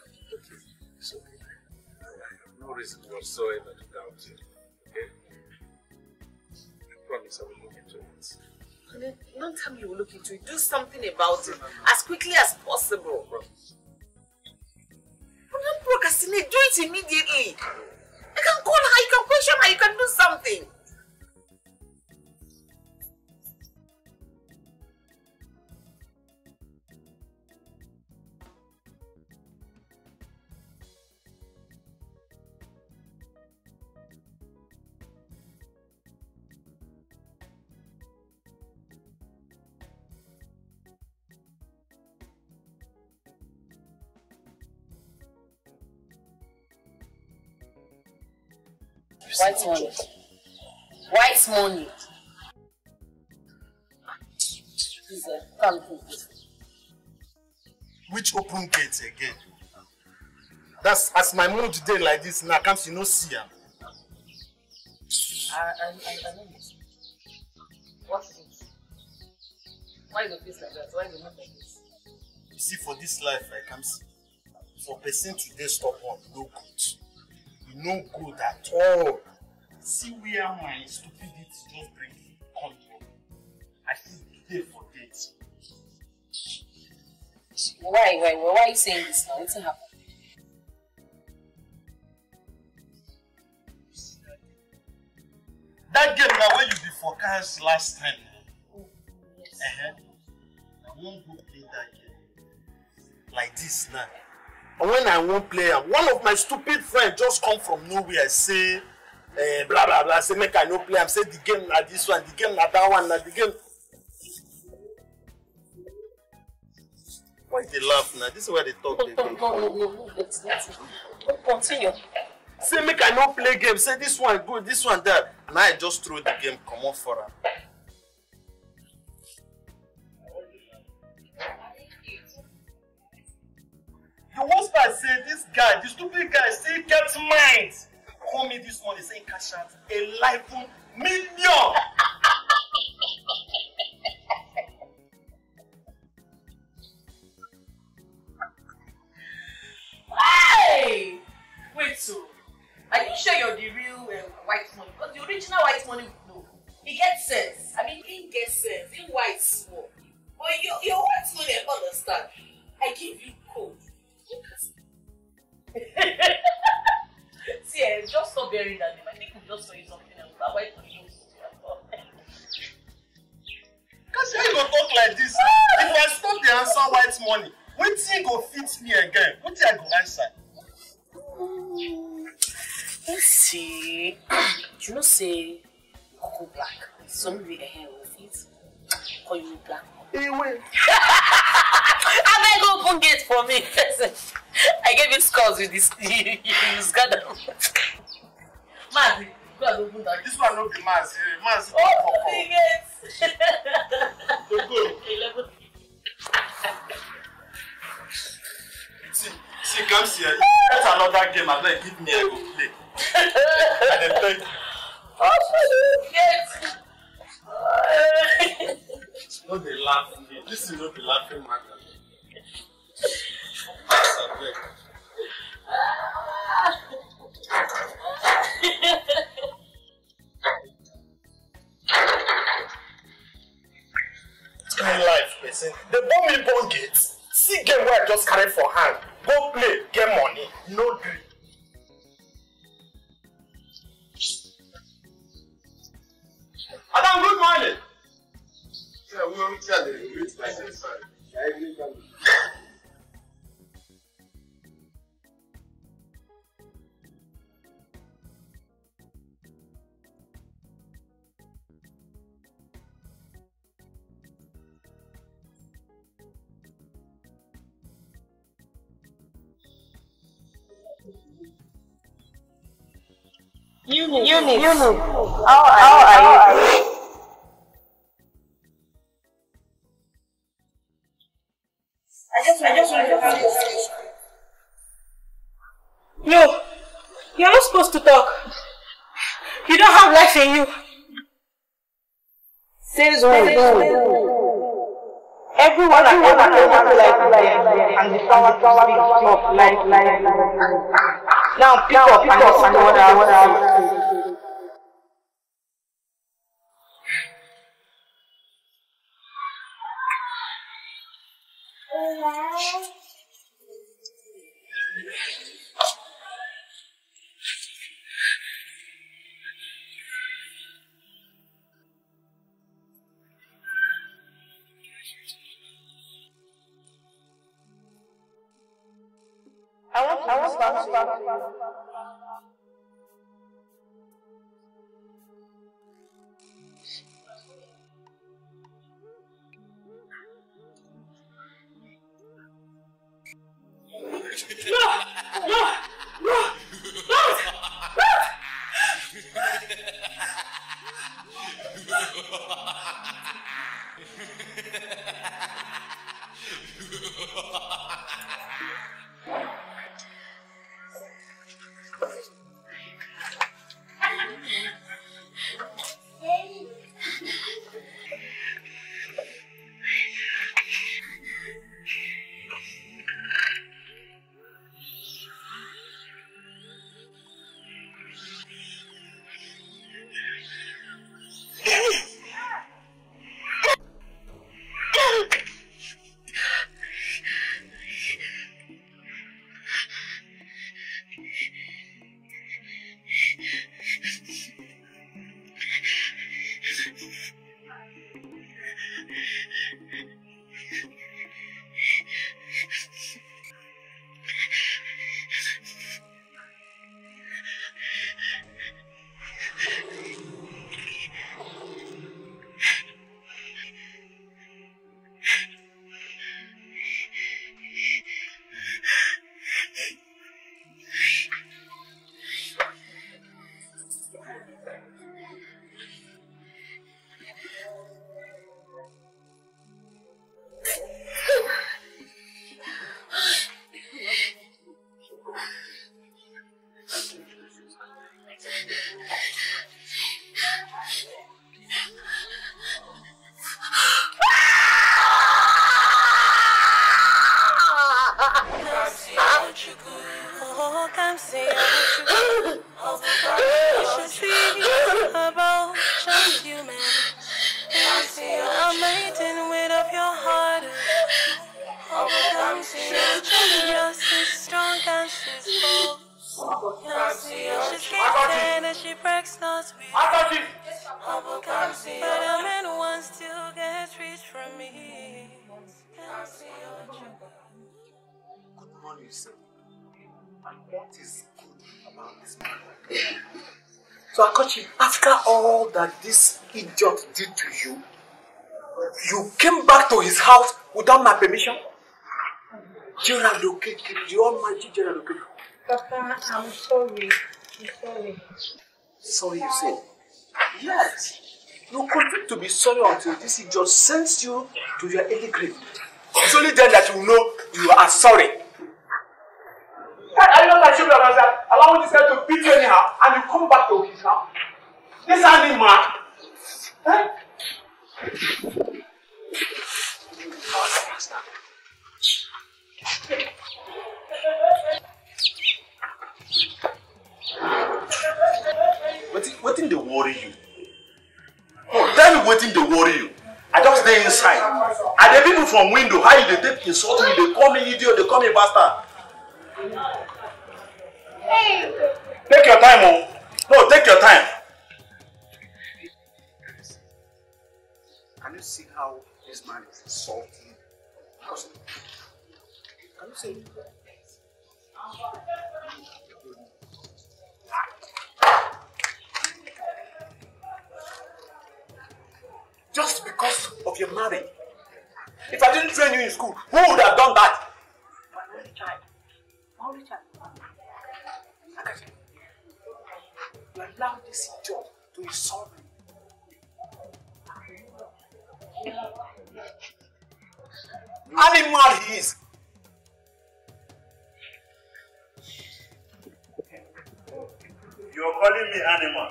It's okay. I have no reason whatsoever to doubt you. Okay? I promise I will look into it. Honey, don't tell me you will look into it. Do something about it as quickly as possible. But don't procrastinate. Do it immediately. You can call her, you can question her, you can do something. White money. White money. Please, come to this. Which open gates again? That's as my mood today like this. Now comes you no see her. I know it. What is it? Why is your face like that? Why is your mouth like this? You see, for this life, I can see. For person today, stop on no good. No good at all. See where my stupidity just brings control. I feel today for that. Why are you saying this now? What's happened? That game now where you be forecast last time. Oh, yes. I won't go play that game like this now. And when I won't play, one of my stupid friends just come from nowhere say, blah blah blah. Say make I no play. I'm say the game now this one, the game now that one, now the game. Why they laugh now? This is where they talk. No, continue. Say make I not play game. Say this one good, this one that, and I just throw the game. Come on for her. The worst part say this guy, the stupid guy, still kept mind. Call me this morning. Say cash out a life million. Hey, wait so. Are you sure you're the real white money? Because the original white money would know. He gets sense. I mean, he gets sense. He white small. But your white money, I don't understand. I give you code. See, I just stop bearing that name. I think we just saw you something else. That white money knows what you because you go talk like this. If I stop the answer white money, what thing go fit me again? What thing I go answer? Let's see. You know, say go black. Somebody a hair will fit. Or you black. It will. I may go open gate for me. I gave you scores with this. You scattered. Man, go and open that. This one not the mass. Mass. Oh, yes. Go. See, comes here. That's another game. I'm like, give me a good play. And then thank you. Yes. No, they laugh at me. This is not the laughing matter. My life, person. They bought me bone gates. See, game where I just carry for hand. Go play, get money, no dream. Adam, good morning. Yeah, we are with the license. Eunice, how are you? I just want to have this. No, you're not supposed to talk. You don't have life in you. Says who? Everyone I ever came like and the power like. Now pick up and what I No! No! No! No! Oh, Kamsi, I should see about just you, man. Kamsi, I'm waiting with up your heart. Oh, Kamsi, I'm telling you, she's strong and she's full. Kamsi, she's kicking and she breaks no sweet. Oh, Kamsi, but a man wants to get rich from me. Good morning, sir. And what is good about this man? So, Kachi, after all that this idiot did to you, you came back to his house without my permission? Gerard Okeke, the almighty Gerard Okeke. Papa, I'm sorry. I'm sorry. Sorry, you say? Yes. You continue to be sorry until this idiot sends you to your early grave. It's only then that you know you are sorry. I know my children and that allow this guy to beat you anyhow and you come back to his house. This animal. Eh? What in the worry you? Oh, tell me what in the worry you. I just stay inside. And the people from window, how you they insult me, they call me idiot, they call me bastard. Hey. Take your time, oh. No, take your time. Can you see how this man is insulting? Can you see? Just because of your marriage. If I didn't train you in school, who would have done that? My only child. You allow this job to insult me. Animal he is. You're calling me animal.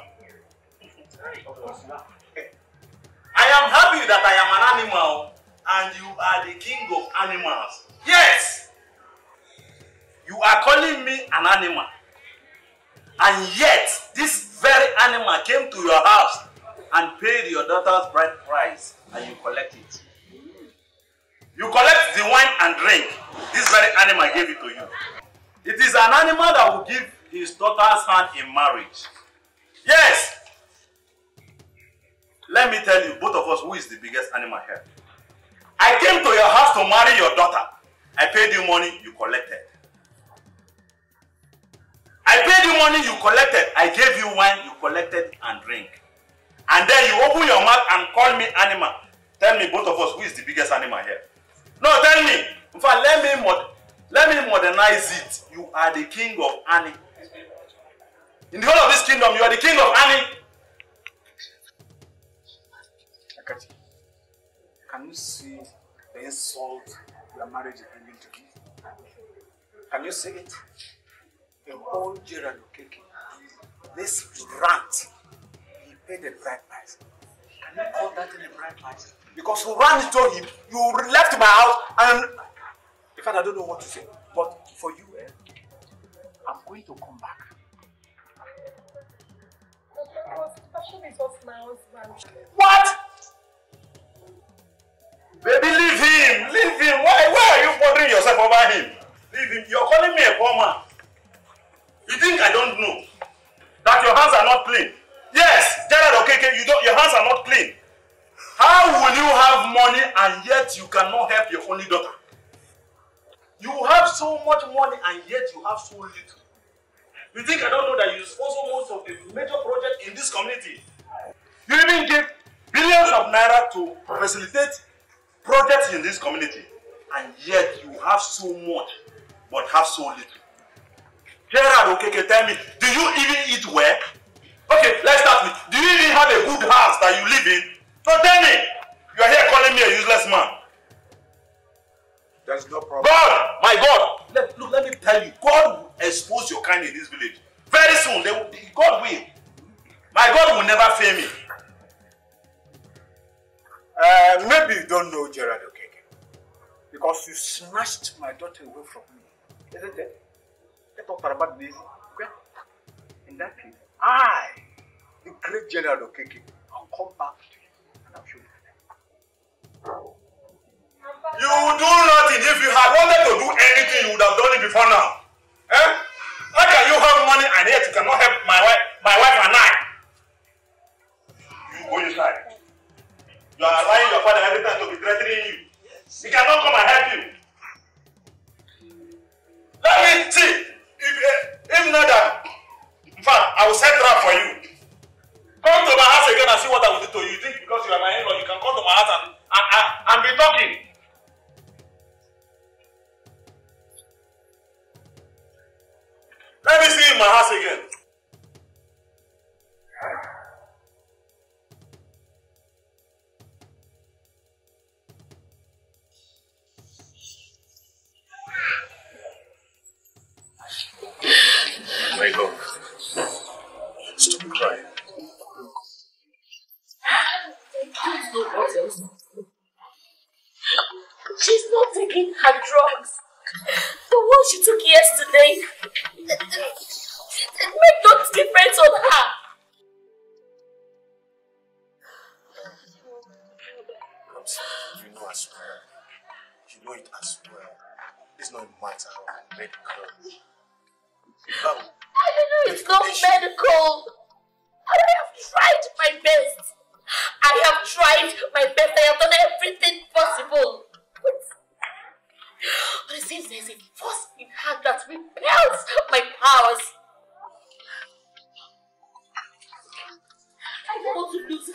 I am happy that I am an animal and you are the king of animals. Yes! You are calling me an animal. And yet, this very animal came to your house and paid your daughter's bride price, and you collect it. You collect the wine and drink. This very animal gave it to you. It is an animal that will give his daughter's hand in marriage. Yes! Let me tell you, both of us, who is the biggest animal here? I came to your house to marry your daughter. I paid you money, you collected. I paid you money, you collected. I gave you wine, you collected and drink. And then you open your mouth and call me animal. Tell me, both of us, who is the biggest animal here? No, tell me. In fact, let me modernize it. You are the king of Annie. In the whole of this kingdom, you are the king of Annie. Akachi, can you see the insult your marriage is bringing to me? Can you see it? The whole Gerard Okeke, this rant, he paid a bride price. Can you call that in a bride price? Because you ran told him, you left my house, and in fact, I don't know what to say. But for you, I'm going to come back. What? Baby, leave him! Leave him! Why are you bothering yourself over him? Leave him. You're calling me a poor man. You think I don't know that your hands are not clean? Yes, Gerard Okeke, your hands are not clean. How will you have money and yet you cannot help your only daughter? You have so much money and yet you have so little. You think I don't know that you sponsor most of the major projects in this community? You even give billions of naira to facilitate projects in this community. And yet you have so much but have so little. Gerard Okeke, tell me, do you even eat well? Okay, let's start with, do you even have a good house that you live in? So tell me, you are here calling me a useless man. There's no problem. God, my God, let me tell you, God will expose your kind in this village. Very soon, God will. My God will never fail me. Maybe you don't know Gerard Okeke, because you snatched my daughter away from me, isn't it? Let us about this. Okay? In that case, I, the great Gerard Okeke, I'll come back to you and I'll show you. You will do nothing. If you had wanted to do anything, you would have done it before now. Eh? How can you have money and yet you cannot help my wife and I? You go inside. You are allowing your father every time to be threatening you. He cannot come and help you. Let me see. If not that, in fact, I will set trap for you. Come to my house again and see what I will do to you. You think because you are my in-law, you can come to my house and be talking. Let me see in my house again. My God. Stop crying. She's not taking her drugs. The one she took yesterday. It made no difference on her. You know as well. You know it as well. It's not a matter of medical. I don't know, it's not medical. I have tried my best. I have done everything possible. But it seems there's a force in her that repels my powers. I don't want to lose her.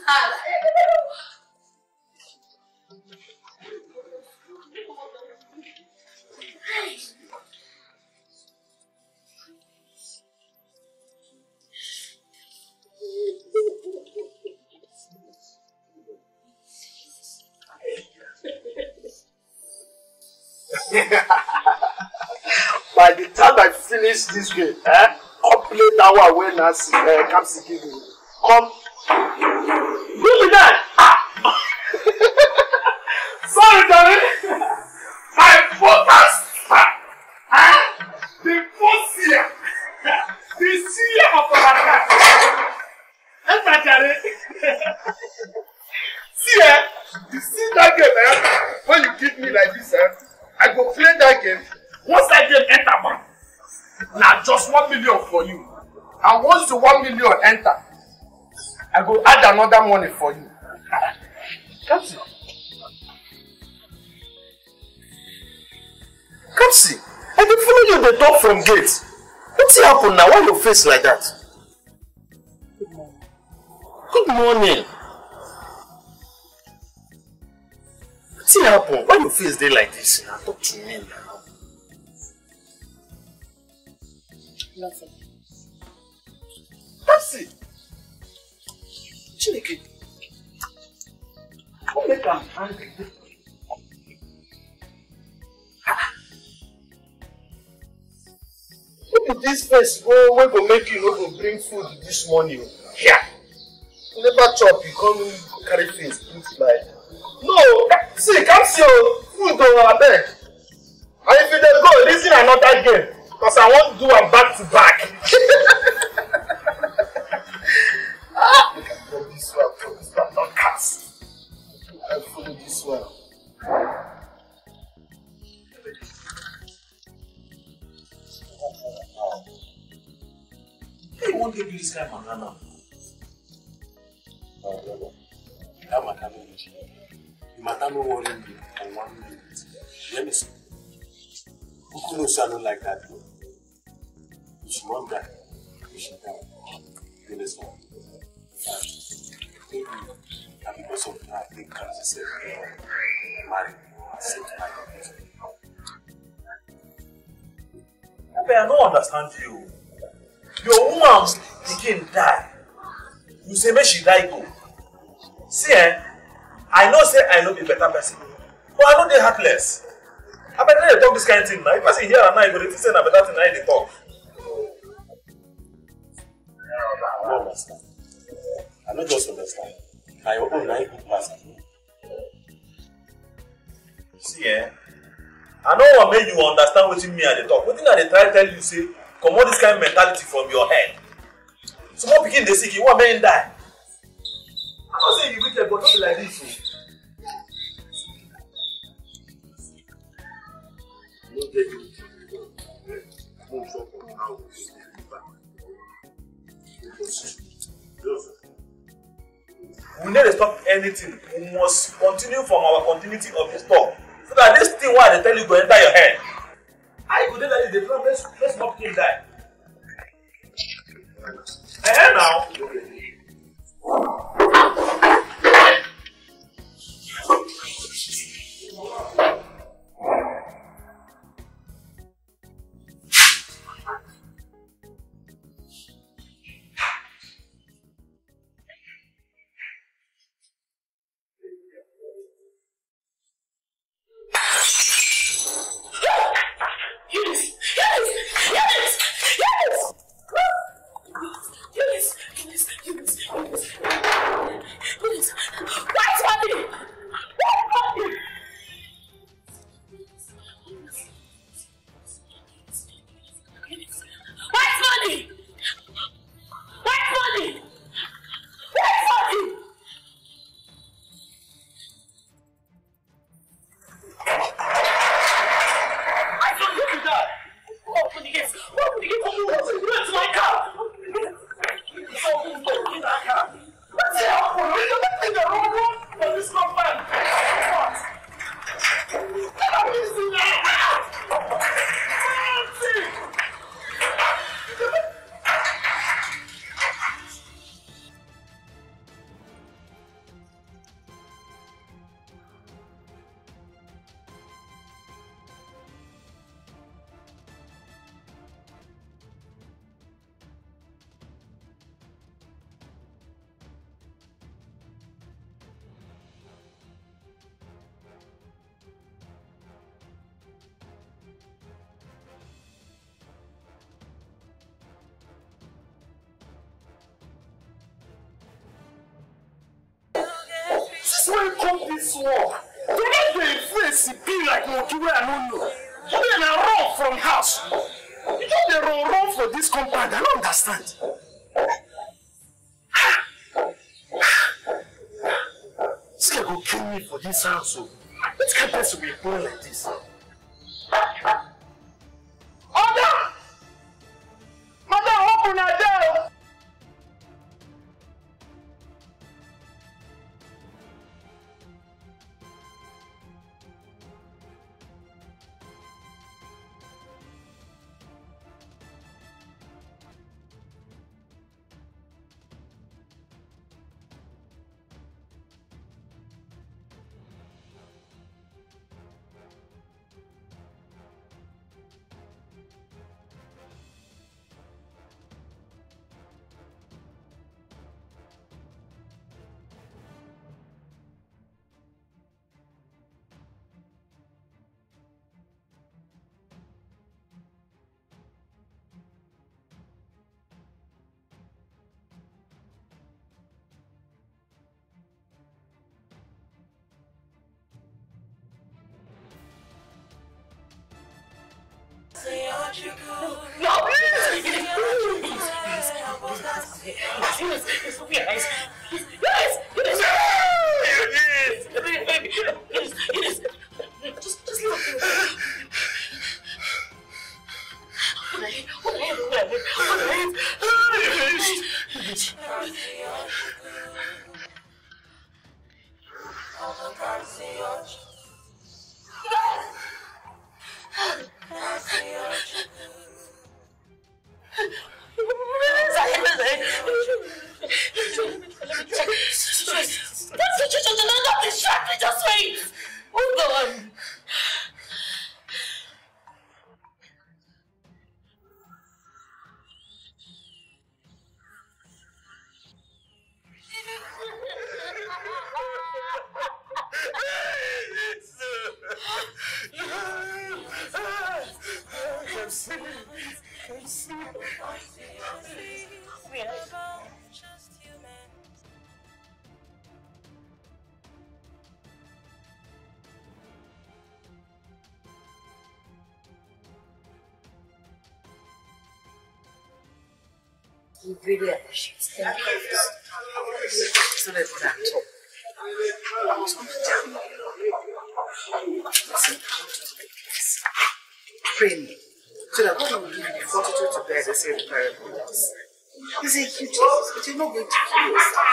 By the time I finish this game, complete our awareness comes to give me. Come. Give me that! Ah. Sorry, darling. My focus. The first year. The senior of our life. That's my darling. See, you see that game, when you give me like this, I go play that game. Once that game enter, man, now just 1 million for you. And once the 1 million enter, I go add another money for you. Kamsi. Kamsi, I did follow you the door from gate. What's happened now? Why your face like that? Good morning. Good morning. What's happened? Why your face there like this? Now talk to me now. Nothing. That's it. Chineke. What make am angry? Look at this face. Oh, we go make you no go bring food this morning. Yeah. Never chop. You come carry face. Looks like. No. See, come see your food over there. And if you don't go, listen another game. Because I want to do them back to back. You can go this one, go this one, not cast. I follow this one. They won't give you this kind of banana. No. That matter no worry. You matter no worry me for 1 minute. Let me see. Who knows I don't like that though? You should not die. You should die. You understand? Maybe, and because of that, I think Kamsi said, marry you and save my life. I don't understand you. Your woman's begin die. You say, make she die go. See, I know say I know be better person, but I know they heartless. I better they talk this kind of thing now. If I see here and now, you go to say that better thing now they talk. I don't understand. I don't just understand. I own my good master. See, I know what made you understand what me and they talk. What thing I they try to tell you, say, Come on, this kind of mentality from your head. So what begin the sick, you want men die. I'm not saying you wicked, but not like this. We need to stop anything. We must continue from our continuity of this talk. So that this thing why they tell you go enter your head. I could tell you the problem, let's not kill that. I hear now. This war, the way they face it be like Mokiwe and Unu. But they are run from house. You know they run for this compound, I don't understand. This guy will kill me for this house. It can't best to be born like this. He really appreciates it. It's not everyone at all. Pray me, so that God will give you the fortitude to bear the same terrible loss. It's a huge loss, but you're not going to kill yourself.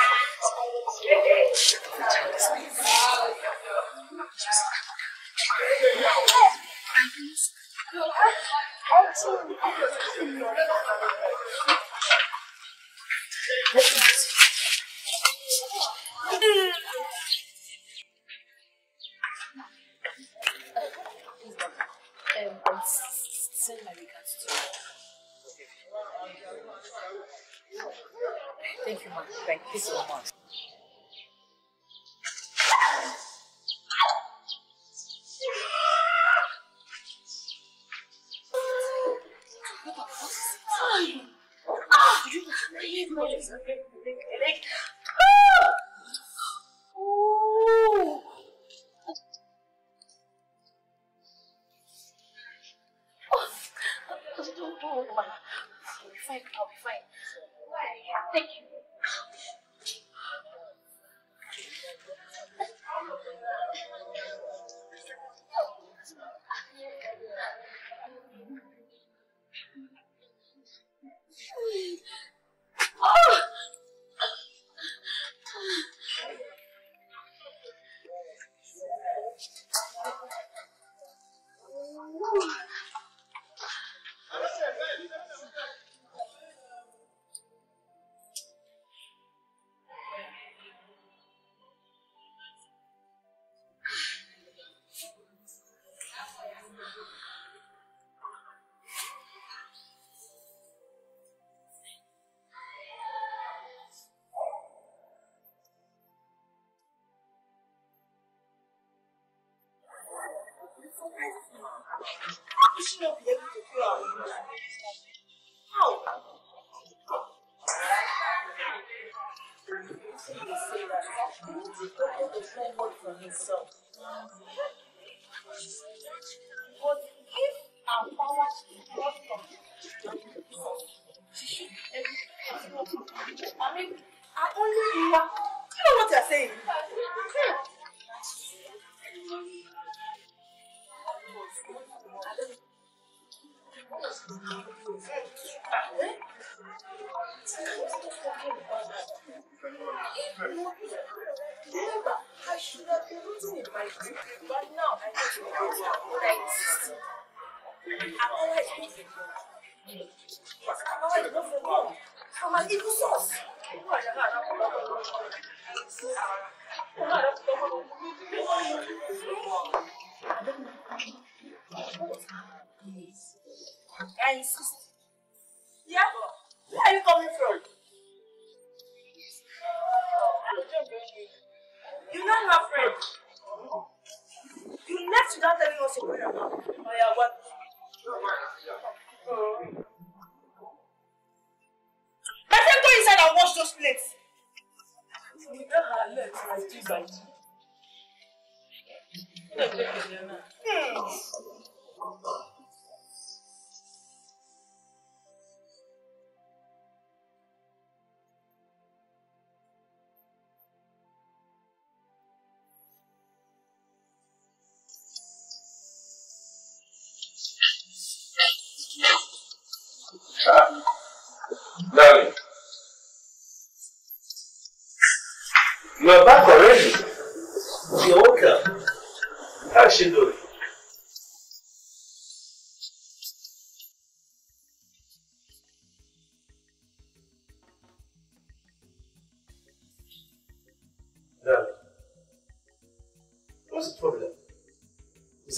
You should not be able to feel our emotions. How? But if our power is not complete, she should be able to. I mean, I only hear. You know what you're saying?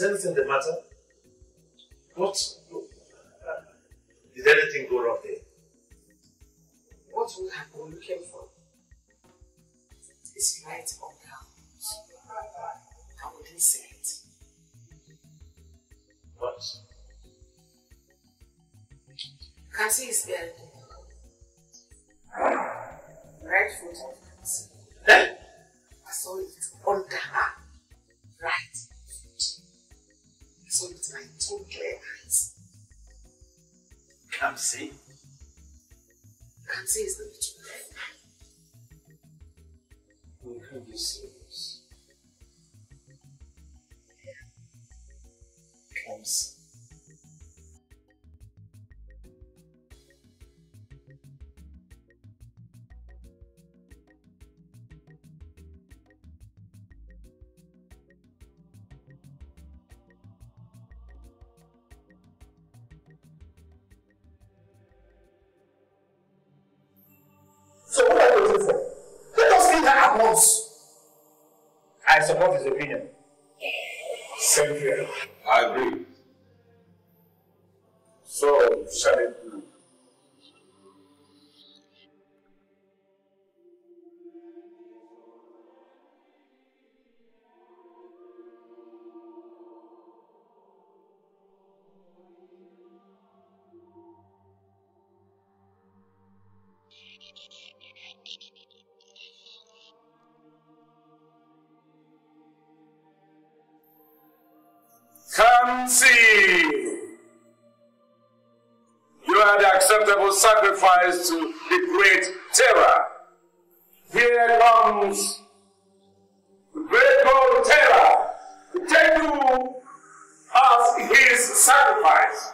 Anything the matter? What? Did anything go wrong there? What we have been looking for is right on ground. I wouldn't say it. What? Kamsi is there. Right foot of Kamsi. Eh? I saw it under her. Right. So it's my two clear eyes. Kamsi? Kamsi is the witch. We can't be serious. Kamsi. I support his opinion. Same here. I agree. So, shall it do? Sacrifice to the great terror. Here comes the great God terror to take you as his sacrifice.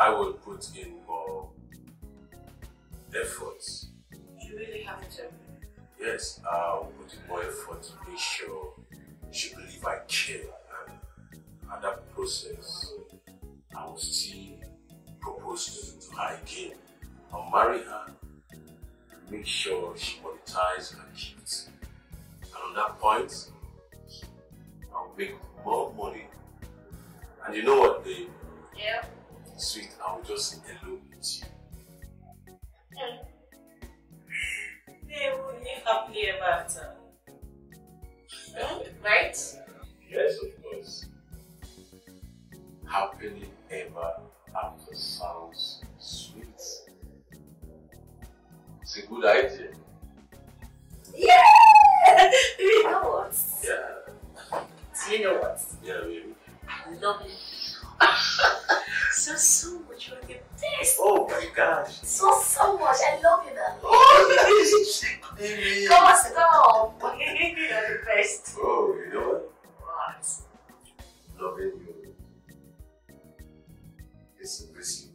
I will put in more efforts. You really have to? Yes, I will put in more effort to make sure she believes I care, and at that process, I will still propose to her again. I'll marry her, make sure she monetizes her gifts. And on that point, I'll make more money. And you know what, babe? Yeah. Sweet, I'll just elope with you. They will live happily ever after. Right? Yes, of course. Happily ever after sounds sweet. It's a good idea. Yeah! You know what? Yeah. Do you know what? Yeah, baby. I love it. So much, you're the best. Oh my gosh. So much, I love you now. Oh, baby. Come on, stop. You're the best. Oh, you know what? What? Loving you is a blessing.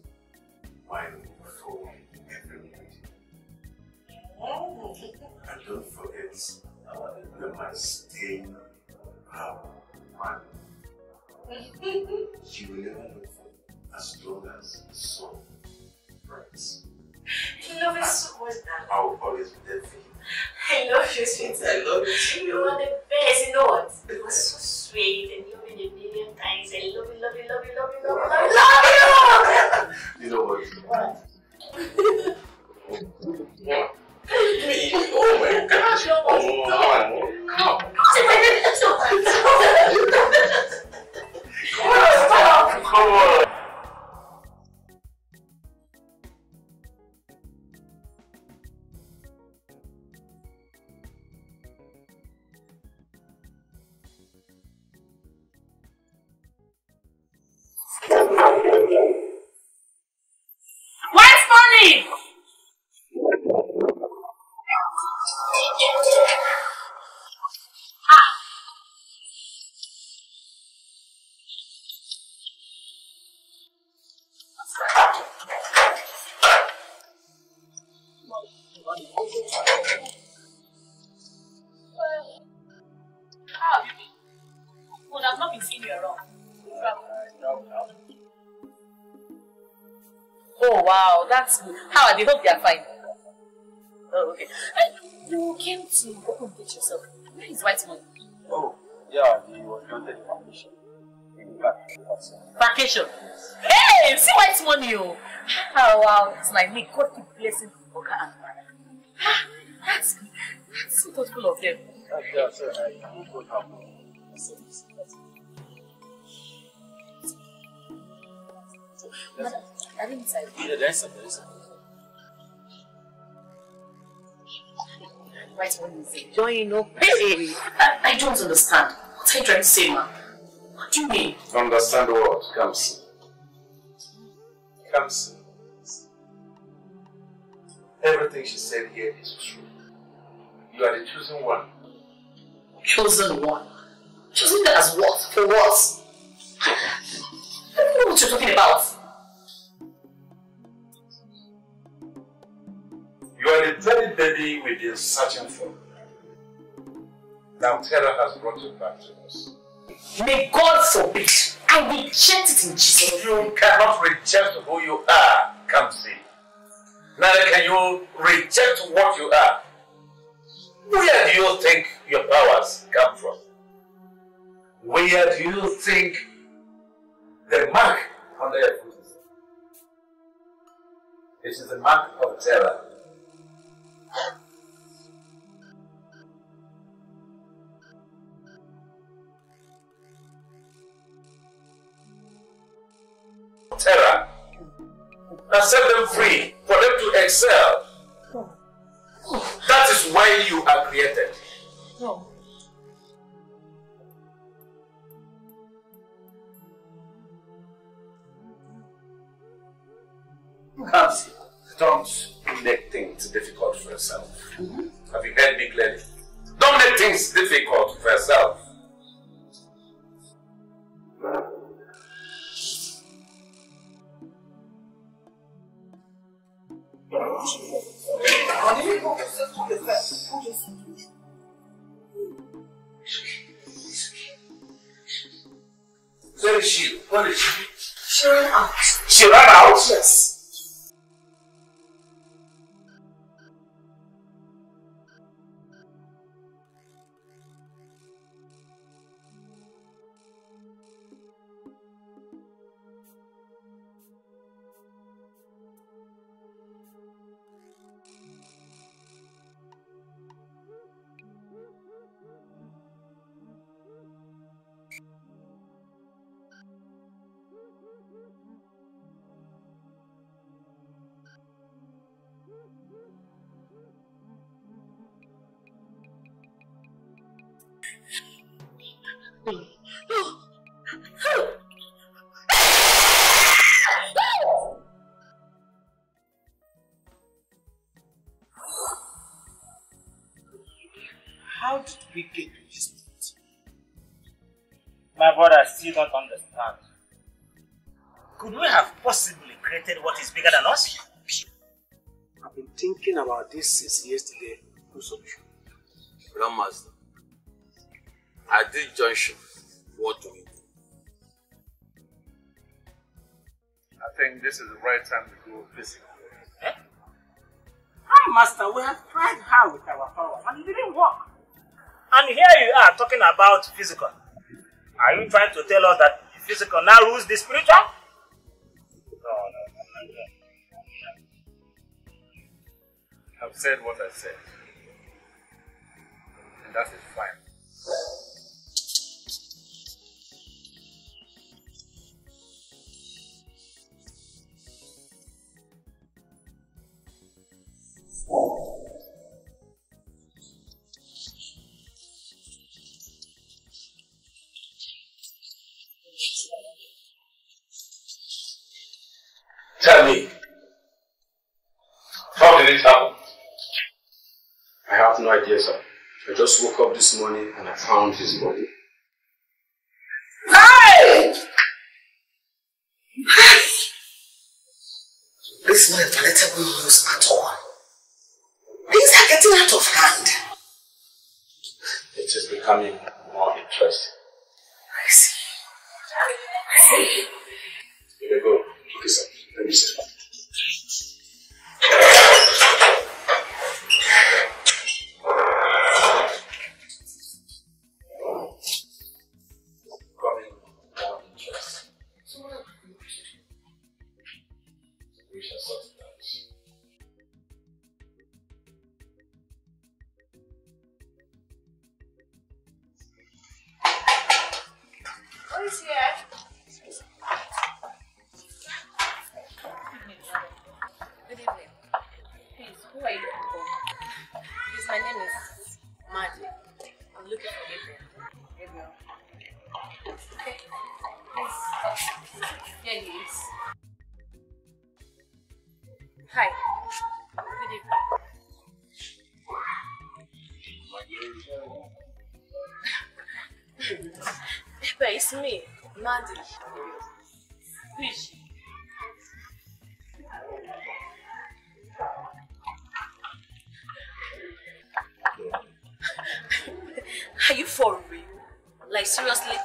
Mine for everybody. Oh. And don't forget that my staying power, man. She will never look for as long as the sun burns. I love you so much, darling. I will always be there for you. I love you, sweetie. I love you too. You are the best. You know what? You are so sweet and you have been a million times. I love you, love you, love you, love you, love you, love you, love you! You know what? What? Yeah. Oh my gosh. Oh my God. Come on, stop. Come on. How are they? Hope they are fine. Oh, okay. You came to open date yourself. Where is White Money? Oh, yeah, he was granted the permission. He Vacation. Hey, see White Money. Oh, wow, it's like me. God keep blessing Oka and Father. That's so thoughtful of them. I didn't say that. White Money is enjoying no pay. I don't understand. What are you trying to say, ma? What do you mean? Understand what? Kamsi. Everything she said here is true. You are the chosen one. Chosen one? Chosen as what? For what? I don't know what you're talking about. You are the very baby we've been searching for. Now terror has brought you back to us. May God forbid! I will reject it in Jesus' name. You cannot reject who you are, Kamsi. Neither can you reject what you are. Where do you think your powers come from? Where do you think the mark on their foot is? It is the mark of terror. Terror and set them free for them to excel. Oh. That is why you are created. Oh. Kamsi, don't make things difficult for yourself. Have you heard me clearly? Don't make things difficult for yourself. Where is she? What is she? She ran out. She ran out? Yes. How did we get to this point? My brother, I still don't understand. Could we have possibly created what is bigger than us? I've been thinking about this since yesterday. No solution. Grandmaster, at this junction, what do we do? I think this is the right time to go physical. Eh? Hi, Master, we have tried hard with our power and it didn't work. And here you are talking about physical. Are you trying to tell us that the physical now rules the spiritual? No. I've said what I said. And that is fine. Tell me, how did it happen? I have no idea, sir. I just woke up this morning and I found his body. Hey! This man is palatable news at all. Things are getting out of hand. It is becoming more interesting. I see. Here we go. Okay, sir. Let me see. Coming more interesting. where he is. Hi. Good evening. Peppa, it's me, Mandy. Who is she? Are you for real? Like, seriously?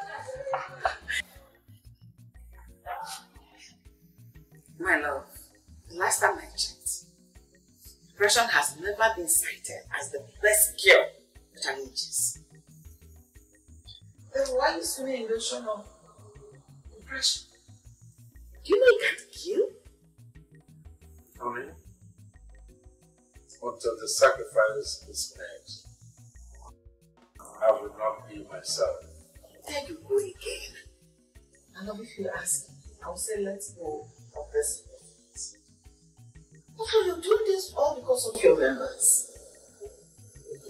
My love, the last time I checked, depression has never been cited as the best cure for challenges. Then why is there a notion of depression? Do you know you can't kill? Oh, really? Until the sacrifice is made, I will not be myself. There you go again. And if you ask, I will say let's go. Of this. So you do this all because of your members.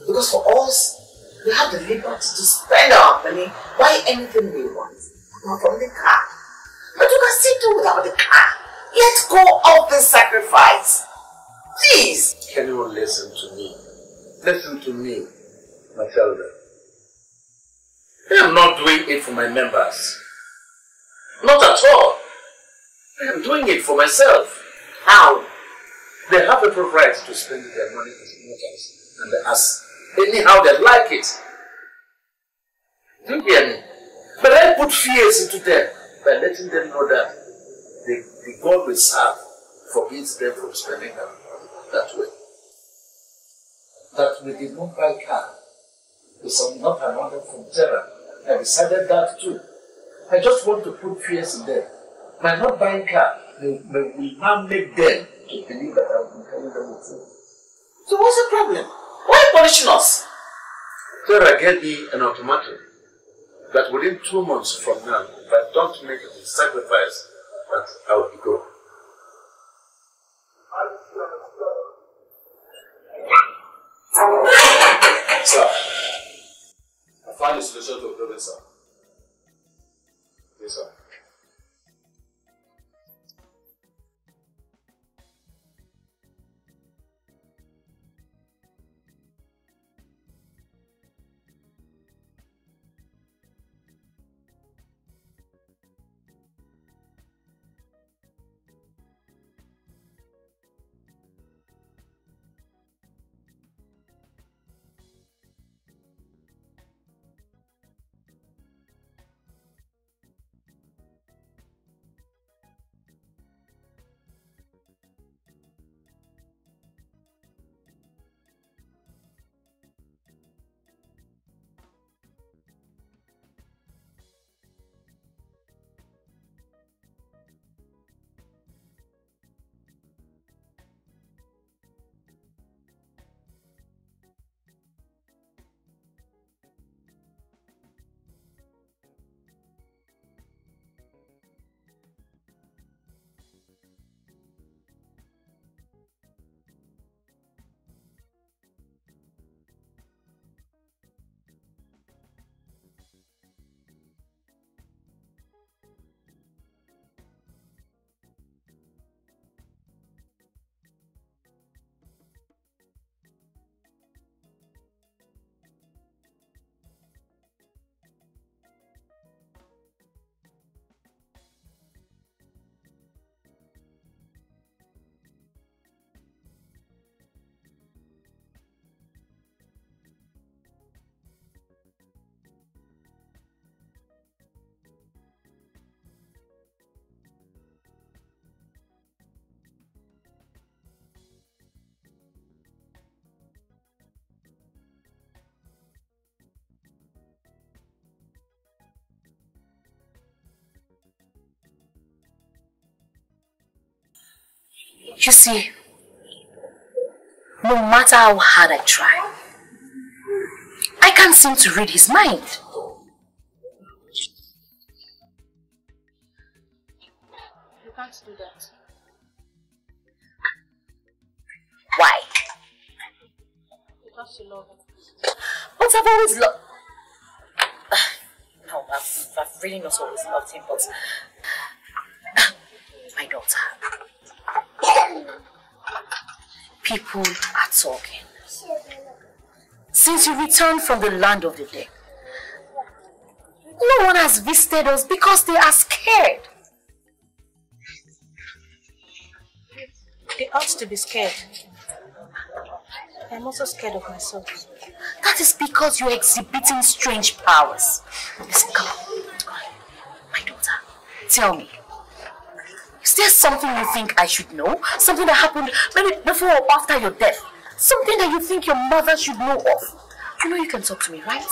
Because for us, we have the liberty to spend our money, buy anything we want, not from the car. But you can still do without the car. Let go of the sacrifice. Please. Can you listen to me? Listen to me, my children. I am not doing it for my members. Not at all. I am doing it for myself. How? They have a right to spend their money as much as and as anyhow they like it. Do you hear me? But I put fears into them by letting them know that the God we serve forbids them from spending them that way. That we did not buy car. We some not around from terror. I decided that too. I just want to put fears in them. By not buying car, we now make them to believe that I will be telling them the truth. So what's the problem? Why punishing us? Sarah gave me an ultimatum that within 2 months from now, if I don't make a sacrifice, that I will be gone. Sir, I found a solution to the problem, sir. Yes, sir. You see, no matter how hard I try, I can't seem to read his mind. You can't do that. Why? Because you love him. But I've always loved... No, I've really not always loved him, but... my daughter. People are talking. Since you returned from the land of the dead, no one has visited us because they are scared. They ought to be scared. I'm also scared of myself. That is because you're exhibiting strange powers. Listen, come on. My daughter, tell me. Is there something you think I should know? Something that happened maybe before or after your death? Something that you think your mother should know of? You know you can talk to me, right?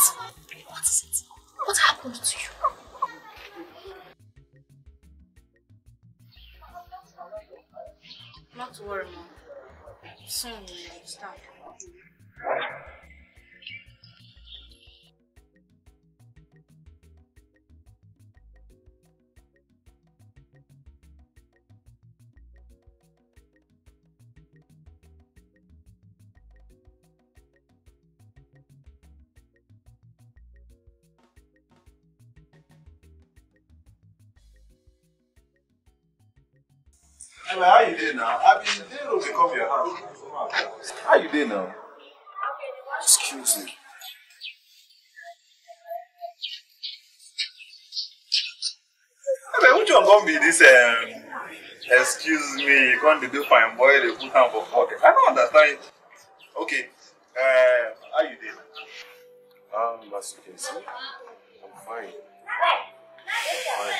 What is it? What happened to you? Not to worry, Mom. Soon you understand. How you doing now? I've been there to pick up your house. How you doing now? Excuse me. I mean, which one gonna be this? Excuse me, you gonna do fine boy? They put hand for pocket. I don't understand it. Okay. How you doing? As you can see, I'm fine. How about you?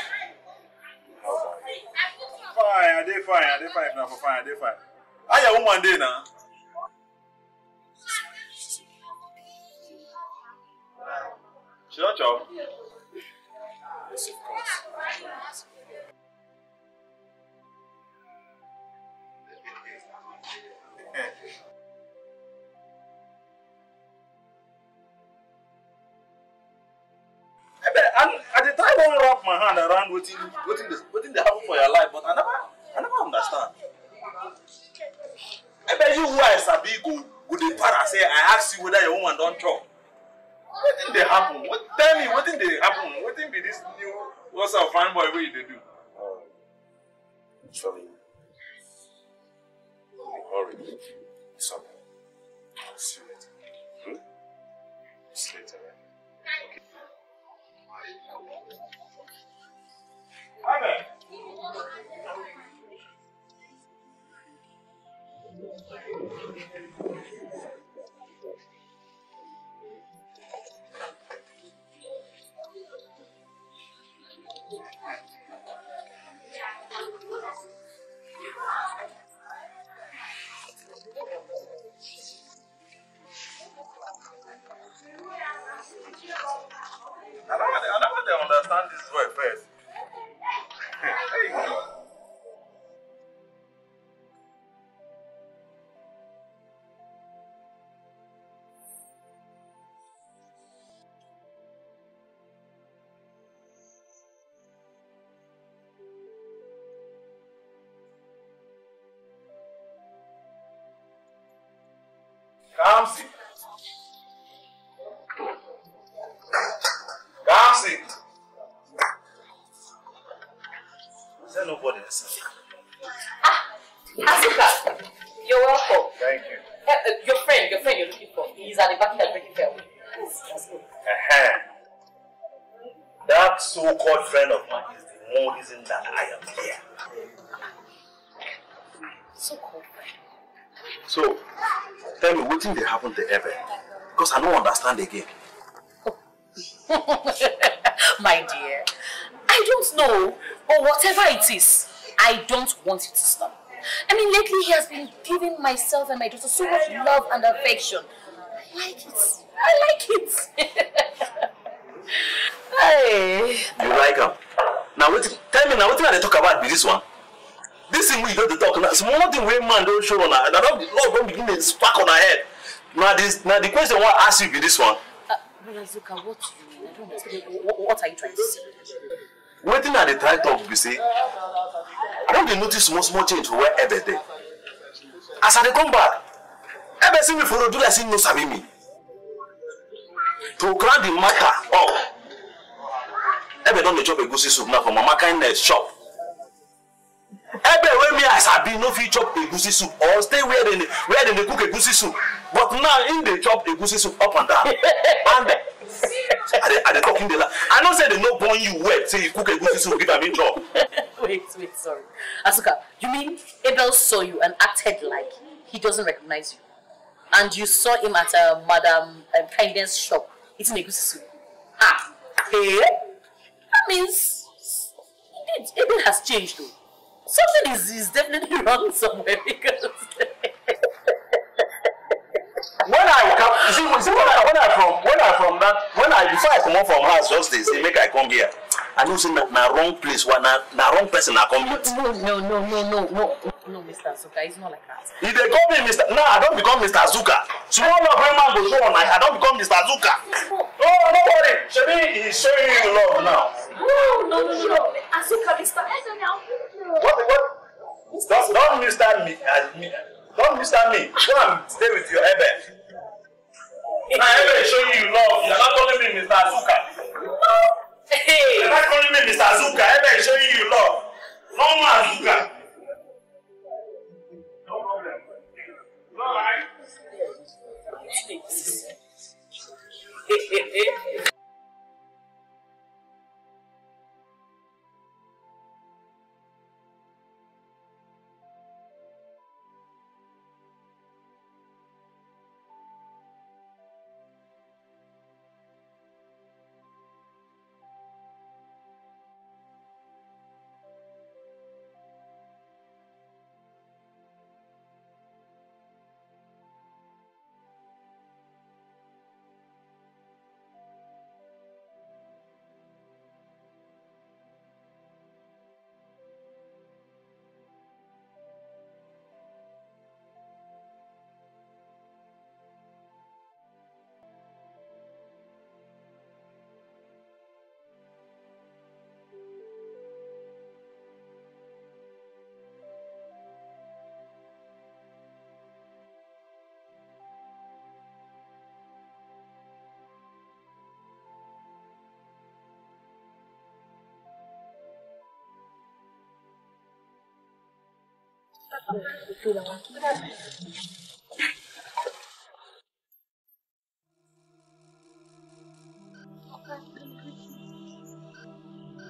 Fine, are they fine now for fine, are they fine? Are you a woman day now? Ciao, ciao. Yes, of course. At the time I wrap my hand around waiting the happen for your life, but I never understand. I bet you who I sabi go dey para say I ask you whether your woman don chop. What did they happen? Tell me, what did they happen? What did be this new what's up fine boy way they do? Sorry. Sorry. Sorry. See you later. Hmm? See you later. Okay. I never understand this word first. There you go. Kamsi. Kamsi. Is there nobody inside? Ah, Azuka, you're welcome. Thank you. Your friend you're looking for. He's at the back here breaking fairway. Let's go. That so-called friend of mine is the more reason that I am here. So-called friend. So, tell me, what did happen to Evan? Because I don't understand again. Oh. My dear, I don't know, but whatever it is, I don't want it to stop. I mean, lately he has been giving myself and my daughter so much love and affection. I like it. Hey. You like him? Now, tell me, what did they talk about with this one? This thing we don't talk now. Small thing where man don't show on her. That don't love begin to spark on her head. Now the question I want to ask you be this one. Azuka, what do you mean? I don't understand. What are you trying to say? One thing at the time talk, you see. I don't notice small change for where every day. As I come back, every single me follow do like no sabi me. To grab the matter up. Every don't chop a goosey soup now for mama kindness shop. Ebe when me as I be no fit chop egusi soup or stay where they cook egusi soup. But now in they chop egusi soup up and down. And are they talking the la? I don't say they no born you wet. Say you cook egusi soup give me job. Wait, sorry. Azuka, you mean Abel saw you and acted like he doesn't recognize you, and you saw him at a Madame Kindness shop eating egusi soup? Ah, hey, that means. Abel has changed though. Something is definitely wrong somewhere because before I come out from house just they say make I come here. And you say na wrong place, na wrong person I come with. No, Mr. Azuka, it's not like that. If they call me Mr. No, I don't become Mr. Azuka. Tomorrow my man go show on I don't become Mr. Azuka. Oh, don't worry. Shebi is showing you love now. No. Azuka, Mr. What? Don't misunderstand me as me. Don't misunderstand me. Go and stay with your Eben. Now Eben is showing you love. You're not calling me Mr. Azuka. No. Hey. You're not calling me Mr. Azuka. Eben is showing you love. No more Azuka. No problem. No lie.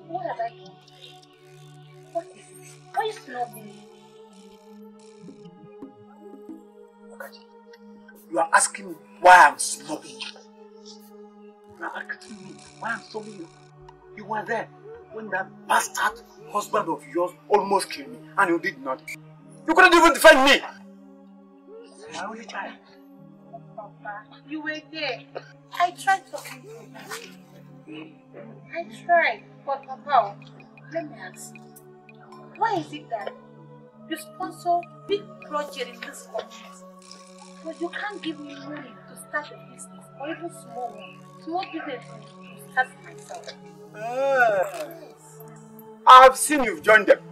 What have I done? What is it? Why you snub me? You are asking me why I'm snubbing you. You are asking me why I'm snubbing you. You were there when that bastard husband of yours almost killed me and you did not. You couldn't even defend me! My only child. Papa, you were there. I tried talking to you. I tried, but Papa, let me ask you. Why is it that you sponsor big projects in this country, but you can't give me money to start a business or even small businesses to start myself? Yes. I have seen you've joined them.